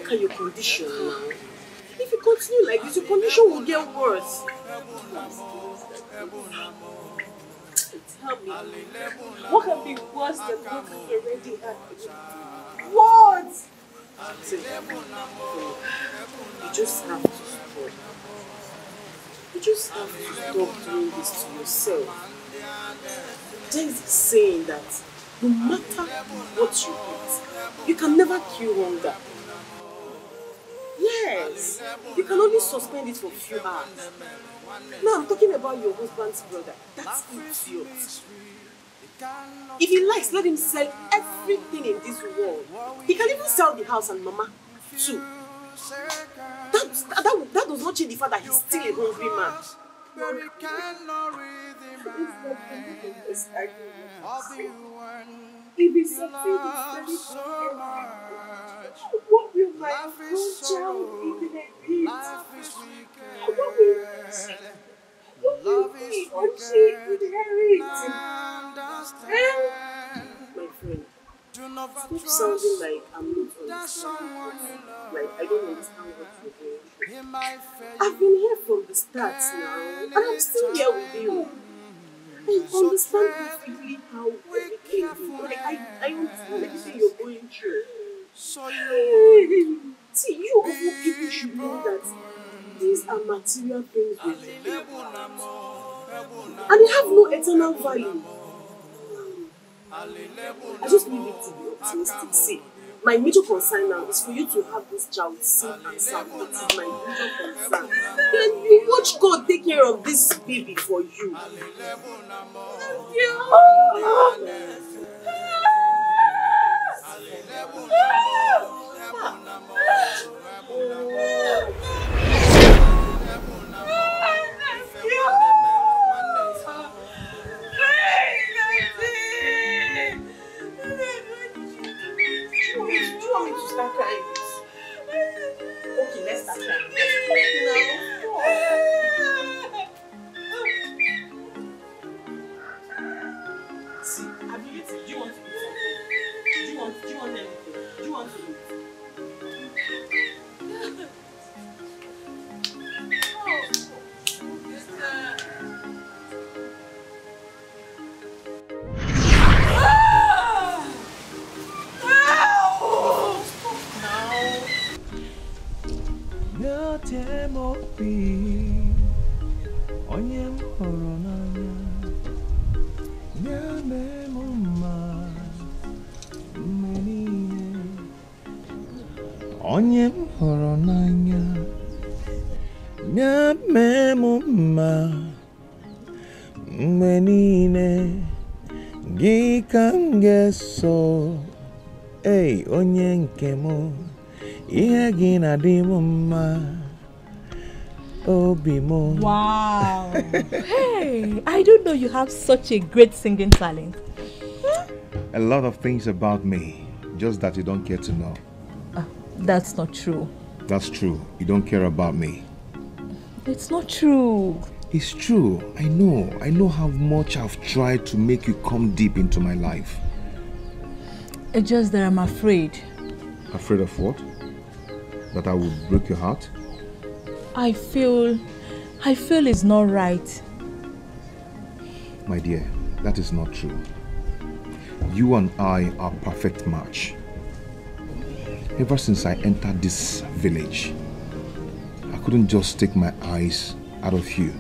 at your condition now. If you continue like this, your condition will get worse. Tell me, what can be worse than what we already had? What? You just have to stop. You just have to stop doing this to yourself. There is a saying that no matter what you eat, you can never kill hunger. Yes, you can only suspend it for a few hours. Now I'm talking about your husband's brother. That's idiot. If he likes, let him sell everything in this world. He can even sell the house and mama too. That does not change the fact that he's still a hungry man. If he's something, what will my child even read? What will she inherit? My friend, stop sounding like I'm not understanding. Like I don't understand what you're doing. I've been here from the start now, and I'm still here with you. I understand completely how everything. Like I understand everything you're going through. See, you of all people should know that these are material things we live about, and they have no eternal value. I just need you to be optimistic. See, my major concern now is for you to have this child safe and sound. That is my major concern. Then you watch God take care of this baby for you. Thank you. Wow. Hey, I don't know you have such a great singing talent. A lot of things about me, just that you don't care to know. That's not true. That's true. You don't care about me. It's not true. It's true. I know. I know how much I've tried to make you come deep into my life. It's just that I'm afraid. Afraid of what? That I will break your heart? I feel it's not right. My dear, that is not true. You and I are a perfect match. Ever since I entered this village, I couldn't just take my eyes out of you.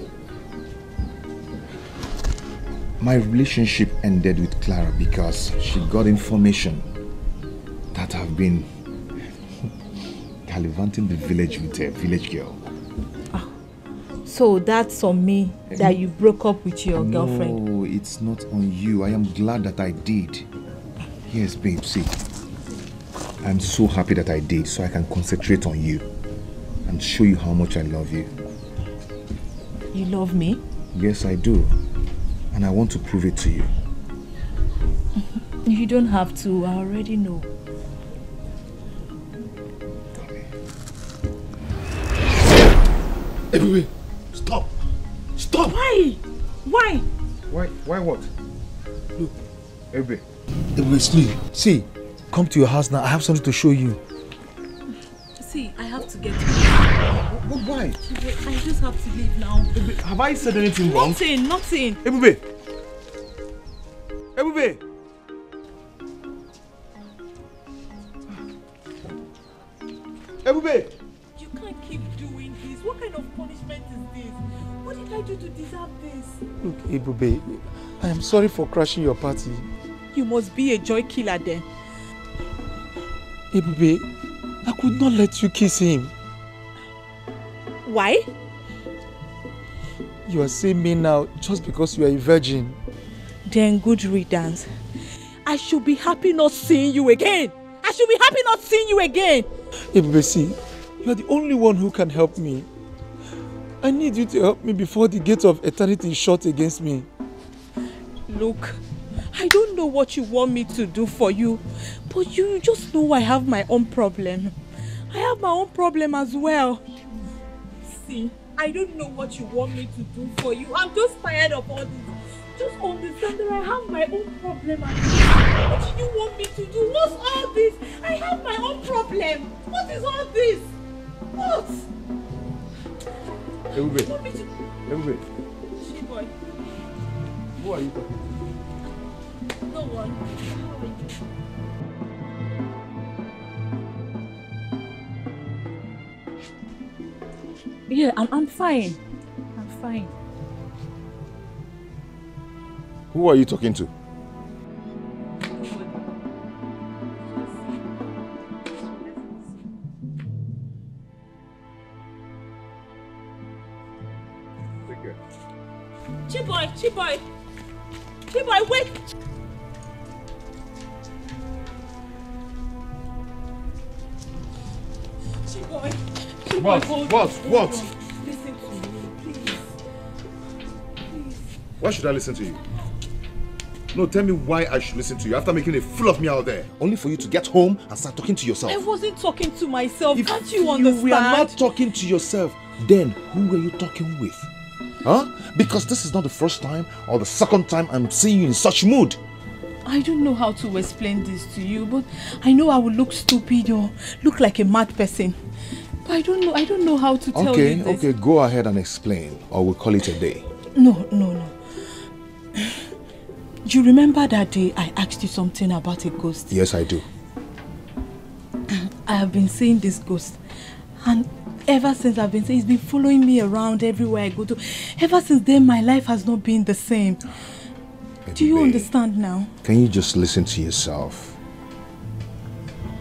My relationship ended with Clara because she got information that I've been gallivanting the village with a village girl. So that's on me that you broke up with your girlfriend. No, it's not on you. I am glad that I did. Yes, babe, see. I'm so happy that I did so I can concentrate on you and show you how much I love you. You love me? Yes, I do. And I want to prove it to you. You don't have to. I already know. Ebube! Stop! Stop! Why? Why? Why what? Look. Ebube. Ebube, see, come to your house now. I have something to show you. See, I have to get to you. Why? Ebube, I just have to leave now. Ebube, have I said anything wrong? Nothing, nothing. Ebube! Ebube! Ebube! You can't keep doing this. What kind of punishment is this? What did I do to deserve this? Look, Ebube, I am sorry for crashing your party. You must be a joy killer then. Ebube, I could not let you kiss him. Why? You are seeing me now just because you are a virgin. Then good riddance. I should be happy not seeing you again. I should be happy not seeing you again. Ebube, see, you are the only one who can help me. I need you to help me before the gate of eternity is shut against me. Look, I don't know what you want me to do for you, but you just know I have my own problem. I have my own problem as well. See, I don't know what you want me to do for you. I'm just tired of all this. Just understand that I have my own problem as well. What do you want me to do? What's all this? I have my own problem. What is all this? What? Ebube. Ebube. Chiboy. Who are you talking to? No one. How are you? Yeah, I'm fine. I'm fine. Who are you talking to? Chiboy, Chiboy! Chiboy, wait! Chiboy. What? Listen to me, please. Why should I listen to you? No, tell me why I should listen to you after making a fool of me out there. Only for you to get home and start talking to yourself. I wasn't talking to myself. If Can't you understand? You were not talking to yourself. Then who were you talking with? Huh? Because this is not the first time or the second time I'm seeing you in such mood. I don't know how to explain this to you, but I know I will look stupid or look like a mad person. But I don't know how to tell you this. Okay, go ahead and explain, or we'll call it a day. No. Do you remember that day I asked you something about a ghost? Yes, I do. I have been seeing this ghost, and ever since I've been saying, it's been following me around everywhere I go to. Ever since then, my life has not been the same. Ebube, do you understand now? Can you just listen to yourself?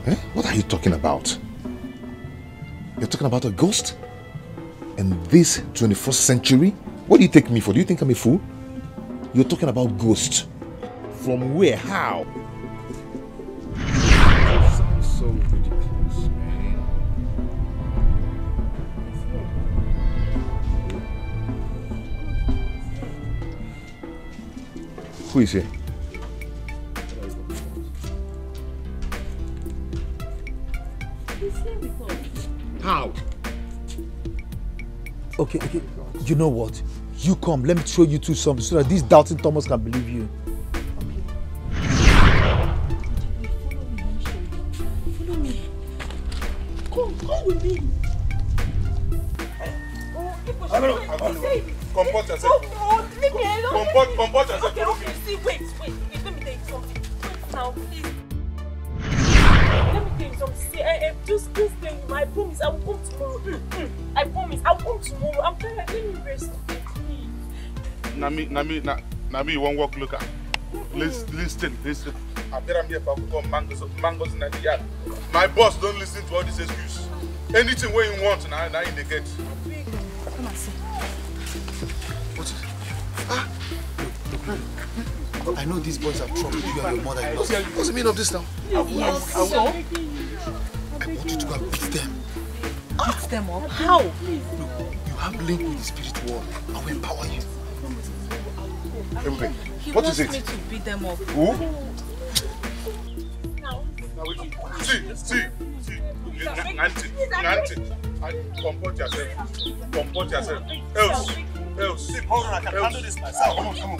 Eh? What are you talking about? You're talking about a ghost? In this 21st century? What do you take me for? Do you think I'm a fool? You're talking about ghosts. From where? How? Who is here? How? Okay. You know what? You come, let me show you two something so that these doubting Thomas can believe you. Follow me. Come with me. Comport yourself. Comport yourself. Okay, see, wait. Let me tell you something. Wait now, please. Let me tell you something. See, I just this thing. I promise I will come tomorrow. I promise I will come tomorrow. I'm tired. Let me rest. Please. Nami, you won't walk, look at. Listen. I bet I'm here for mangoes in the yard. My boss don't listen to all this excuse. Anything where you want, now in the gate. Come and see. I know these boys have trouble you and your mother-in-law. What's the meaning of this now? I want you to go and beat them. Beat them up? How? Look, you have link with the spirit world. I will empower you. What is it? He wants me to beat them up. Who? Now. See. Nancy. Comport yourself. Else. Hold on, I can handle this myself. Come on. Come on.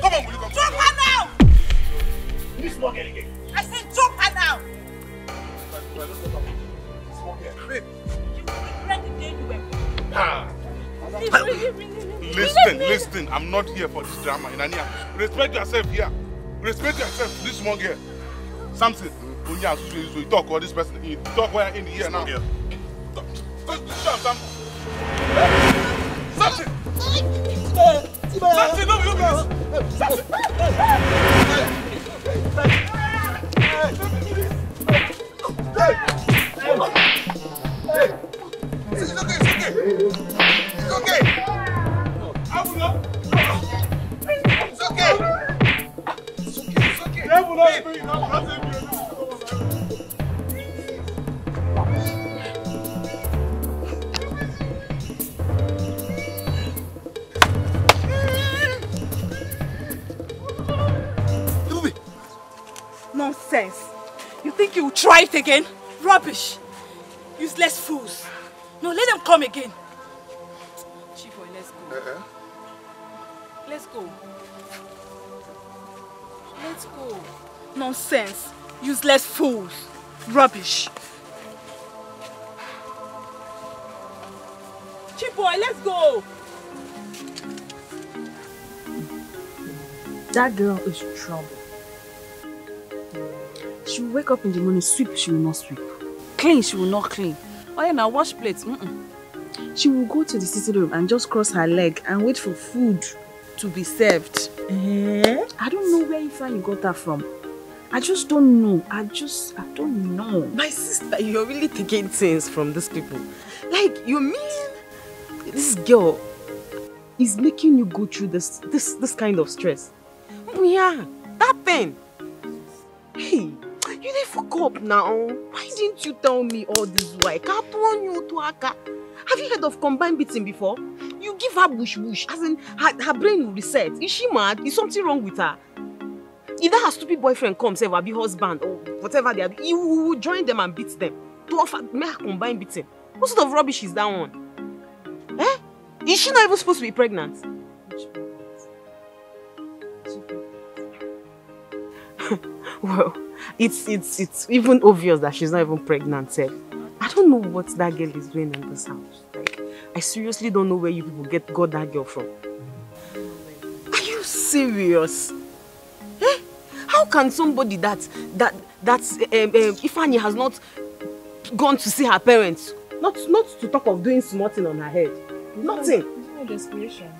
Come on, will you come? Drop her now! This one again. I said drop her now! Babe. You regret the day you were born. Listen. I'm not here for this drama. Inania. Respect yourself here. Respect yourself. This small girl. Samson. You talk or this person. You talk where in the ear now. Yeah. Samson. Samson, no, you guys. Samson. Hey. It's okay. I will not. It's okay. I will not bring you. Nonsense. You think you will try it again? Rubbish. Useless fools. No, let them come again. Chiboy, let's go. Let's go. Nonsense. Useless fools. Rubbish. Chiboy, let's go. That girl is trouble. She will wake up in the morning, sweep, she will not sweep. Clean, she will not clean. Oh yeah, now wash plates. She will go to the sitting room and just cross her leg and wait for food to be served. I don't know where Ifeanyi got that from. I don't know. My sister, you're really taking things from these people. Like, you mean this girl is making you go through this kind of stress? Yeah. That thing. Hey, you didn't fuck up now. Why didn't you tell me all this why? Have you heard of combined beating before? You give her bush, as in her brain will reset. Is she mad? Is something wrong with her? Either her stupid boyfriend comes, say, be husband or whatever they are, he will join them and beat them. To offer, make her combine beating. What sort of rubbish is that one? Eh? Is she not even supposed to be pregnant? Well, it's even obvious that she's not even pregnant, sir. I don't know what that girl is doing in this house. Like, I seriously don't know where you people got that girl from. Are you serious? Eh? How can somebody Ifeanyi has not gone to see her parents, not to talk of doing something on her head, nothing. There's no desperation.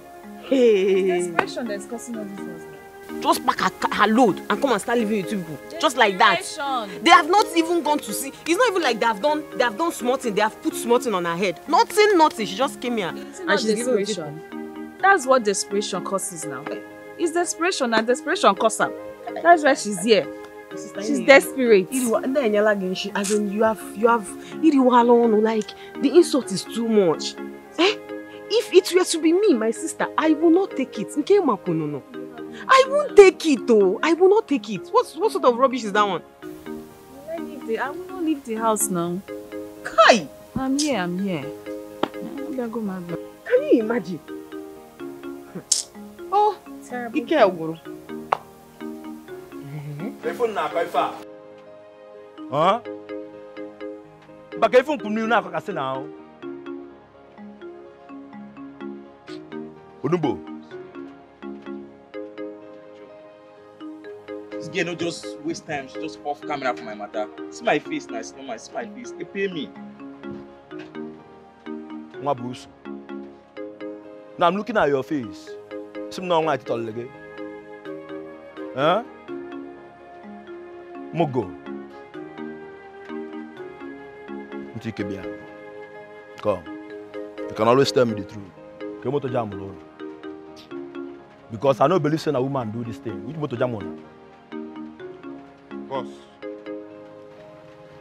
Hey. Desperation that's causing all this. Just pack her load and come and start living with people. Just like that. They have not even gone to see. It's not even like they have done smutting. They have put smutting on her head. Nothing. She just came here and she's desperation. That's what desperation causes now. It's desperation and desperation causes her. That's why she's here. She's desperate. As in you have like the insult is too much. Eh? If it were to be me, my sister, I will not take it. I won't take it though. I will not take it. What sort of rubbish is that one? I will not leave the house now. Kai! I'm here. I'm gonna go mad. Can you imagine? Oh, terrible. Ike Aguru. Huh? But if you come near now, I say now. Odumbo. Yeah, no, just waste time. She just off camera for my matter. See my face, nice, no man. See my face. They pay me. Now I'm looking at your face. Some no one tell again. Huh? Mogo. Come. You can always tell me the truth. Come to jam alone. Because I don't believe in a woman do this thing. Which motor jam on? Boss,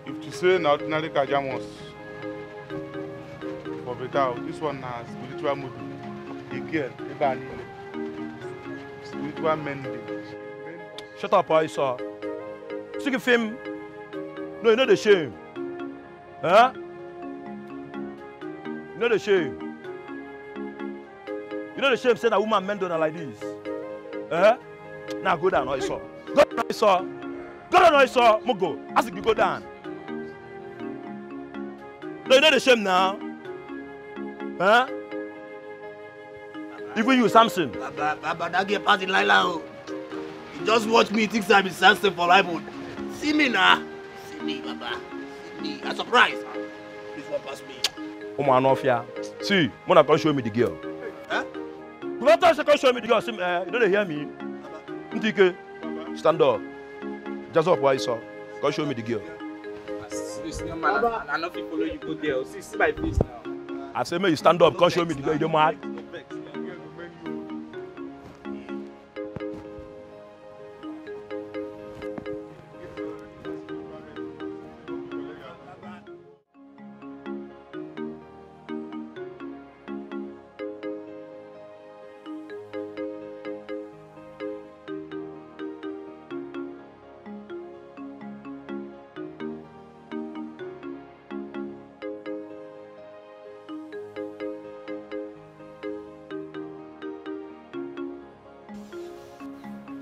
if you say an ordinary kajamos, for better, this one has spiritual movement. A girl, a band, spiritual mending. Shut up, I saw. Sick of him. No, you're not ashamed. Huh? You're not ashamed. You're not ashamed saying a woman men don't like this. Huh? Now go down, I saw. Go down, I saw. Go down, I saw Mugo. I said, you go down. No, you're not ashamed now. Huh? Baba. Even you, Samson. Baba, that girl passing Lila. You just watch me, thinks I'm in Samson for life. See me now. See me, Baba. See me. I'm surprised. This one passed me. Oh, my Nofia. See, Mona can't show me the girl. Huh? You can't show me the girl. You don't hear me. Baba. Stand up. Just up why you saw. Go show me the girl. I love you follow you go there. See my face now. I said, may you stand up, go show me the girl. You don't mind.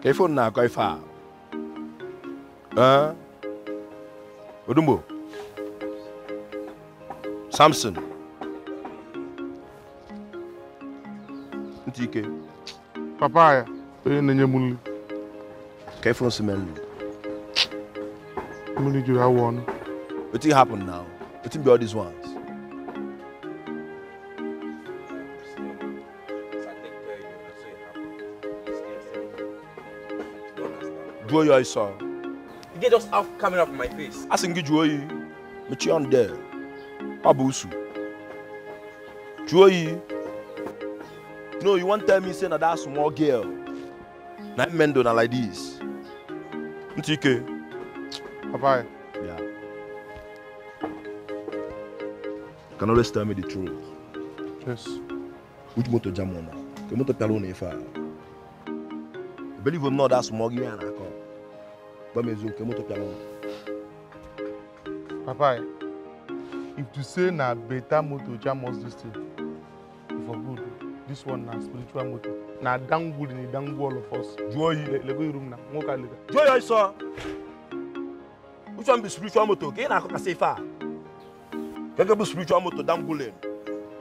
Careful now, go far. Odumbo. Samson. Ntike. Papaya. Careful, smell. Muli, you have one. What happened now? What be all these ones? You I saw. You get just half camera from my face. I think you but you on there. Abusu. Joy. No, you won't tell me saying that small girl. Not men don't like this. Ntike. Bye-bye. Yeah. You can always tell me the truth. Yes. Which motor jam on that? The motor pelon if I. Believe or not, that's smoggy and I come. But me zoom the motor pelon. Papa, if to say na better motor jam was this thing, for good. This one na spiritual motor. Na damn good and damn all of us. Joy, let go room now. Walk later. Joy, sir. Which one be spiritual motor? Okay, na come say far. Can be spiritual motor damn good.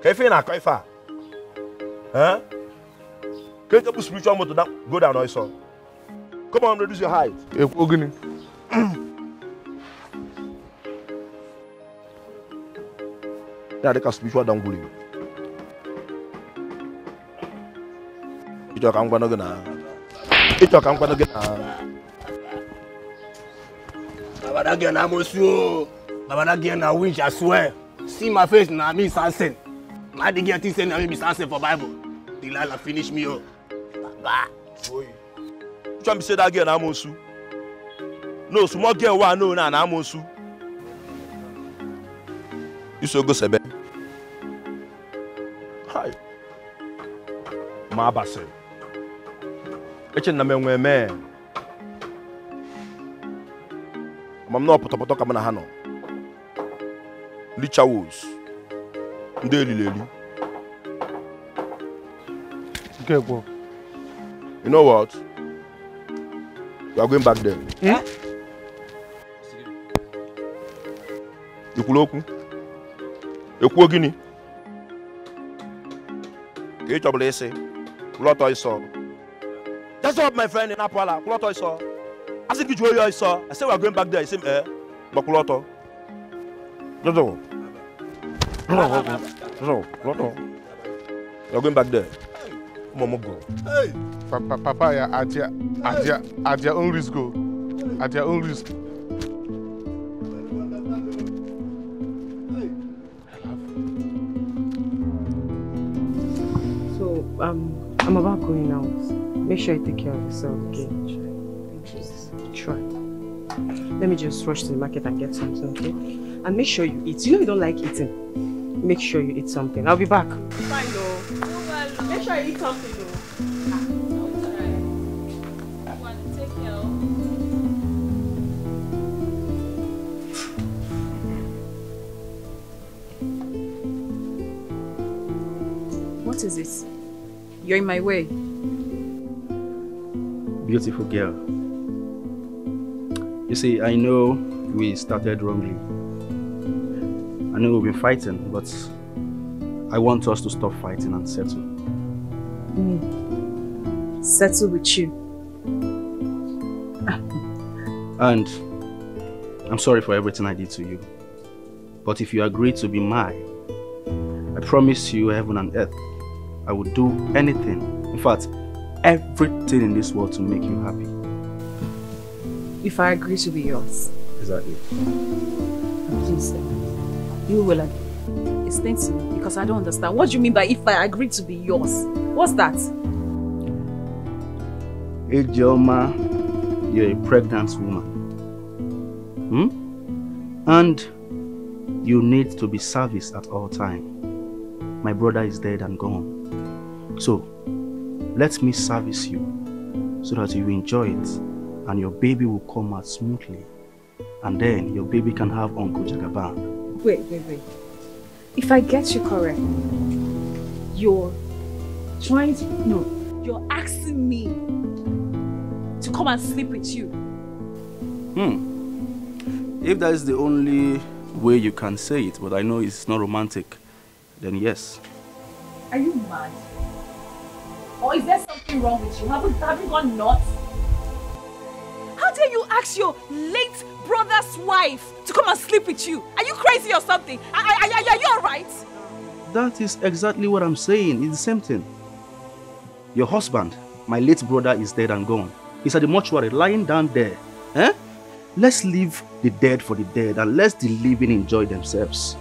Can you na come far? Huh? Can you put spiritual motor down? Go down, I saw. Come on, reduce your height. Yeah, they can spiritual down bullying. You talk, I'm gonna get now. You talk, I'm gonna get now. I'm gonna get now, which I swear. See my face now, me something. I didn't get this and I miss answer for Bible. Delilah finish me up. Baba. Boy. You trying to say that again, Amosu? No, small girl, one, no, no, Amosu. You should go sebe. Hi. Ma basse. Eche na me nwe me. Mam no potopoto ka na hano. Licha woos. Daily, lady. Okay, bro. You know what? You are going back there. Yeah? You could open. You could guinea. You trouble, I say. Lot I saw. That's what my friend in Apala. Lot I saw. I said, you I saw. I said, we are going back there. I said, eh? But Loto. Don't know. No. You're going back there. Mama, go. Hey. Papa, yeah, at your own risk, go. At your own risk. So, I'm about going out. Make sure you take care of yourself, okay? Try. Let me just rush to the market and get something, okay? And make sure you eat. You know you don't like eating. Make sure you eat something. I'll be back. Fine, though. Make sure you eat something, though. What is this? You're in my way. Beautiful girl. You see, I know we started wrongly. I know we've been fighting, but I want us to stop fighting and settle. Mm. Settle with you. And I'm sorry for everything I did to you. But if you agree to be mine, I promise you heaven and earth, I will do anything, in fact, everything in this world to make you happy. If I agree to be yours. Exactly. Please. You will explain to me because I don't understand. What do you mean by if I agree to be yours? What's that? Hey, Joma, you're a pregnant woman. And you need to be serviced at all time. My brother is dead and gone. So, let me service you so that you enjoy it and your baby will come out smoothly. And then your baby can have Uncle Jagaban. Wait. If I get you correct, you're asking me to come and sleep with you. If that is the only way you can say it, but I know it's not romantic, then yes. Are you mad? Or is there something wrong with you? Have you gone nuts? How dare you ask your late brother's wife to come and sleep with you? Are you crazy or something? Are you alright? That is exactly what I'm saying. It's the same thing. Your husband, my late brother, is dead and gone. He's at the mortuary, lying down there. Eh? Let's leave the dead for the dead and let the living enjoy themselves.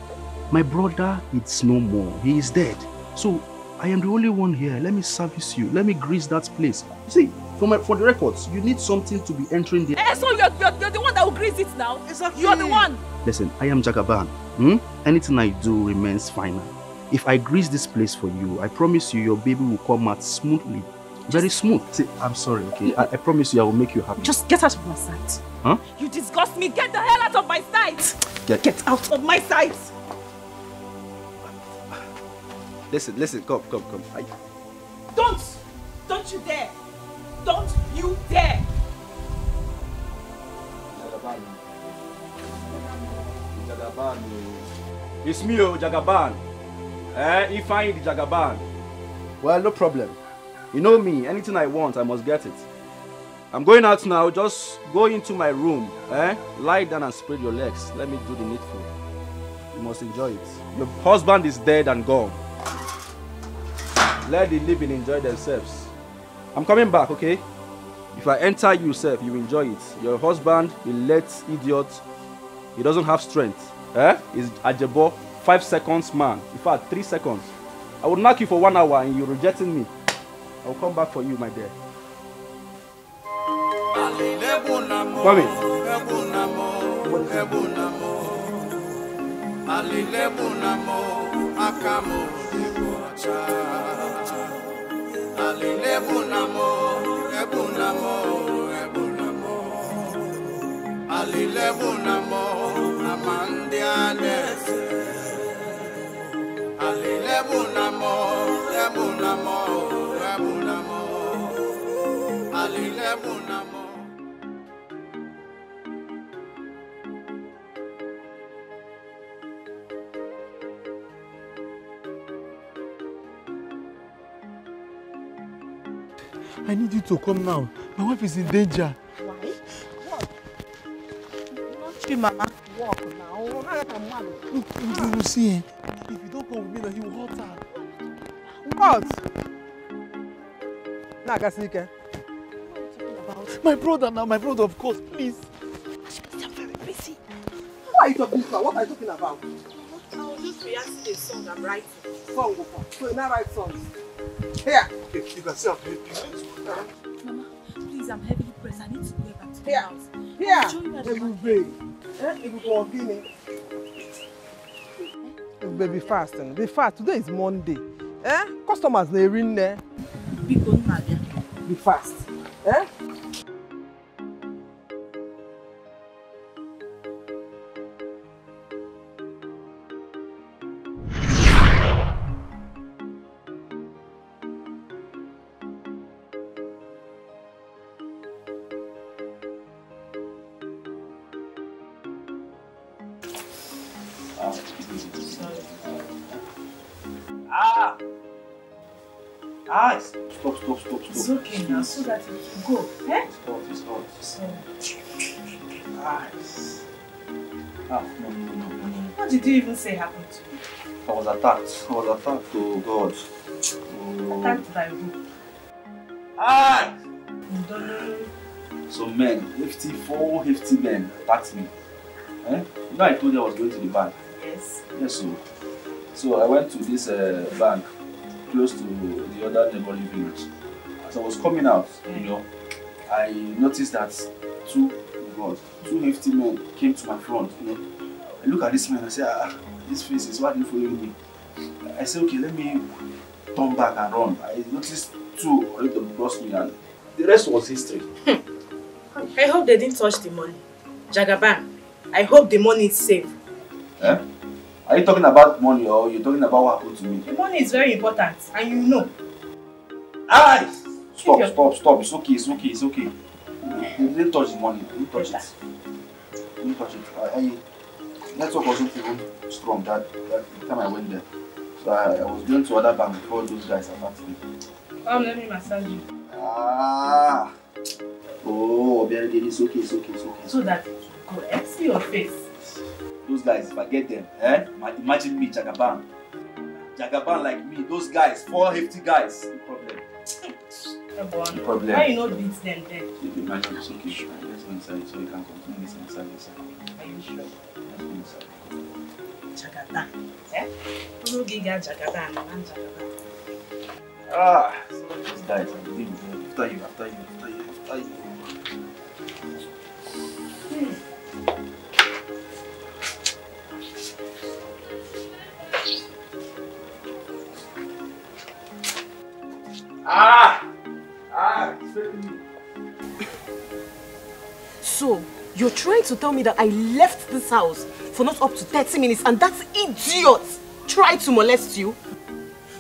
My brother, it's no more. He is dead. So I am the only one here. Let me service you. Let me grease that place. You see? For the records, you need something to be entering the... Hey, so you're the one that will grease it now. Exactly. You're the one. Listen, I am Jagaban. Anything I do remains final. If I grease this place for you, I promise you your baby will come out smoothly. Very smooth. See, I'm sorry, okay? I promise you I will make you happy. Just get out of my sight. Huh? You disgust me. Get the hell out of my sight. Get out of my sight. Listen, come. Don't you dare. Don't you dare! Jagaban. Jagaban. It's me, Jagaban. Ifeanyi the Jagaban. Well, no problem. You know me. Anything I want, I must get it. I'm going out now. Just go into my room. Lie down and spread your legs. Let me do the needful. You must enjoy it. Your husband is dead and gone. Let the living enjoy themselves. I'm coming back, okay? If I enter you, sir, you enjoy it. Your husband, the late idiot, he doesn't have strength. He's ajebo, 5 seconds man. In fact, 3 seconds. I will knock you for 1 hour and you're rejecting me. I will come back for you, my dear. Mommy. I need you to come now. My wife is in danger. Why? What? Not you, Mama. Walk now. Look, you will see her. If you don't come with me, he will hurt her. What? Nah, Gasnika. What are you talking about? My brother now, my brother, of course, please. I'm very busy. What are you talking about? What are you talking about? I was just rehearsing a song I'm writing. Song, so you're not writing songs. Here! You can see Mama, please, I'm heavily pressed. I need to go back to the house. Here! Ebube, be fast. Be fast. Today is Monday. Eh? Customers are in there. Be fast. Eh? Stop. It's okay now, so that we can go. Eh? It's not. Nice. Ah, no. What did you even say happened to you? I was attacked. Oh, God. Oh. Attacked by who? Ah! So men, 50 men attacked me. Eh? You know I told you I was going to the bank? Yes. Yes, so I went to this bank close to the other neighboring village. As I was coming out, I noticed that two hefty men came to my front. I look at this man and I say, this face is why they follow me. I say, okay, let me turn back and run. I noticed two of them crossed me and the rest was history. I hope they didn't touch the money. Jagaban, I hope the money is safe. Eh? Are you talking about money or you're talking about what happened to me? The money is very important and you know. Aye! Stop. It's okay. Don't touch the money. Don't touch it. Network wasn't even strong that time I went there. So I was going to other bank before those guys attacked me. Come, let me massage you. Ah! Oh, it's okay. So that you could see your face. Those guys, forget them. Eh? Imagine me, Jagaban. Jagaban like me. Those guys, 4 hefty guys. No problem. Problem. Why you not beat them then? Imagine it's okay. Let's go inside so you can continue this inside. Are you sure? Let's go inside. Jagaban. Eh? Jagaban. Ah, so these guys, I believe. After you. So, you're trying to tell me that I left this house for not up to 30 minutes and that idiot tried to molest you?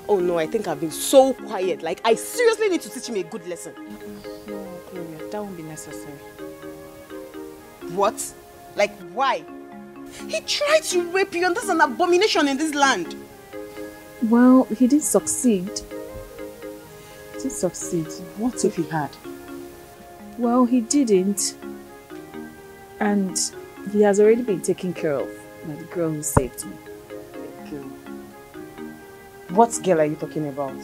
Oh no, I think I've been so quiet. Like, I seriously need to teach him a good lesson. No, Gloria, that won't be necessary. What? Like, why? He tried to rape you and that's an abomination in this land. Well, he did succeed. He did succeed. What if he had? Well, he didn't. And he has already been taken care of by the girl who saved me. Thank you. What girl are you talking about?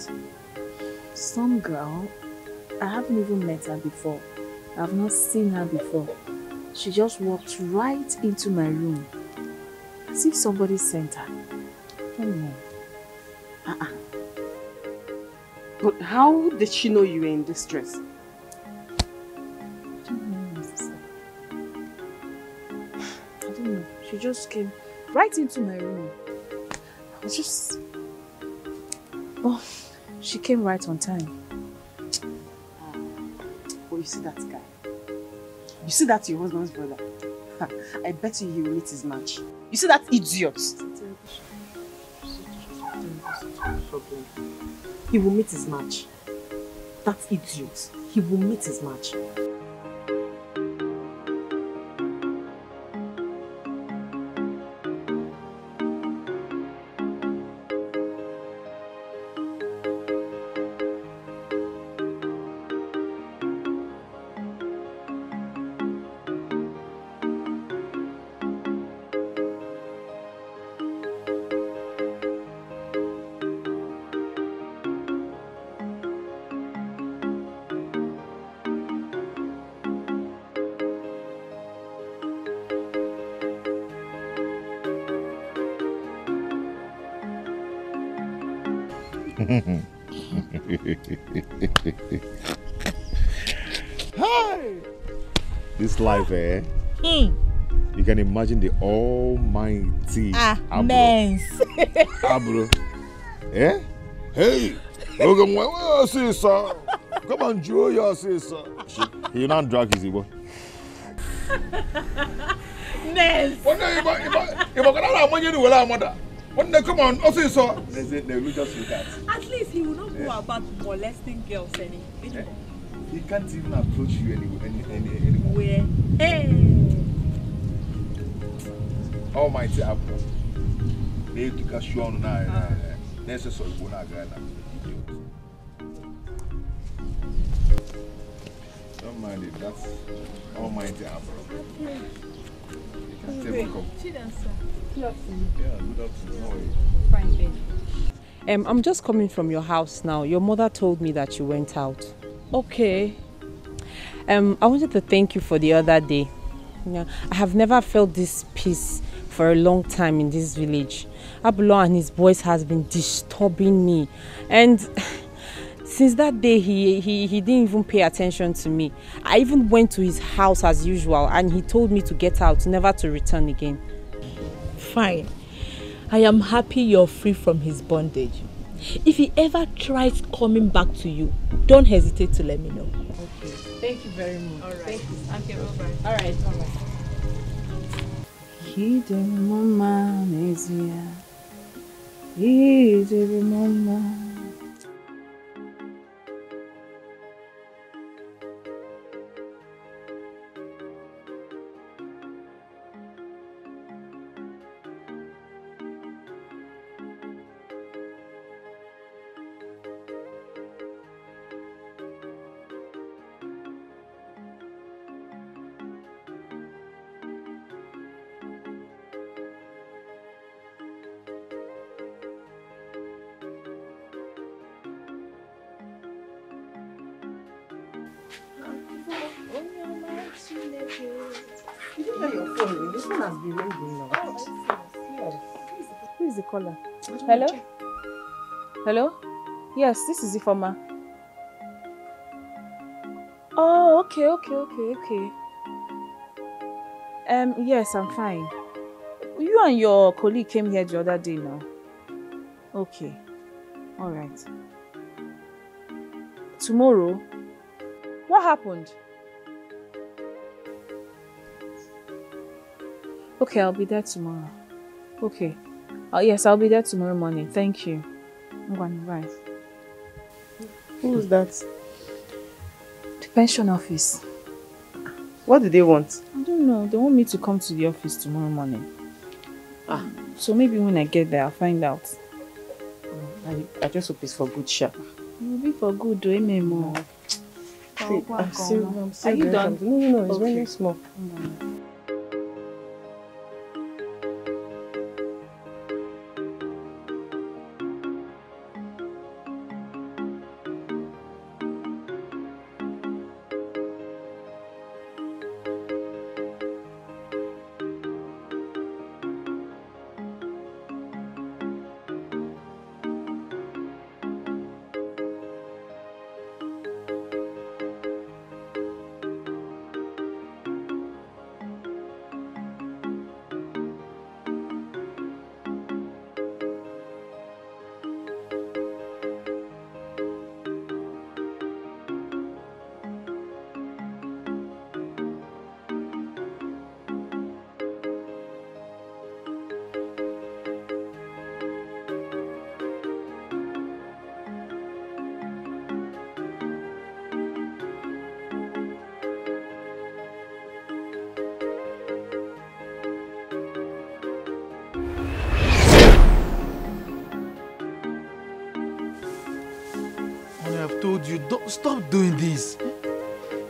Some girl. I haven't even met her before. I've not seen her before. She just walked right into my room. As if somebody sent her. Oh no. But how did she know you were in distress? She just came right into my room. I was just... Oh, she came right on time. Oh, you see that guy? You see that your husband's brother? I bet you he will meet his match. You see that idiot? He will meet his match. That idiot. He will meet his match. Hi. This life, eh? You can imagine the almighty Abro. Eh? Hey, look at my sister. Come and draw your sister. He not drag his boy. Ness. One day, if I cannot imagine the way mother. When they come on, also saw. They will just look at. At least he will not go about molesting girls anymore. He can't even approach you anymore. Where? Hey. Almighty Apple. They took a show on now. Necessary for now. Don't mind it. That's Almighty Apple. I'm just coming from your house now. Your mother told me that you went out. Okay. I wanted to thank you for the other day. Yeah, I have never felt this peace for a long time in this village. Abulo and his boys has been disturbing me, and since that day, he didn't even pay attention to me. I even went to his house as usual and he told me to get out, never to return again. Fine. I am happy you're free from his bondage. If he ever tries coming back to you, don't hesitate to let me know. Okay. Thank you very much. All right. Thank you. Okay, bye-bye. All right. All right. He did mama. Who is the caller? Hello? Hello? Yes, this is Ifoma. Oh, okay. Yes, I'm fine. You and your colleague came here the other day now. Okay. All right. Tomorrow? What happened? Okay, I'll be there tomorrow. Okay. Yes, I'll be there tomorrow morning. Thank you. I'm going to rise. Who's that? The pension office. What do they want? I don't know. They want me to come to the office tomorrow morning. Ah. So maybe when I get there, I'll find out. I just hope it's for good, sha. It will be for good, though, Memo. Are you done? No, it's very small. No. You don't stop doing this.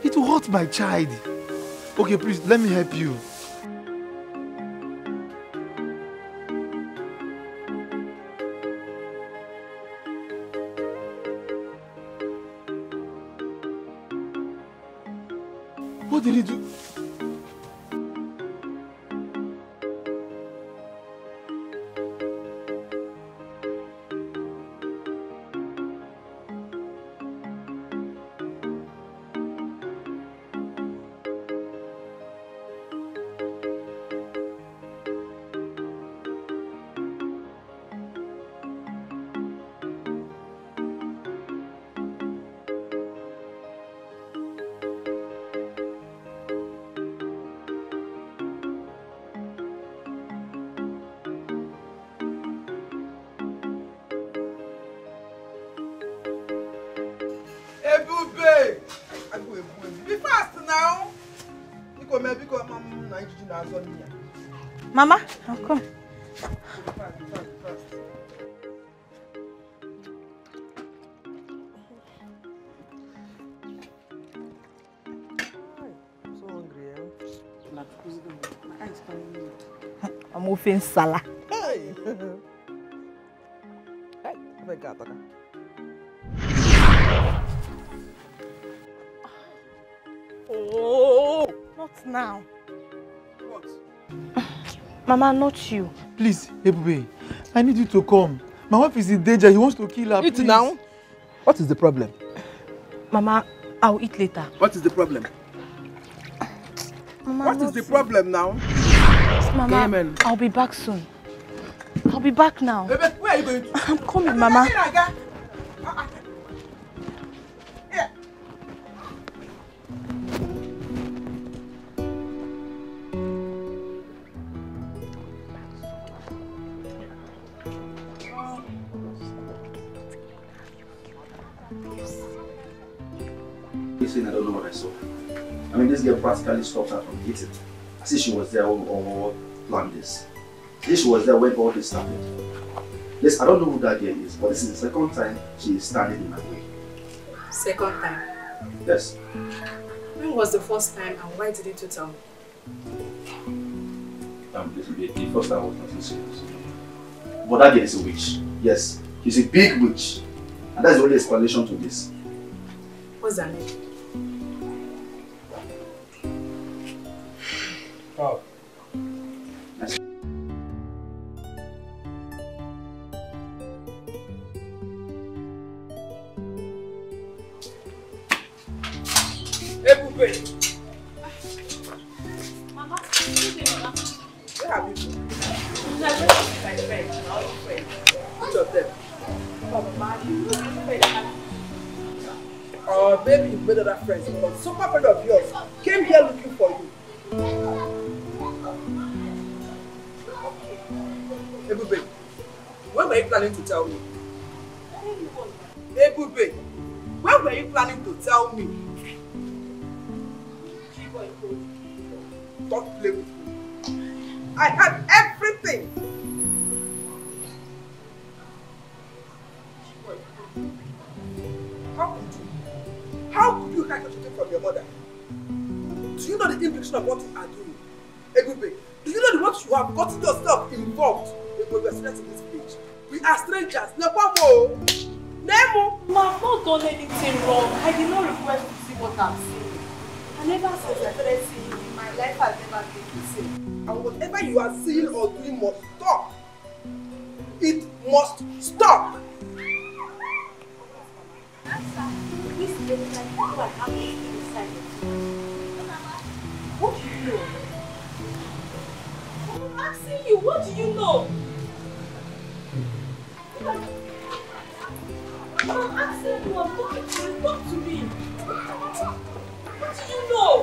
It will hurt my child. Okay, please let me help you. What did he do? Mama, I'll come. I'm so hungry, eh? My eyes calling me. I'm moving Salah. Hey! Hey, I got it. Oh, not now. Mama, not you. Please, Ebube, I need you to come. My wife is in danger. He wants to kill her. Eat now. What is the problem? Mama, I'll eat later. What is the problem? Mama, what is the problem now? Mama, amen. I'll be back soon. I'll be back now. Ebube, where are you going to? I'm coming, Mama. Practically stopped her from eating. As if she was there all planned this. As if she was there when all this started. Yes, I don't know who that girl is, but this is the second time she is standing in my way. Second time? Yes. When was the first time and why didn't you tell me? The first time was nothing serious. But that girl is a witch. Yes, she's a big witch. And that's the only explanation to this. What's her name? Oh. pray. Mama, excuse me, Mama. Where have you been? My friend, all your friends. Which of them? Mama, you know your friend. Oh, baby, you made other friends. But some friend of yours came here looking for you. Ebube, when were you planning to tell me? Ebube, when were you planning to tell me? Don't play with me. I had everything. How could you hide everything from your mother? Do you know the implication of what you are doing? Ebube, do you know what you have gotten yourself involved in when we are strangers in this village? We are strangers. Nevermore. Never. Ma, I've not done anything wrong. I did not request to see what I'm seeing. And ever since I started seeing you, my life has never been the same. And whatever you are seeing or doing must stop. It must stop. This is like what I have inside of you. What do you know? I'm asking you, what do you know? I'm asking you, I'm talking to you, talk to me. What do you know?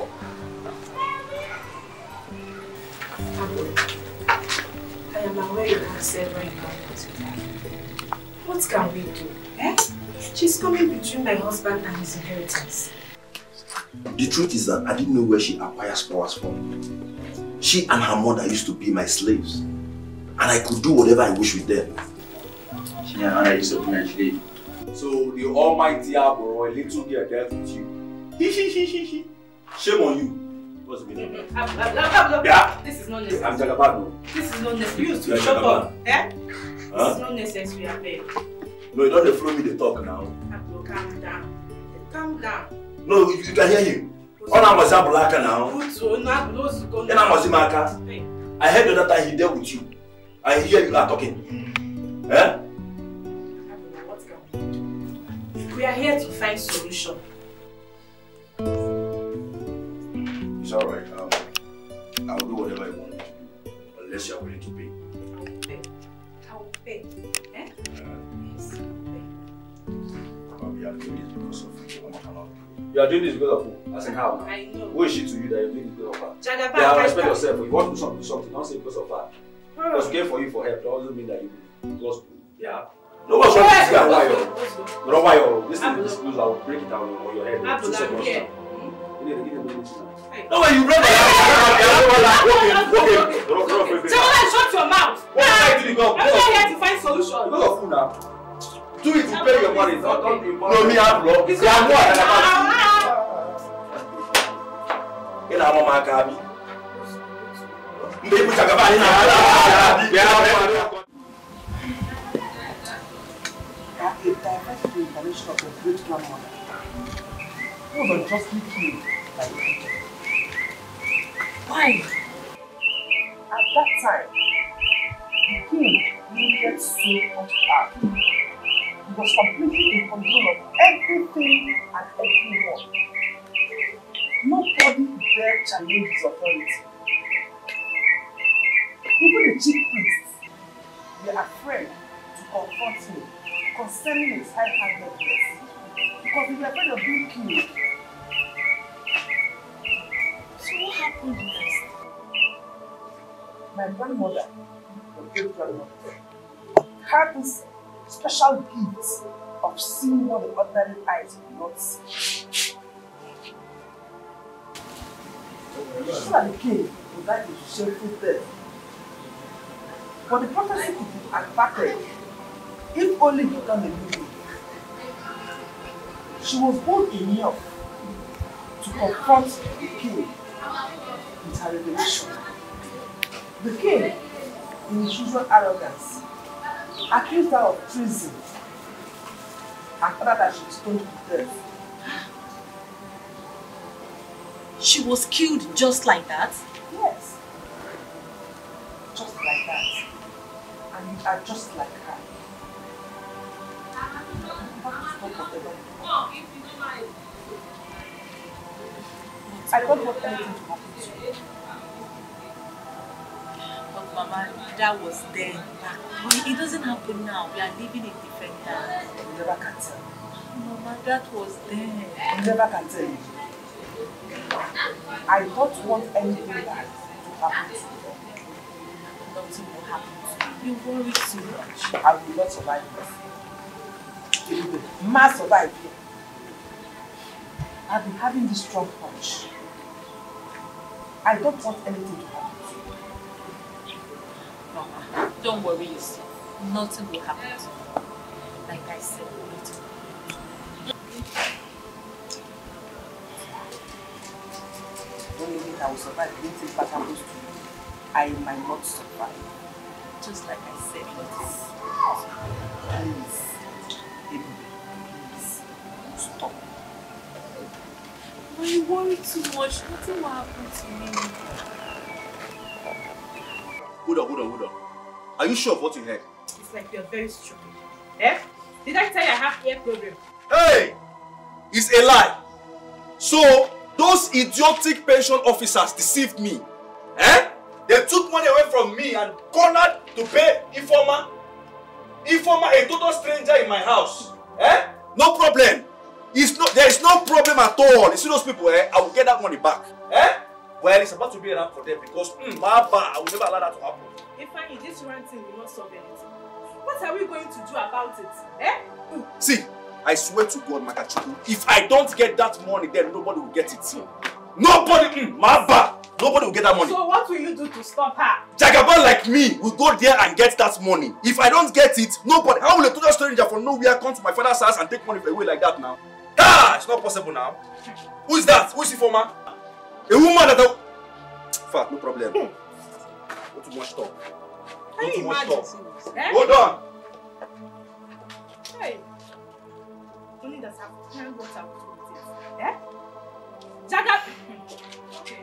I am aware of several problems with her. What can we do? Eh? She's coming between my husband and his inheritance. The truth is that I didn't know where she acquires powers from. She and her mother used to be my slaves. And I could do whatever I wish with them. She and I used to be my slave. So the almighty Aboro, a little girl dealt with you. He. Shame on you. What's the meaning? Yeah. This is not necessary. I'm Jagaban. This is not necessary. You two shut up. Eh? Huh? This is not necessary, I beg. No, you don't have to throw me the talk now. Calm down. Calm down. No, you can hear him. I heard that time he dealt with you. I hear you are talking. Eh? We are here to find solution. It's alright. I will do whatever I want to do. Unless you are willing to pay. I will pay. I will pay. Eh? Yes, I will pay. You are doing this because of your mother. You are doing this because of who? As in how? I know. Who is she to you that you are doing this because of her? Jagaban, yeah, respect yourself. If you want to do something, don't say because of her. Because care for you for help doesn't mean that you will close to. Yeah. No one's going to see that wire. No wire. This is this news. I will break it down on your head. No way, you break it down. Okay. Jagaban, shut your mouth. I'm not here to find solution. Because of who now? Do it to pay your money. Don't be bothered. No, me, I'm wrong. It's not what I'm about. Get out of my car. Maybe we talk about it now. Get out of my car. That is directly in the relation of your great grandmother. Who was unjustly killed by the people. Why? At that time, the king needed so much power. He was completely in control of everything and everyone. Nobody dared challenge his authority. Even the chief priests were afraid to confront him concerning his high-handedness because they were afraid of being killed. So what happened next? My grandmother, my great grandmother, had this special gifts of seeing what the ordinary eyes do not see. So that the king would like to shameful death. But the prophecy could be unpacked if only he can believe it. She was bold enough to confront the king with her revelation. The king, in his usual arrogance, accused her of treason and ordered that she was stoned to death. She was killed just like that? Yes. Just like that. And you are just like her. I don't want anything to happen to you. But Mama, that was then. It doesn't happen now. We are living in different times. You never can tell. Mama, that was then. You never can tell you. I don't want anything bad to happen to you. Nothing will happen to you. You worry too much. I will not survive this. You will not survive here. I've been having this strong punch. I don't want anything to happen to you. Mama, don't worry yourself. Nothing will happen to you. Like I said, nothing. Don't leave it, I will survive. Anything bad happens to you, I might not survive. Just like I said, nothing. Please, stop. I worry too much. Nothing will happen to me. Hold on. Are you sure of what you heard? It's like you're very stupid. Eh? Did I tell you I have ear problem? Hey! It's a lie. So, those idiotic pension officers deceived me. Eh? They took money away from me and cornered to pay Ifeoma. Ifeoma, a total stranger in my house. Eh? No problem. There is no problem at all. You see those people, eh? I will get that money back. Eh? Well, it's about to be around for them because, I will never allow that to happen. Ifeanyi, this one thing will not solve anything. What are we going to do about it? Eh? See, I swear to God, Makachukwu, if I don't get that money, then nobody will get it. Nobody, nobody will get that money. So what will you do to stop her? Jagaban like me will go there and get that money. If I don't get it, nobody. How will a total stranger from nowhere come to my father's house and take money away like that now? Ah, it's not possible now. Who is that? Who is Ifeoma? A woman that Fat, no problem. Go to much talk. Go to much talk. Hold on. Hey. Only that I've planned what I would do with it. Eh? Jaga. Okay.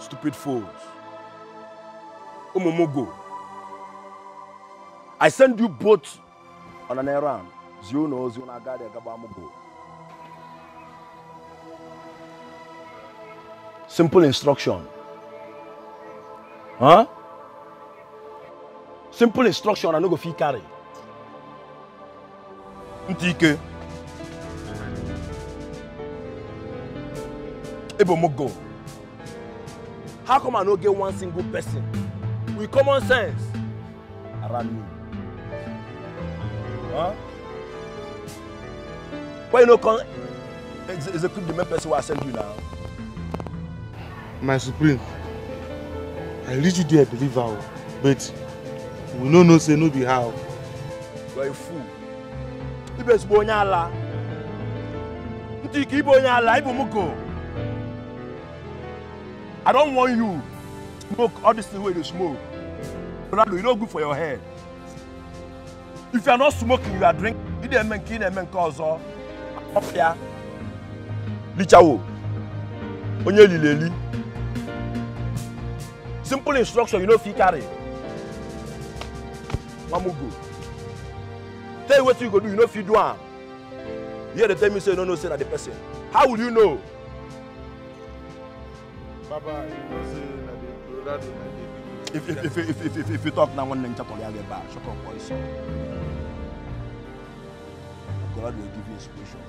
Stupid fools. Umumogo. I send you both on an errand. You know, you are going to Gabamugo. Simple instruction. Huh? Simple instruction, I no go fit carry. Ntike. Ebomogo. How come I don't get one single person with common sense around me? Huh? Why you no come execute the main person who I sent you now? My Supreme, I lead you there, believe how, but we no say no be how. You are a fool. You best born Allah. I don't want you to smoke all this thing where you smoke. You're not good for your head. If you are not smoking, you are drinking. You don't make any men cause or up here. Lichawo. Onye lileli. Simple instruction, you know, fit carry. Mamugo. Tell you what you go do, you know, fit do am. Here they tell me say no, say that the person. How will you know? Baba, you know say that the brother. If you talk now, one name chapel, I'll get back. Shut up, boys. God will give you inspiration.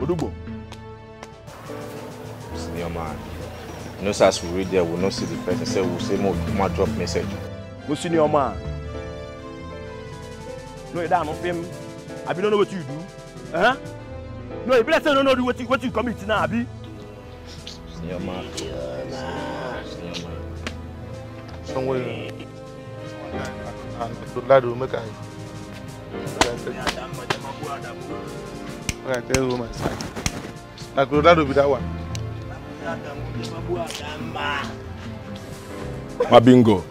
Odubo. Senior man. No such we read there, we'll not see the person. Say we'll say more drop message. No senior man. No, you don't know him. I don't know what you do. Huh? No, if you say no, do what you commit now, Abi. Senior man. Senior man. Somewhere. And the lad will make a. I tell you my side. Like the lad will be that one. My bingo.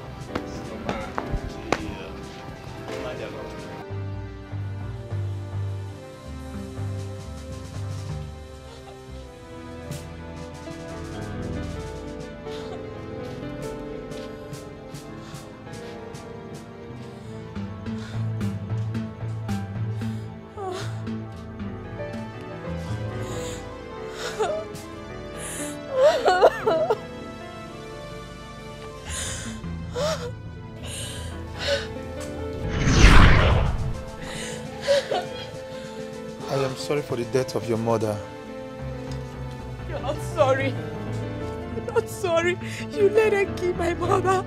For the death of your mother. You're not sorry. You're not sorry. You let her kill my mother.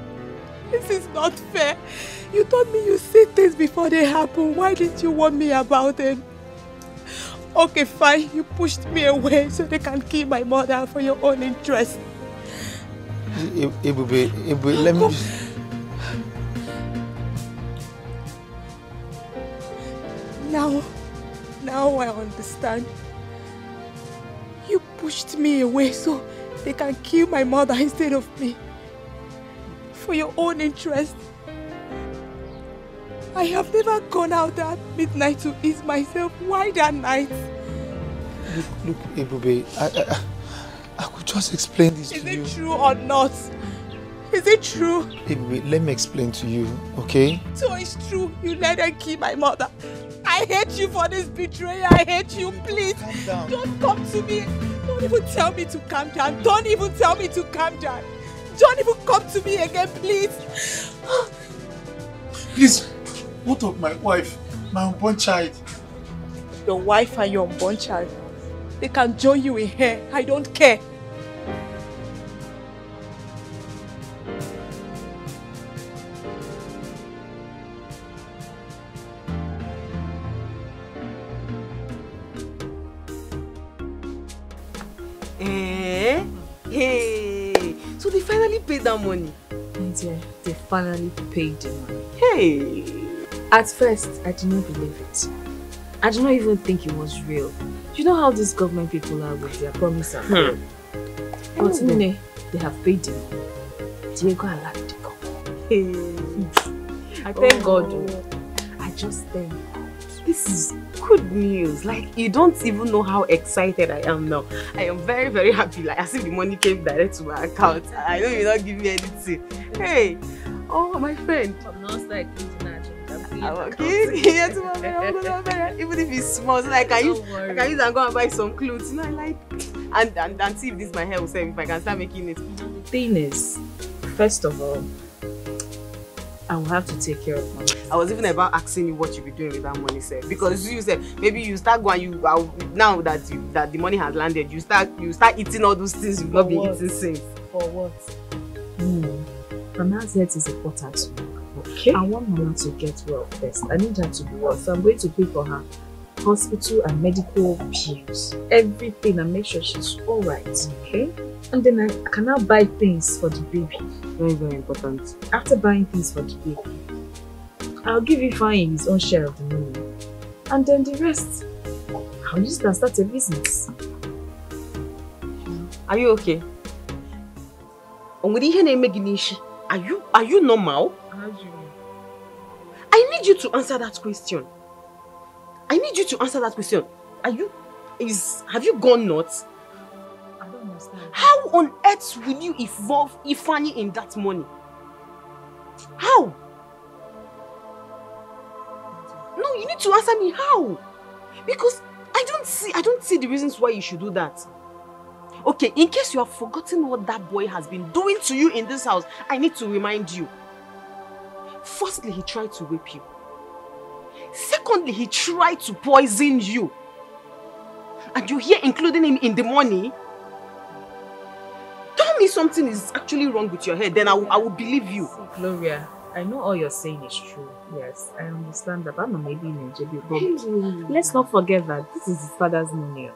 This is not fair. You told me you see things before they happen. Why didn't you warn me about them? Okay, fine. You pushed me away so they can kill my mother for your own interest. Ebube, let me just... Now I understand. You pushed me away so they can kill my mother instead of me. For your own interest. I have never gone out at midnight to ease myself. Why that night? Look, Ebube, I could just explain this to you. Is it true or not? Is it true? Ebube, let me explain to you, okay? So it's true. You let her kill my mother. I hate you for this betrayal. I hate you. Please, don't come to me. Don't even tell me to calm down. Don't even tell me to calm down. Don't even come to me again, please. Please, what of my wife, my unborn child? Your wife and your unborn child, they can join you in here. I don't care. That money. My dear, they finally paid the money. Hey! At first, I did not believe it. I did not even think it was real. You know how these government people are with their promises. But then, they have paid the money. Diego allowed to come. Hey! I thank God. I just thank God. This is good news. Like, you don't even know how excited I am now. I am very, very happy. Like, as if the money came direct to my account. I know you're not giving me anything. Hey, oh, my friend. I'm not like okay. Yeah, tomorrow. Even if it's small, so like I can use and go and buy some clothes. You know, I like and see if this my hair will serve. If I can start making it. The thing is, first of all, I will have to take care of money. I was even about asking you what you'll be doing with that money, sir. Because you said maybe you start going, now that the money has landed, you start eating all those things you've not been eating since. For what? Mama's health is important to me. Okay. I want Mama to get well first. I need her to be well, so I'm going to pay for her hospital and medical bills, everything, and make sure she's all right. Okay. And then I can now buy things for the baby. Very, very important. After buying things for the baby, I'll give Ifeanyi his own share of the money. And then the rest, I'll use it and start a business. Are you okay? Are you normal? How do you mean? I need you to answer that question. I need you to answer that question. Have you gone nuts? I don't understand. How on earth will you involve Ifeanyi in that money? How? No, you need to answer me how. Because I don't see the reasons why you should do that. Okay, in case you have forgotten what that boy has been doing to you in this house, I need to remind you. Firstly, he tried to rape you. Secondly, he tried to poison you. And you're here including him in the money? Tell me something is actually wrong with your head, then I will believe you. Gloria, I know all you're saying is true. Yes, I understand that. I'm maybe in Nigeria, but let's not forget that this is his father's money.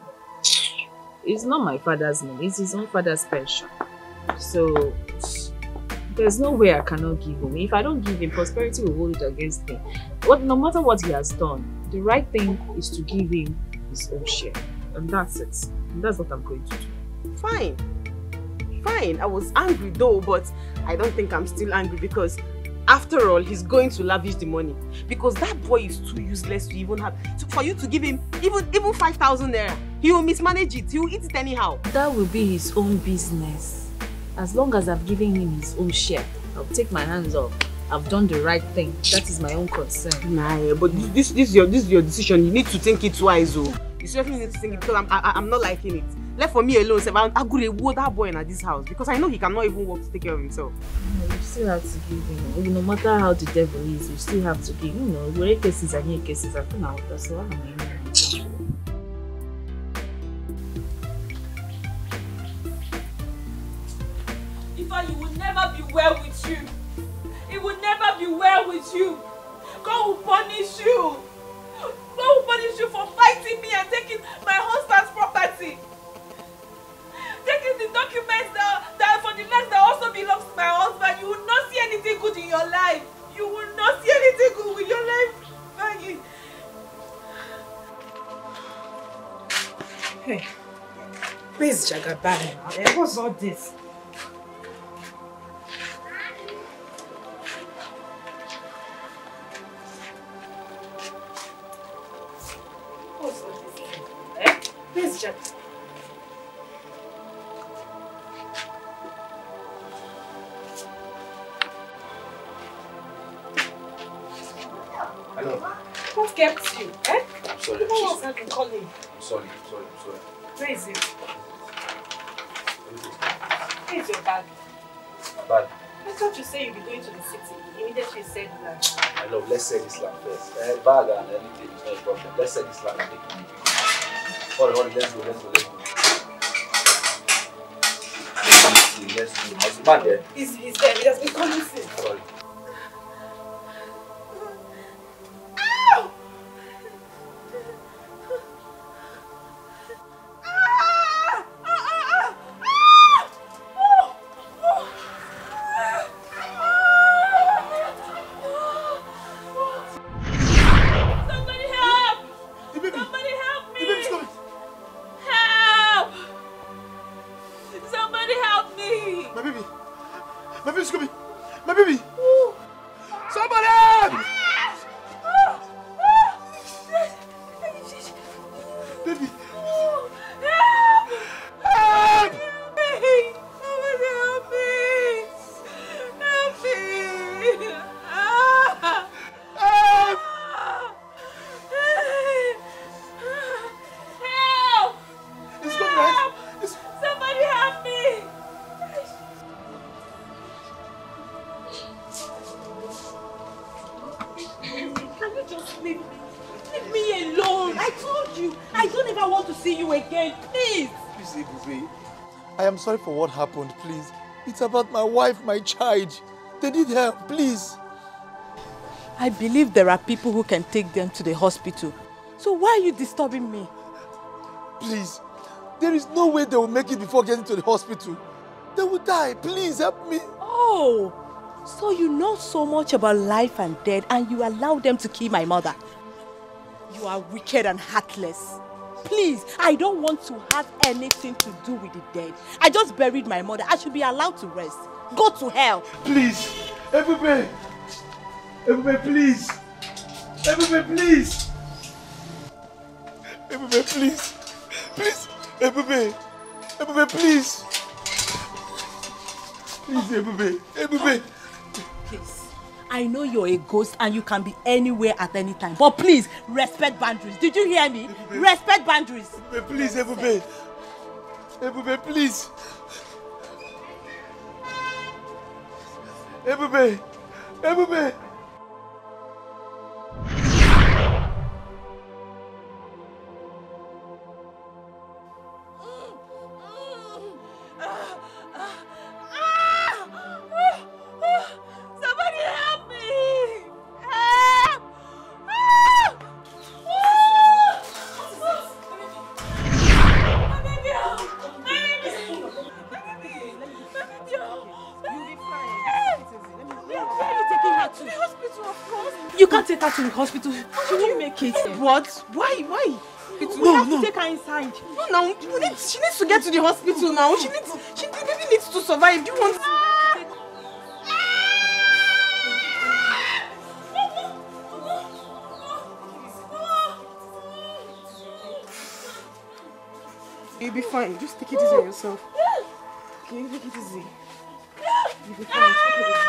It's not my father's money, it's his own father's pension. So, there's no way I cannot give him. If I don't give him, prosperity will hold it against him. But no matter what he has done, the right thing is to give him his own share. And that's it. And that's what I'm going to do. Fine. Fine. I was angry though, but I don't think I'm still angry because after all, he's going to lavish the money. Because that boy is too useless to even have. For you to give him even 5,000 naira, he will mismanage it. He will eat it anyhow. That will be his own business. As long as I've given him his own share, I'll take my hands off. I've done the right thing. That is my own concern. Nah, but this is your decision. You need to think it twice, though. You certainly need to think it because I'm not liking it. Left for me alone, I could reward that boy in this house because I know he cannot even work to take care of himself. No, you still have to give him. No matter how the devil is, you still have to give him. You know, cases and here cases are coming out. That's what I mean. Ifeanyi will never be well with you. It will never be well with you. God will punish you. God will punish you for fighting me and taking my husband's property. Taking the documents that for the land that also belongs to my husband. You will not see anything good in your life. You will not see anything good with your life. Hey, please, Jagaban. What's all this? Please, Jack. Hello. What kept you? Eh? I'm sorry. Who else has been calling? I'm sorry. Where is it? Where is your bag? My bag? I thought you said you'd be going to the city. Immediately said that. I love. Let's say this land first. Bag and anything is not a problem. Let's say this land and take me. Hold on, let's go. Let's go. Is the man there? He's there, he has been calling since. Sorry. Ow! Sorry for what happened, please. It's about my wife, my child. They need help, please. I believe there are people who can take them to the hospital. So why are you disturbing me? Please, there is no way they will make it before getting to the hospital. They will die. Please help me. Oh, So you know so much about life and death and you allow them to kill my mother. You are wicked and heartless. Please, I don't want to have anything to do with the dead. I just buried my mother. I should be allowed to rest. Go to hell. Please, Ebube. Ebube, please. Ebube, please. Ebube, please. Please, Ebube. Ebube, please. Please, Ebube. Ebube. Please. I know you're a ghost and you can be anywhere at any time. But please, respect boundaries. Did you hear me? Ebube. Respect boundaries. Ebube, please, Ebube. Ebube, please. Ebube. Ebube. To the hospital, she won't make it. What? Why? We have to take her inside. No, now she needs to get to the hospital now. She really needs to survive. Do you want? You'll be fine. Just take it easy on yourself. Okay, take it easy. You'll be fine. Take it easy.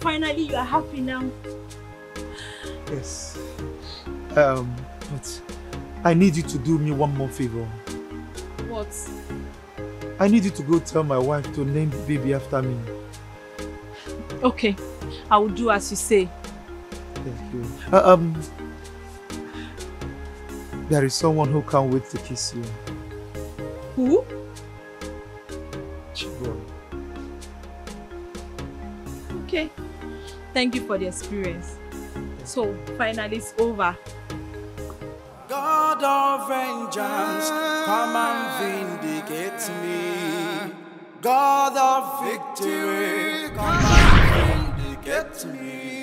Finally, you are happy now. Yes. But I need you to do me one more favor. What? I need you to go tell my wife to name the baby after me. Okay. I will do as you say. Thank you. There is someone who can't wait to kiss you. Who? Chiboy. Okay. Thank you for the experience. So, finally it's over. God of vengeance, come and vindicate me. God of victory, come and vindicate me.